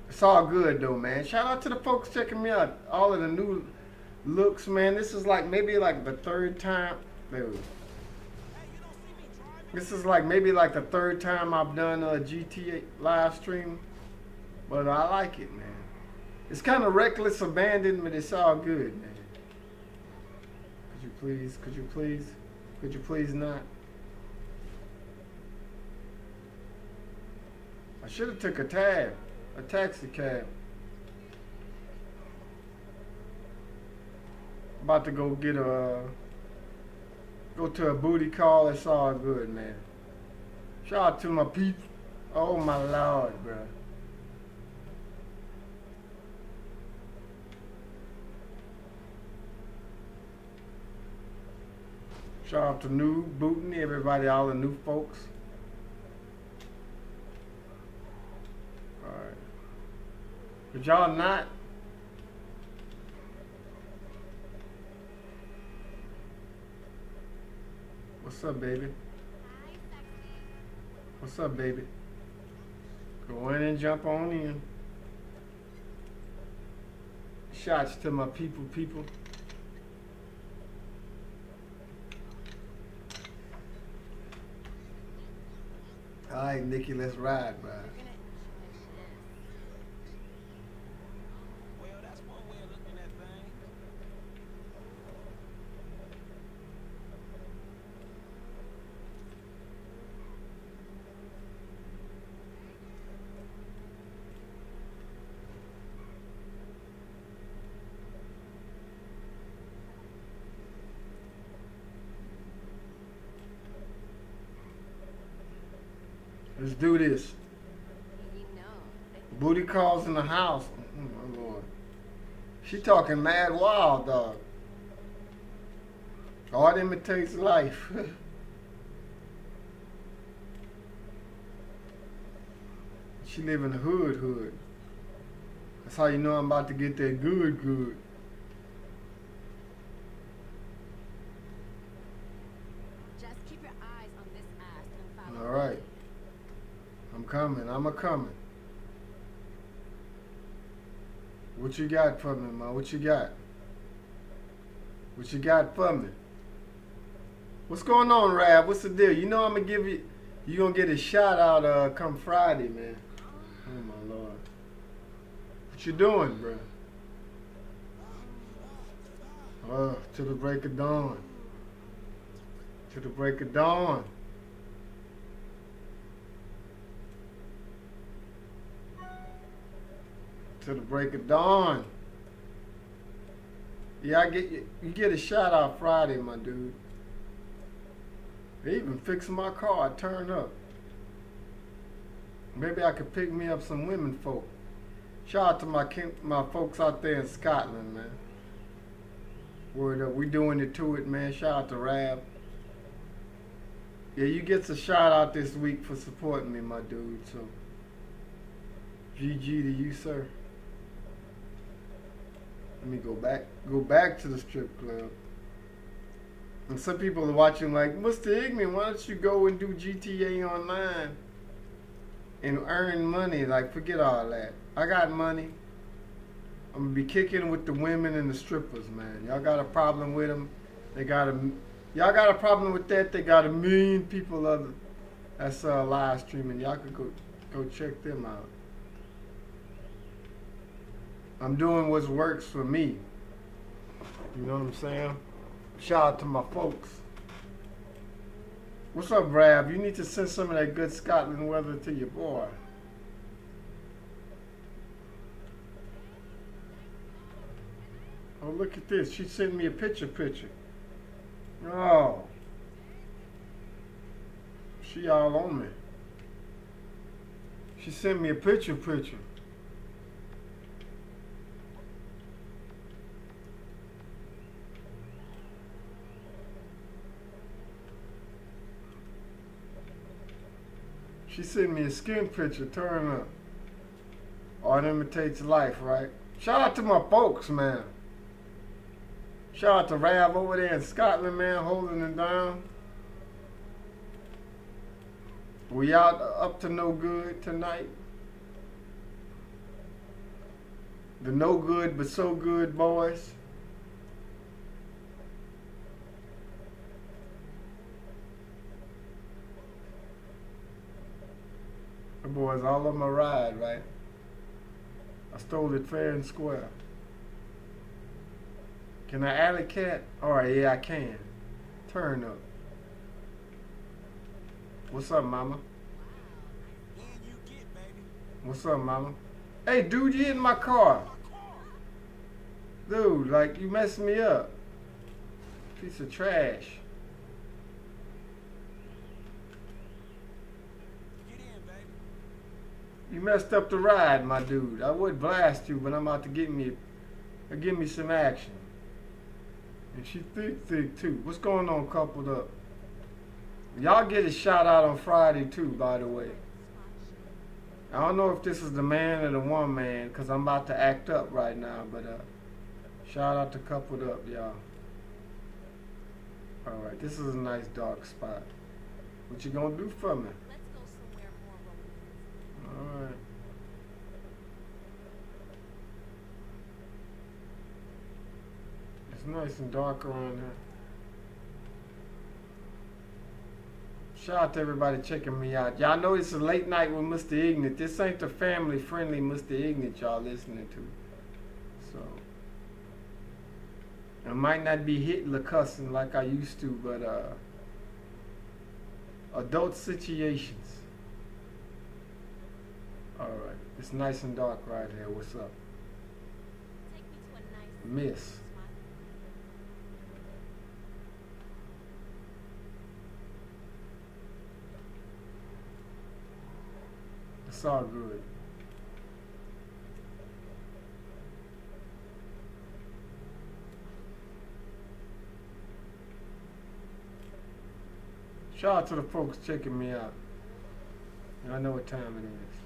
It's all good, though, man. Shout out to the folks checking me out. All of the new looks, man. This is like maybe like the third time. There we go. Hey, you don't see me driving? This is like maybe like the third time I've done a G T A live stream, but I like it, man. It's kind of reckless abandon, but it's all good, man. Could you please, could you please, could you please not? I should have took a tab, a taxi cab. About to go get a, go to a booty call. It's all good, man. Shout out to my people. Oh my Lord, bro. Shout out to New Bootin', everybody, all the new folks. All right. But y'all not. What's up, baby? What's up, baby? Go in and jump on in. Shots to my people, people. All right, Nikki, let's ride, bro. Let's do this. You know, booty calls in the house. Oh my Lord. She talking mad wild, dog. Art imitates life. She live in the hood, hood. That's how you know I'm about to get that good, good. Just keep your eyes on this ass and follow. All right. I'm coming, I'm a coming. What you got for me, man? What you got? What you got for me? What's going on, Rab? What's the deal? You know I'm gonna give you, you gonna get a shout out uh, come Friday, man. Oh my Lord. What you doing, bro? Oh, to the break of dawn. To the break of dawn. To the break of dawn. Yeah, I get you. You get a shout out Friday, my dude. They even fixed my car. I turned up. Maybe I could pick me up some women folk. Shout out to my my folks out there in Scotland, man. Word up, we doing it to it, man. Shout out to Rab. Yeah, you get a shout out this week for supporting me, my dude. So, G G to you, sir. Let me go back go back to the strip club. And some people are watching like, Mister Ignut, why don't you go and do G T A online and earn money? Like, forget all that. I got money. I'm gonna be kicking with the women and the strippers, man. Y'all got a problem with them? They got a y'all got a problem with that? They got a million people other that's uh, live streaming. Y'all could go go check them out. I'm doing what works for me. You know what I'm saying? Shout out to my folks. What's up, Brab? You need to send some of that good Scotland weather to your boy. Oh, look at this. She sent me a picture picture. Oh. She all on me. She sent me a picture picture. She sent me a skin picture, turn up. Art imitates life, right? Shout out to my folks, man. Shout out to Rav over there in Scotland, man, holding it down. We out up to no good tonight. The no good but so good boys. The boys, all of them a ride, right? I stole it fair and square. Can I alley cat? Alright, yeah, I can. Turn up. What's up, mama? What's up, mama? Hey, dude, you hit my car. Dude, like, you messed me up. Piece of trash. You messed up the ride, my dude. I would blast you, but I'm about to get me, give me some action. And she thick, thick too. What's going on, Coupled Up? Y'all get a shout out on Friday too, by the way. I don't know if this is the man or the one man, because I'm about to act up right now, but uh, shout out to Coupled Up, y'all. Alright, this is a nice dark spot. What you gonna do for me? Alright. It's nice and dark around here. Shout out to everybody checking me out. Y'all know it's a late night with Mister Ignut. This ain't the family friendly Mister Ignut y'all listening to. So I might not be Hitler cussing like I used to, but uh adult situations. Alright, it's nice and dark right here. What's up? Take me to a nice miss. Spot. It's all good. Shout out to the folks checking me out. I know what time it is.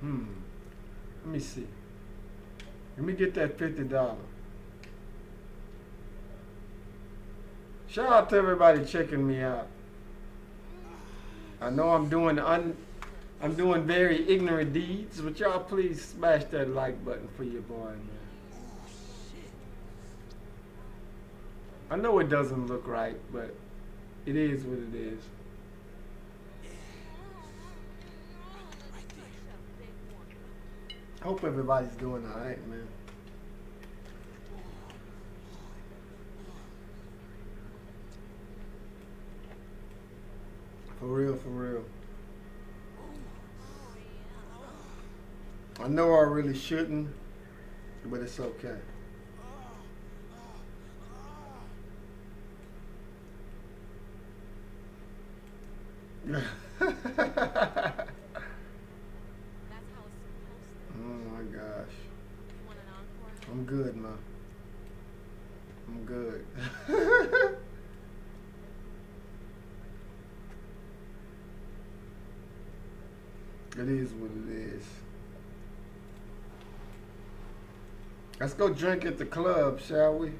Hmm. Let me see. Let me get that fifty dollars. Shout out to everybody checking me out. I know I'm doing un I'm doing very ignorant deeds, but y'all please smash that like button for your boy, man. I know it doesn't look right, but it is what it is. Hope everybody's doing all right, man. For real, for real. I know I really shouldn't, but it's okay. I'm good, man. I'm good. It is what it is. Let's go drink at the club, shall we?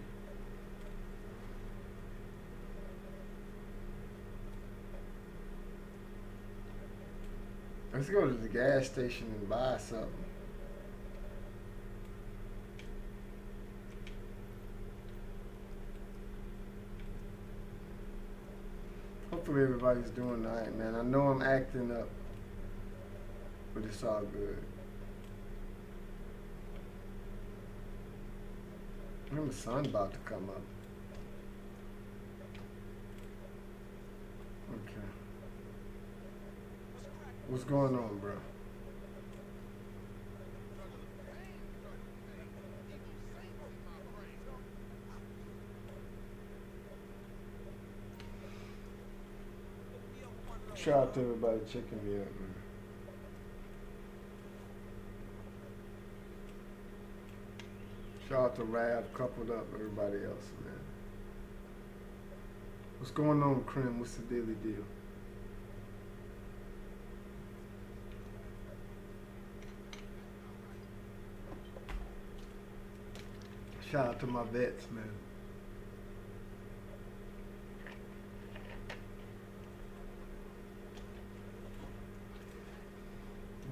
Let's go to the gas station and buy something. Hopefully everybody's doing all right, man. I know I'm acting up, but it's all good. I remember the sun about to come up. Okay. What's going on, bro? Shout out to everybody checking me out, man. Shout out to Rab, Coupled Up, everybody else, man. What's going on, Krim? What's the daily deal? Shout out to my vets, man.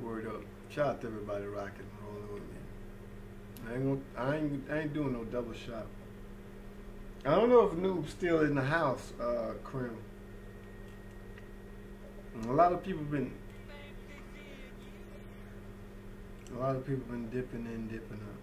Word up. Shout out to everybody rocking and rolling with me. I ain't, I ain't, I ain't doing no double shot. I don't know if Noob's still in the house, uh, Krim. A lot of people been, a lot of people been dipping in, dipping out.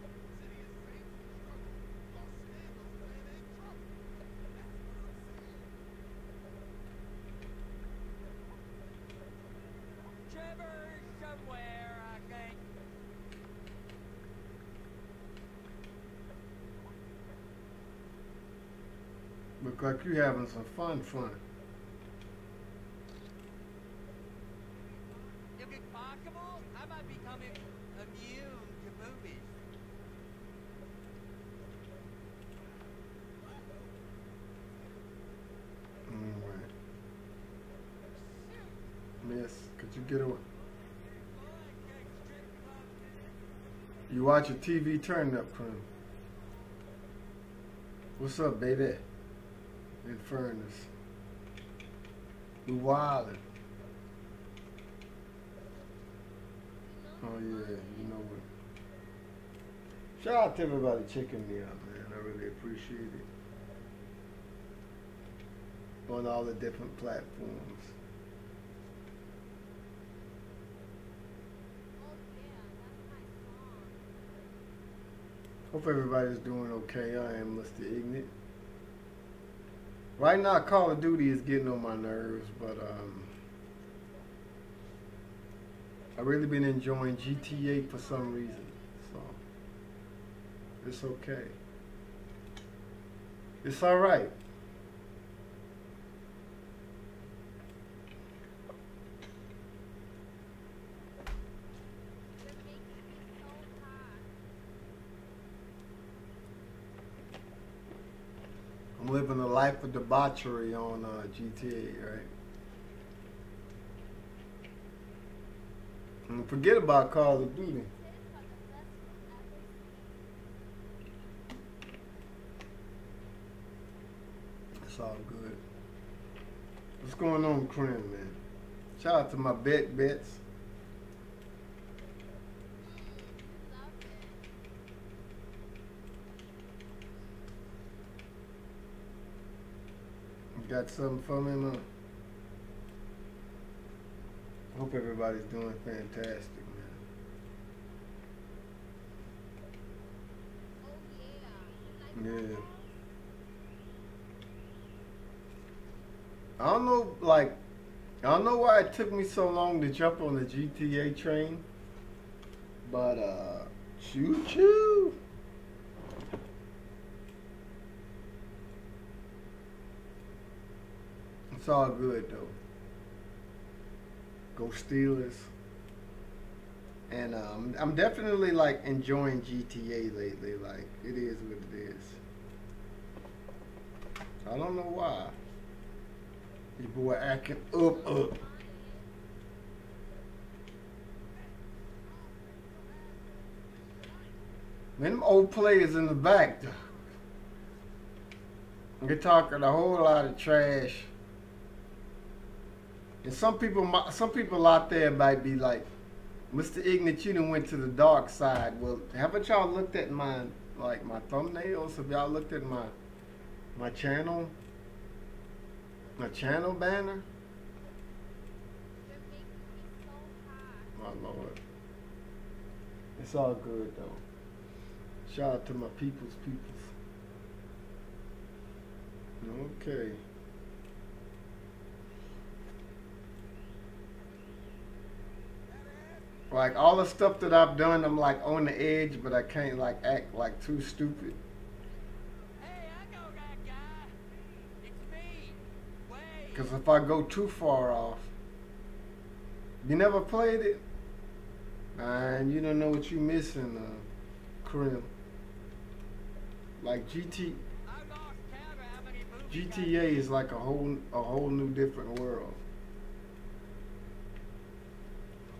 Look like you having some fun, fun. If it's possible, I might become immune to movies. Alright. Miss, could you get away? You watch your T V turned up, Crown. What's up, baby? In fairness, we wildin'. Oh yeah, you know what? Shout out to everybody checking me out, man. I really appreciate it. On all the different platforms. Hope everybody's doing okay. I am Mister Ignut. Right now, Call of Duty is getting on my nerves, but um, I've really been enjoying G T A for some reason, so it's okay. It's all right. I'm living a life of debauchery on uh, G T A, right? And forget about Call of Duty. It's all good. What's going on, Krim, man? Shout out to my bet bets. Got something for me, man. Hope everybody's doing fantastic, man. Oh, yeah. Yeah. I don't know, like, I don't know why it took me so long to jump on the G T A train, but, uh, choo-choo. It's all good though. Go Steelers. And um, I'm definitely like enjoying G T A lately. Like it is what it is. I don't know why. Your boy acting up up. Man, them old players in the back though. They're talking a whole lot of trash. And some people, some people out there might be like, Mister Ignut, you done went to the dark side. Well, haven't y'all looked at my, like, my thumbnails? Have y'all looked at my, my channel, my channel banner? My Lord. It's all good, though. Shout out to my people's peoples. Okay. Like all the stuff that I've done, I'm like on the edge, but I can't like act like too stupid. Hey, I know that guy. It's me. Wait. 'Cause if I go too far off, you never played it, and you don't know what you missing, uh, Krim. Like G T, G T A is like a whole, a whole new different world.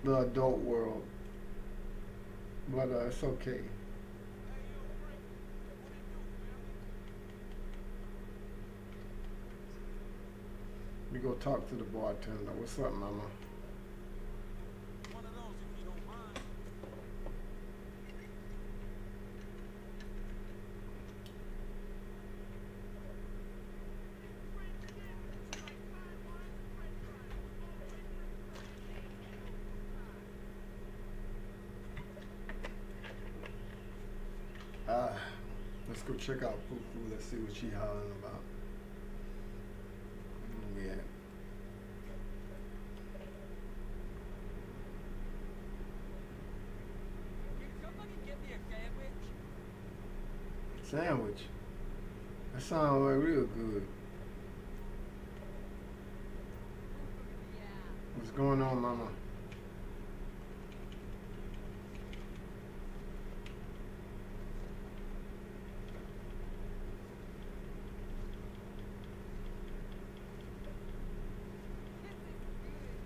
The adult world, but uh, it's okay. We go talk to the bartender. What's up, mama? One of those, if you don't mind. go check out Poo-Poo. Let's see what she hollering about. Where we at? Sandwich. That sound like real good. Yeah. What's going on, Mama?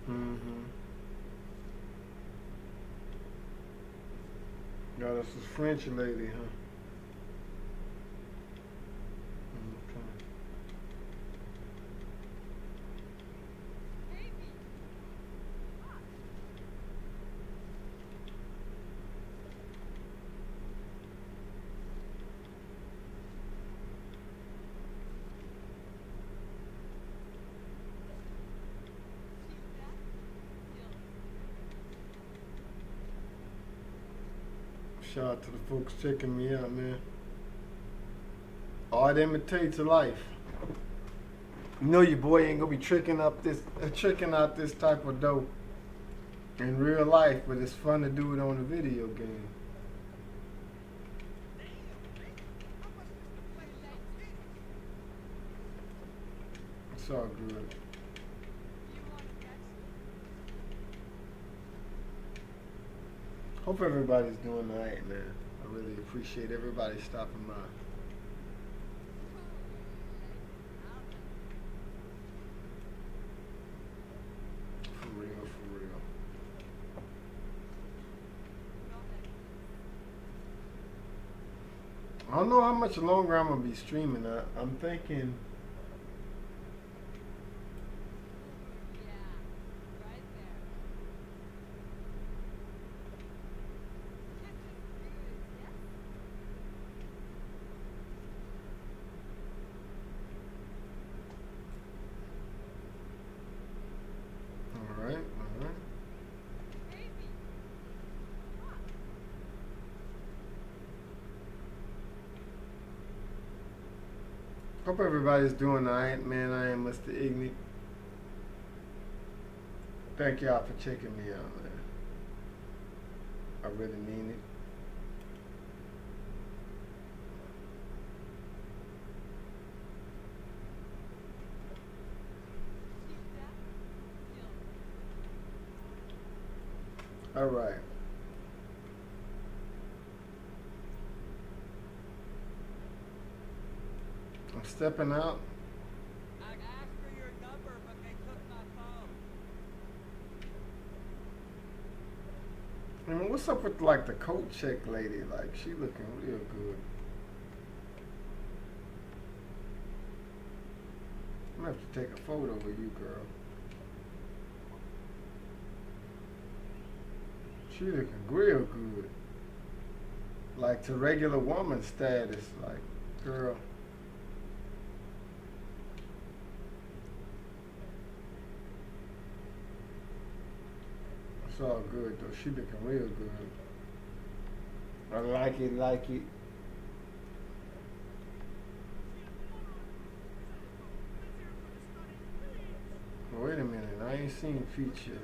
Mm-hmm. Got us a French lady, huh? Shout out to the folks checking me out, man. Art imitates life. You know your boy ain't gonna be tricking up this, uh, tricking out this type of dope in real life, but it's fun to do it on a video game. It's all good. Hope everybody's doing all right, man. I really appreciate everybody stopping by. For real, for real. I don't know how much longer I'm gonna be streaming. I, I'm thinking. Hope everybody's doing all right, man. I am Mister Ignut. Thank y'all for checking me out, man. I really mean it. All right. I'm stepping out. I asked for your number, but they took my phone. I mean, what's up with like the coat check lady? Like, she looking real good. I'm gonna have to take a photo of you, girl. She looking real good. Like to regular woman status, like, girl. It's all good though. She looking real good. I like it, like it. Wait a minute, I ain't seen feature.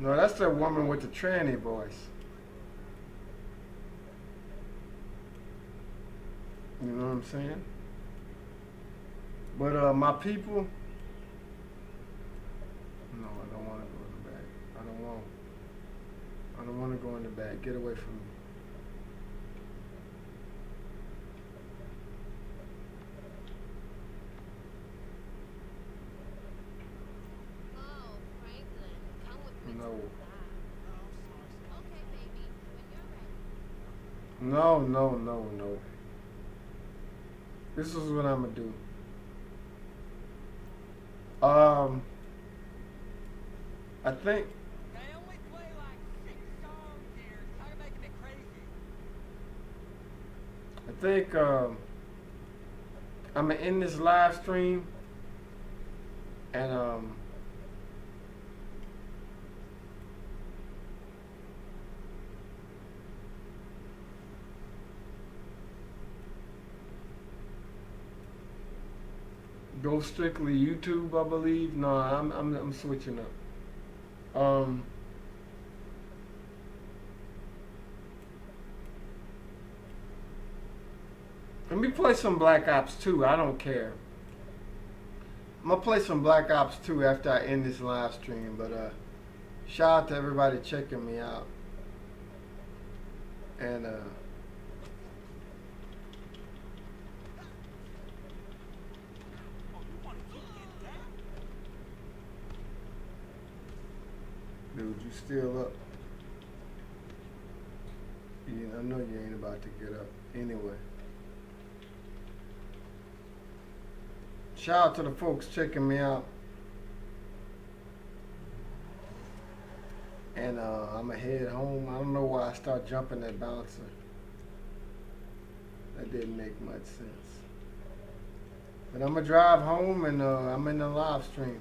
No, that's that woman with the tranny voice. You know what I'm saying? But uh, my people, no, I don't want to go in the back. I don't want, I don't want to go in the back. Get away from me. Oh, Franklin, come with me. No. Okay, baby, when you're ready. No, no, no, no. This is what I'm gonna do. Um, I think they only play like six songs here. It's kind of making it crazy. I think um, I'm gonna end this live stream, and um, go strictly YouTube, I believe. No, I'm I'm I'm switching up. Um. Let me play some Black Ops two. I don't care. I'm gonna play some Black Ops two after I end this live stream. But uh, shout out to everybody checking me out. And uh. Dude, you still up? Yeah, I know you ain't about to get up anyway. Shout out to the folks checking me out. And uh, I'ma head home. I don't know why I start jumping that bouncer. That didn't make much sense. But I'ma drive home and uh, I'm in the live stream.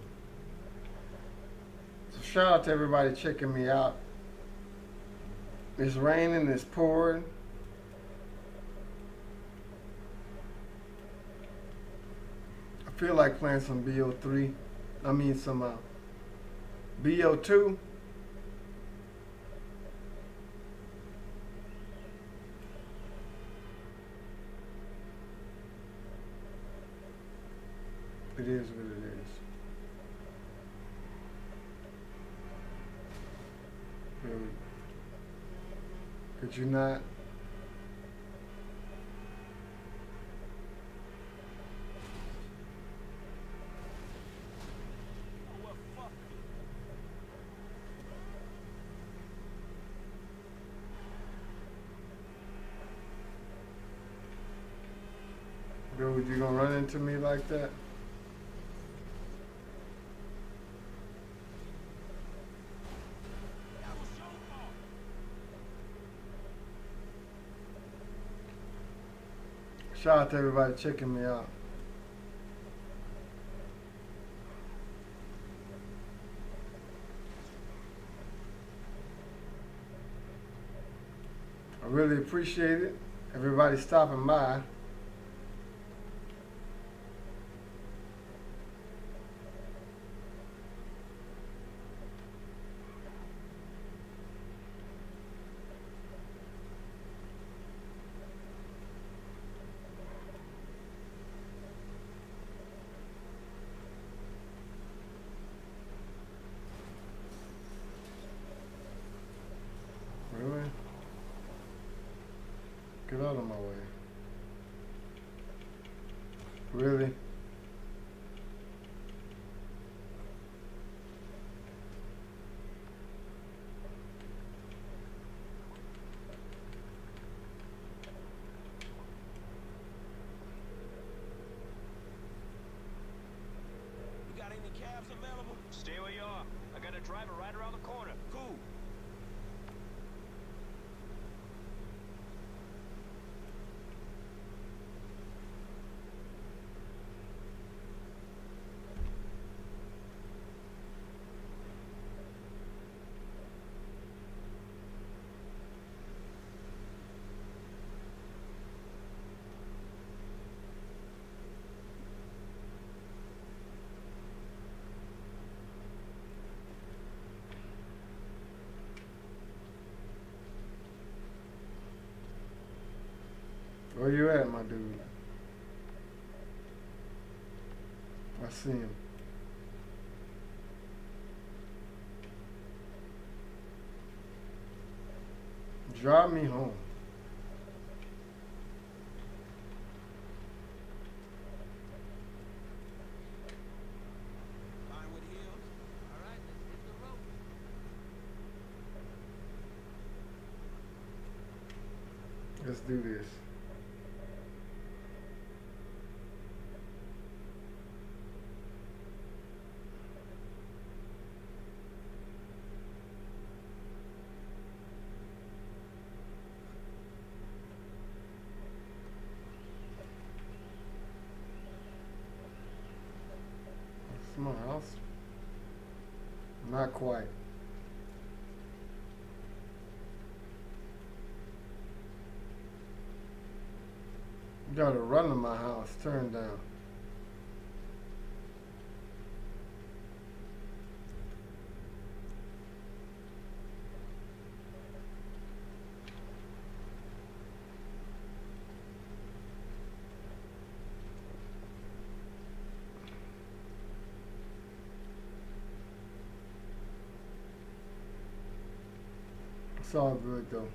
Shout out to everybody checking me out. It's raining, it's pouring. I feel like playing some B O three. I mean some uh, B O two. It is what it is. Could you not? Dude, you gonna run into me like that? Shout out to everybody checking me out. I really appreciate it. Everybody stopping by. Where you at, my dude? I see him. Drive me home. Let's do this. My house? Not quite. You gotta run to my house, turn down. It's all good though.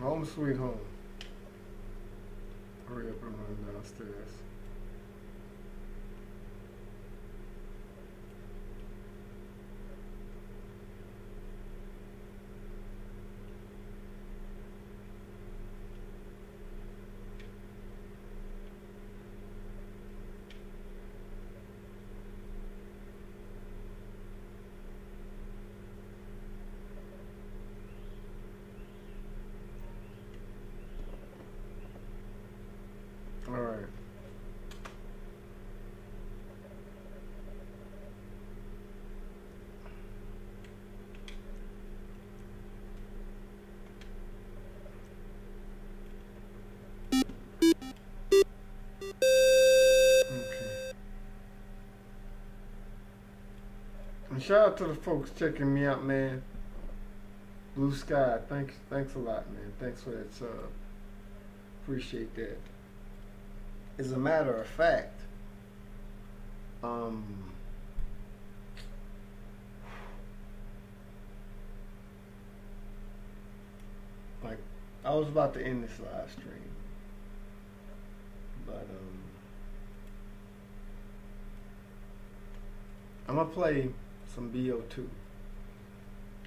Home sweet home. Hurry up and run downstairs. Shout out to the folks checking me out, man. Blue Sky, thanks, thanks a lot, man. Thanks for that sub. Appreciate that. As a matter of fact, um, like I was about to end this live stream, but um, I'm gonna play some B O two.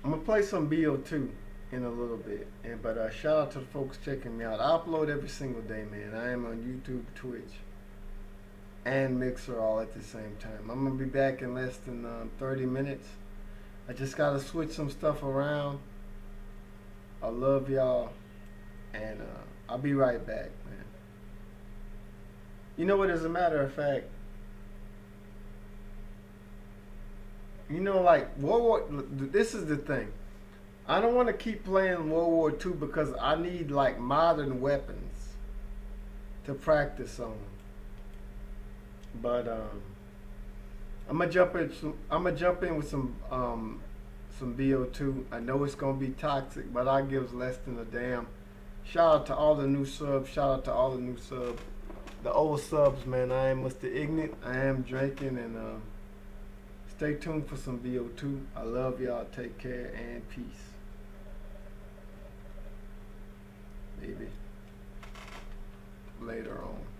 I'm gonna play some B O two in a little bit, and but uh, shout out to the folks checking me out. I upload every single day, man. I am on YouTube, Twitch, and Mixer all at the same time. I'm gonna be back in less than um, thirty minutes. I just gotta switch some stuff around. I love y'all, and uh, I'll be right back, man. You know what? As a matter of fact. You know, like, World War, this is the thing. I don't want to keep playing World War Two because I need, like, modern weapons to practice on. But, um, I'm going to jump in, I'm going to jump in with some, um, some B O two. I know it's going to be toxic, but I give less than a damn. Shout out to all the new subs. Shout out to all the new subs. The old subs, man. I am Mister Ignut. I am drinking and, um. Stay tuned for some B O two. I love y'all. Take care and peace. Maybe later on.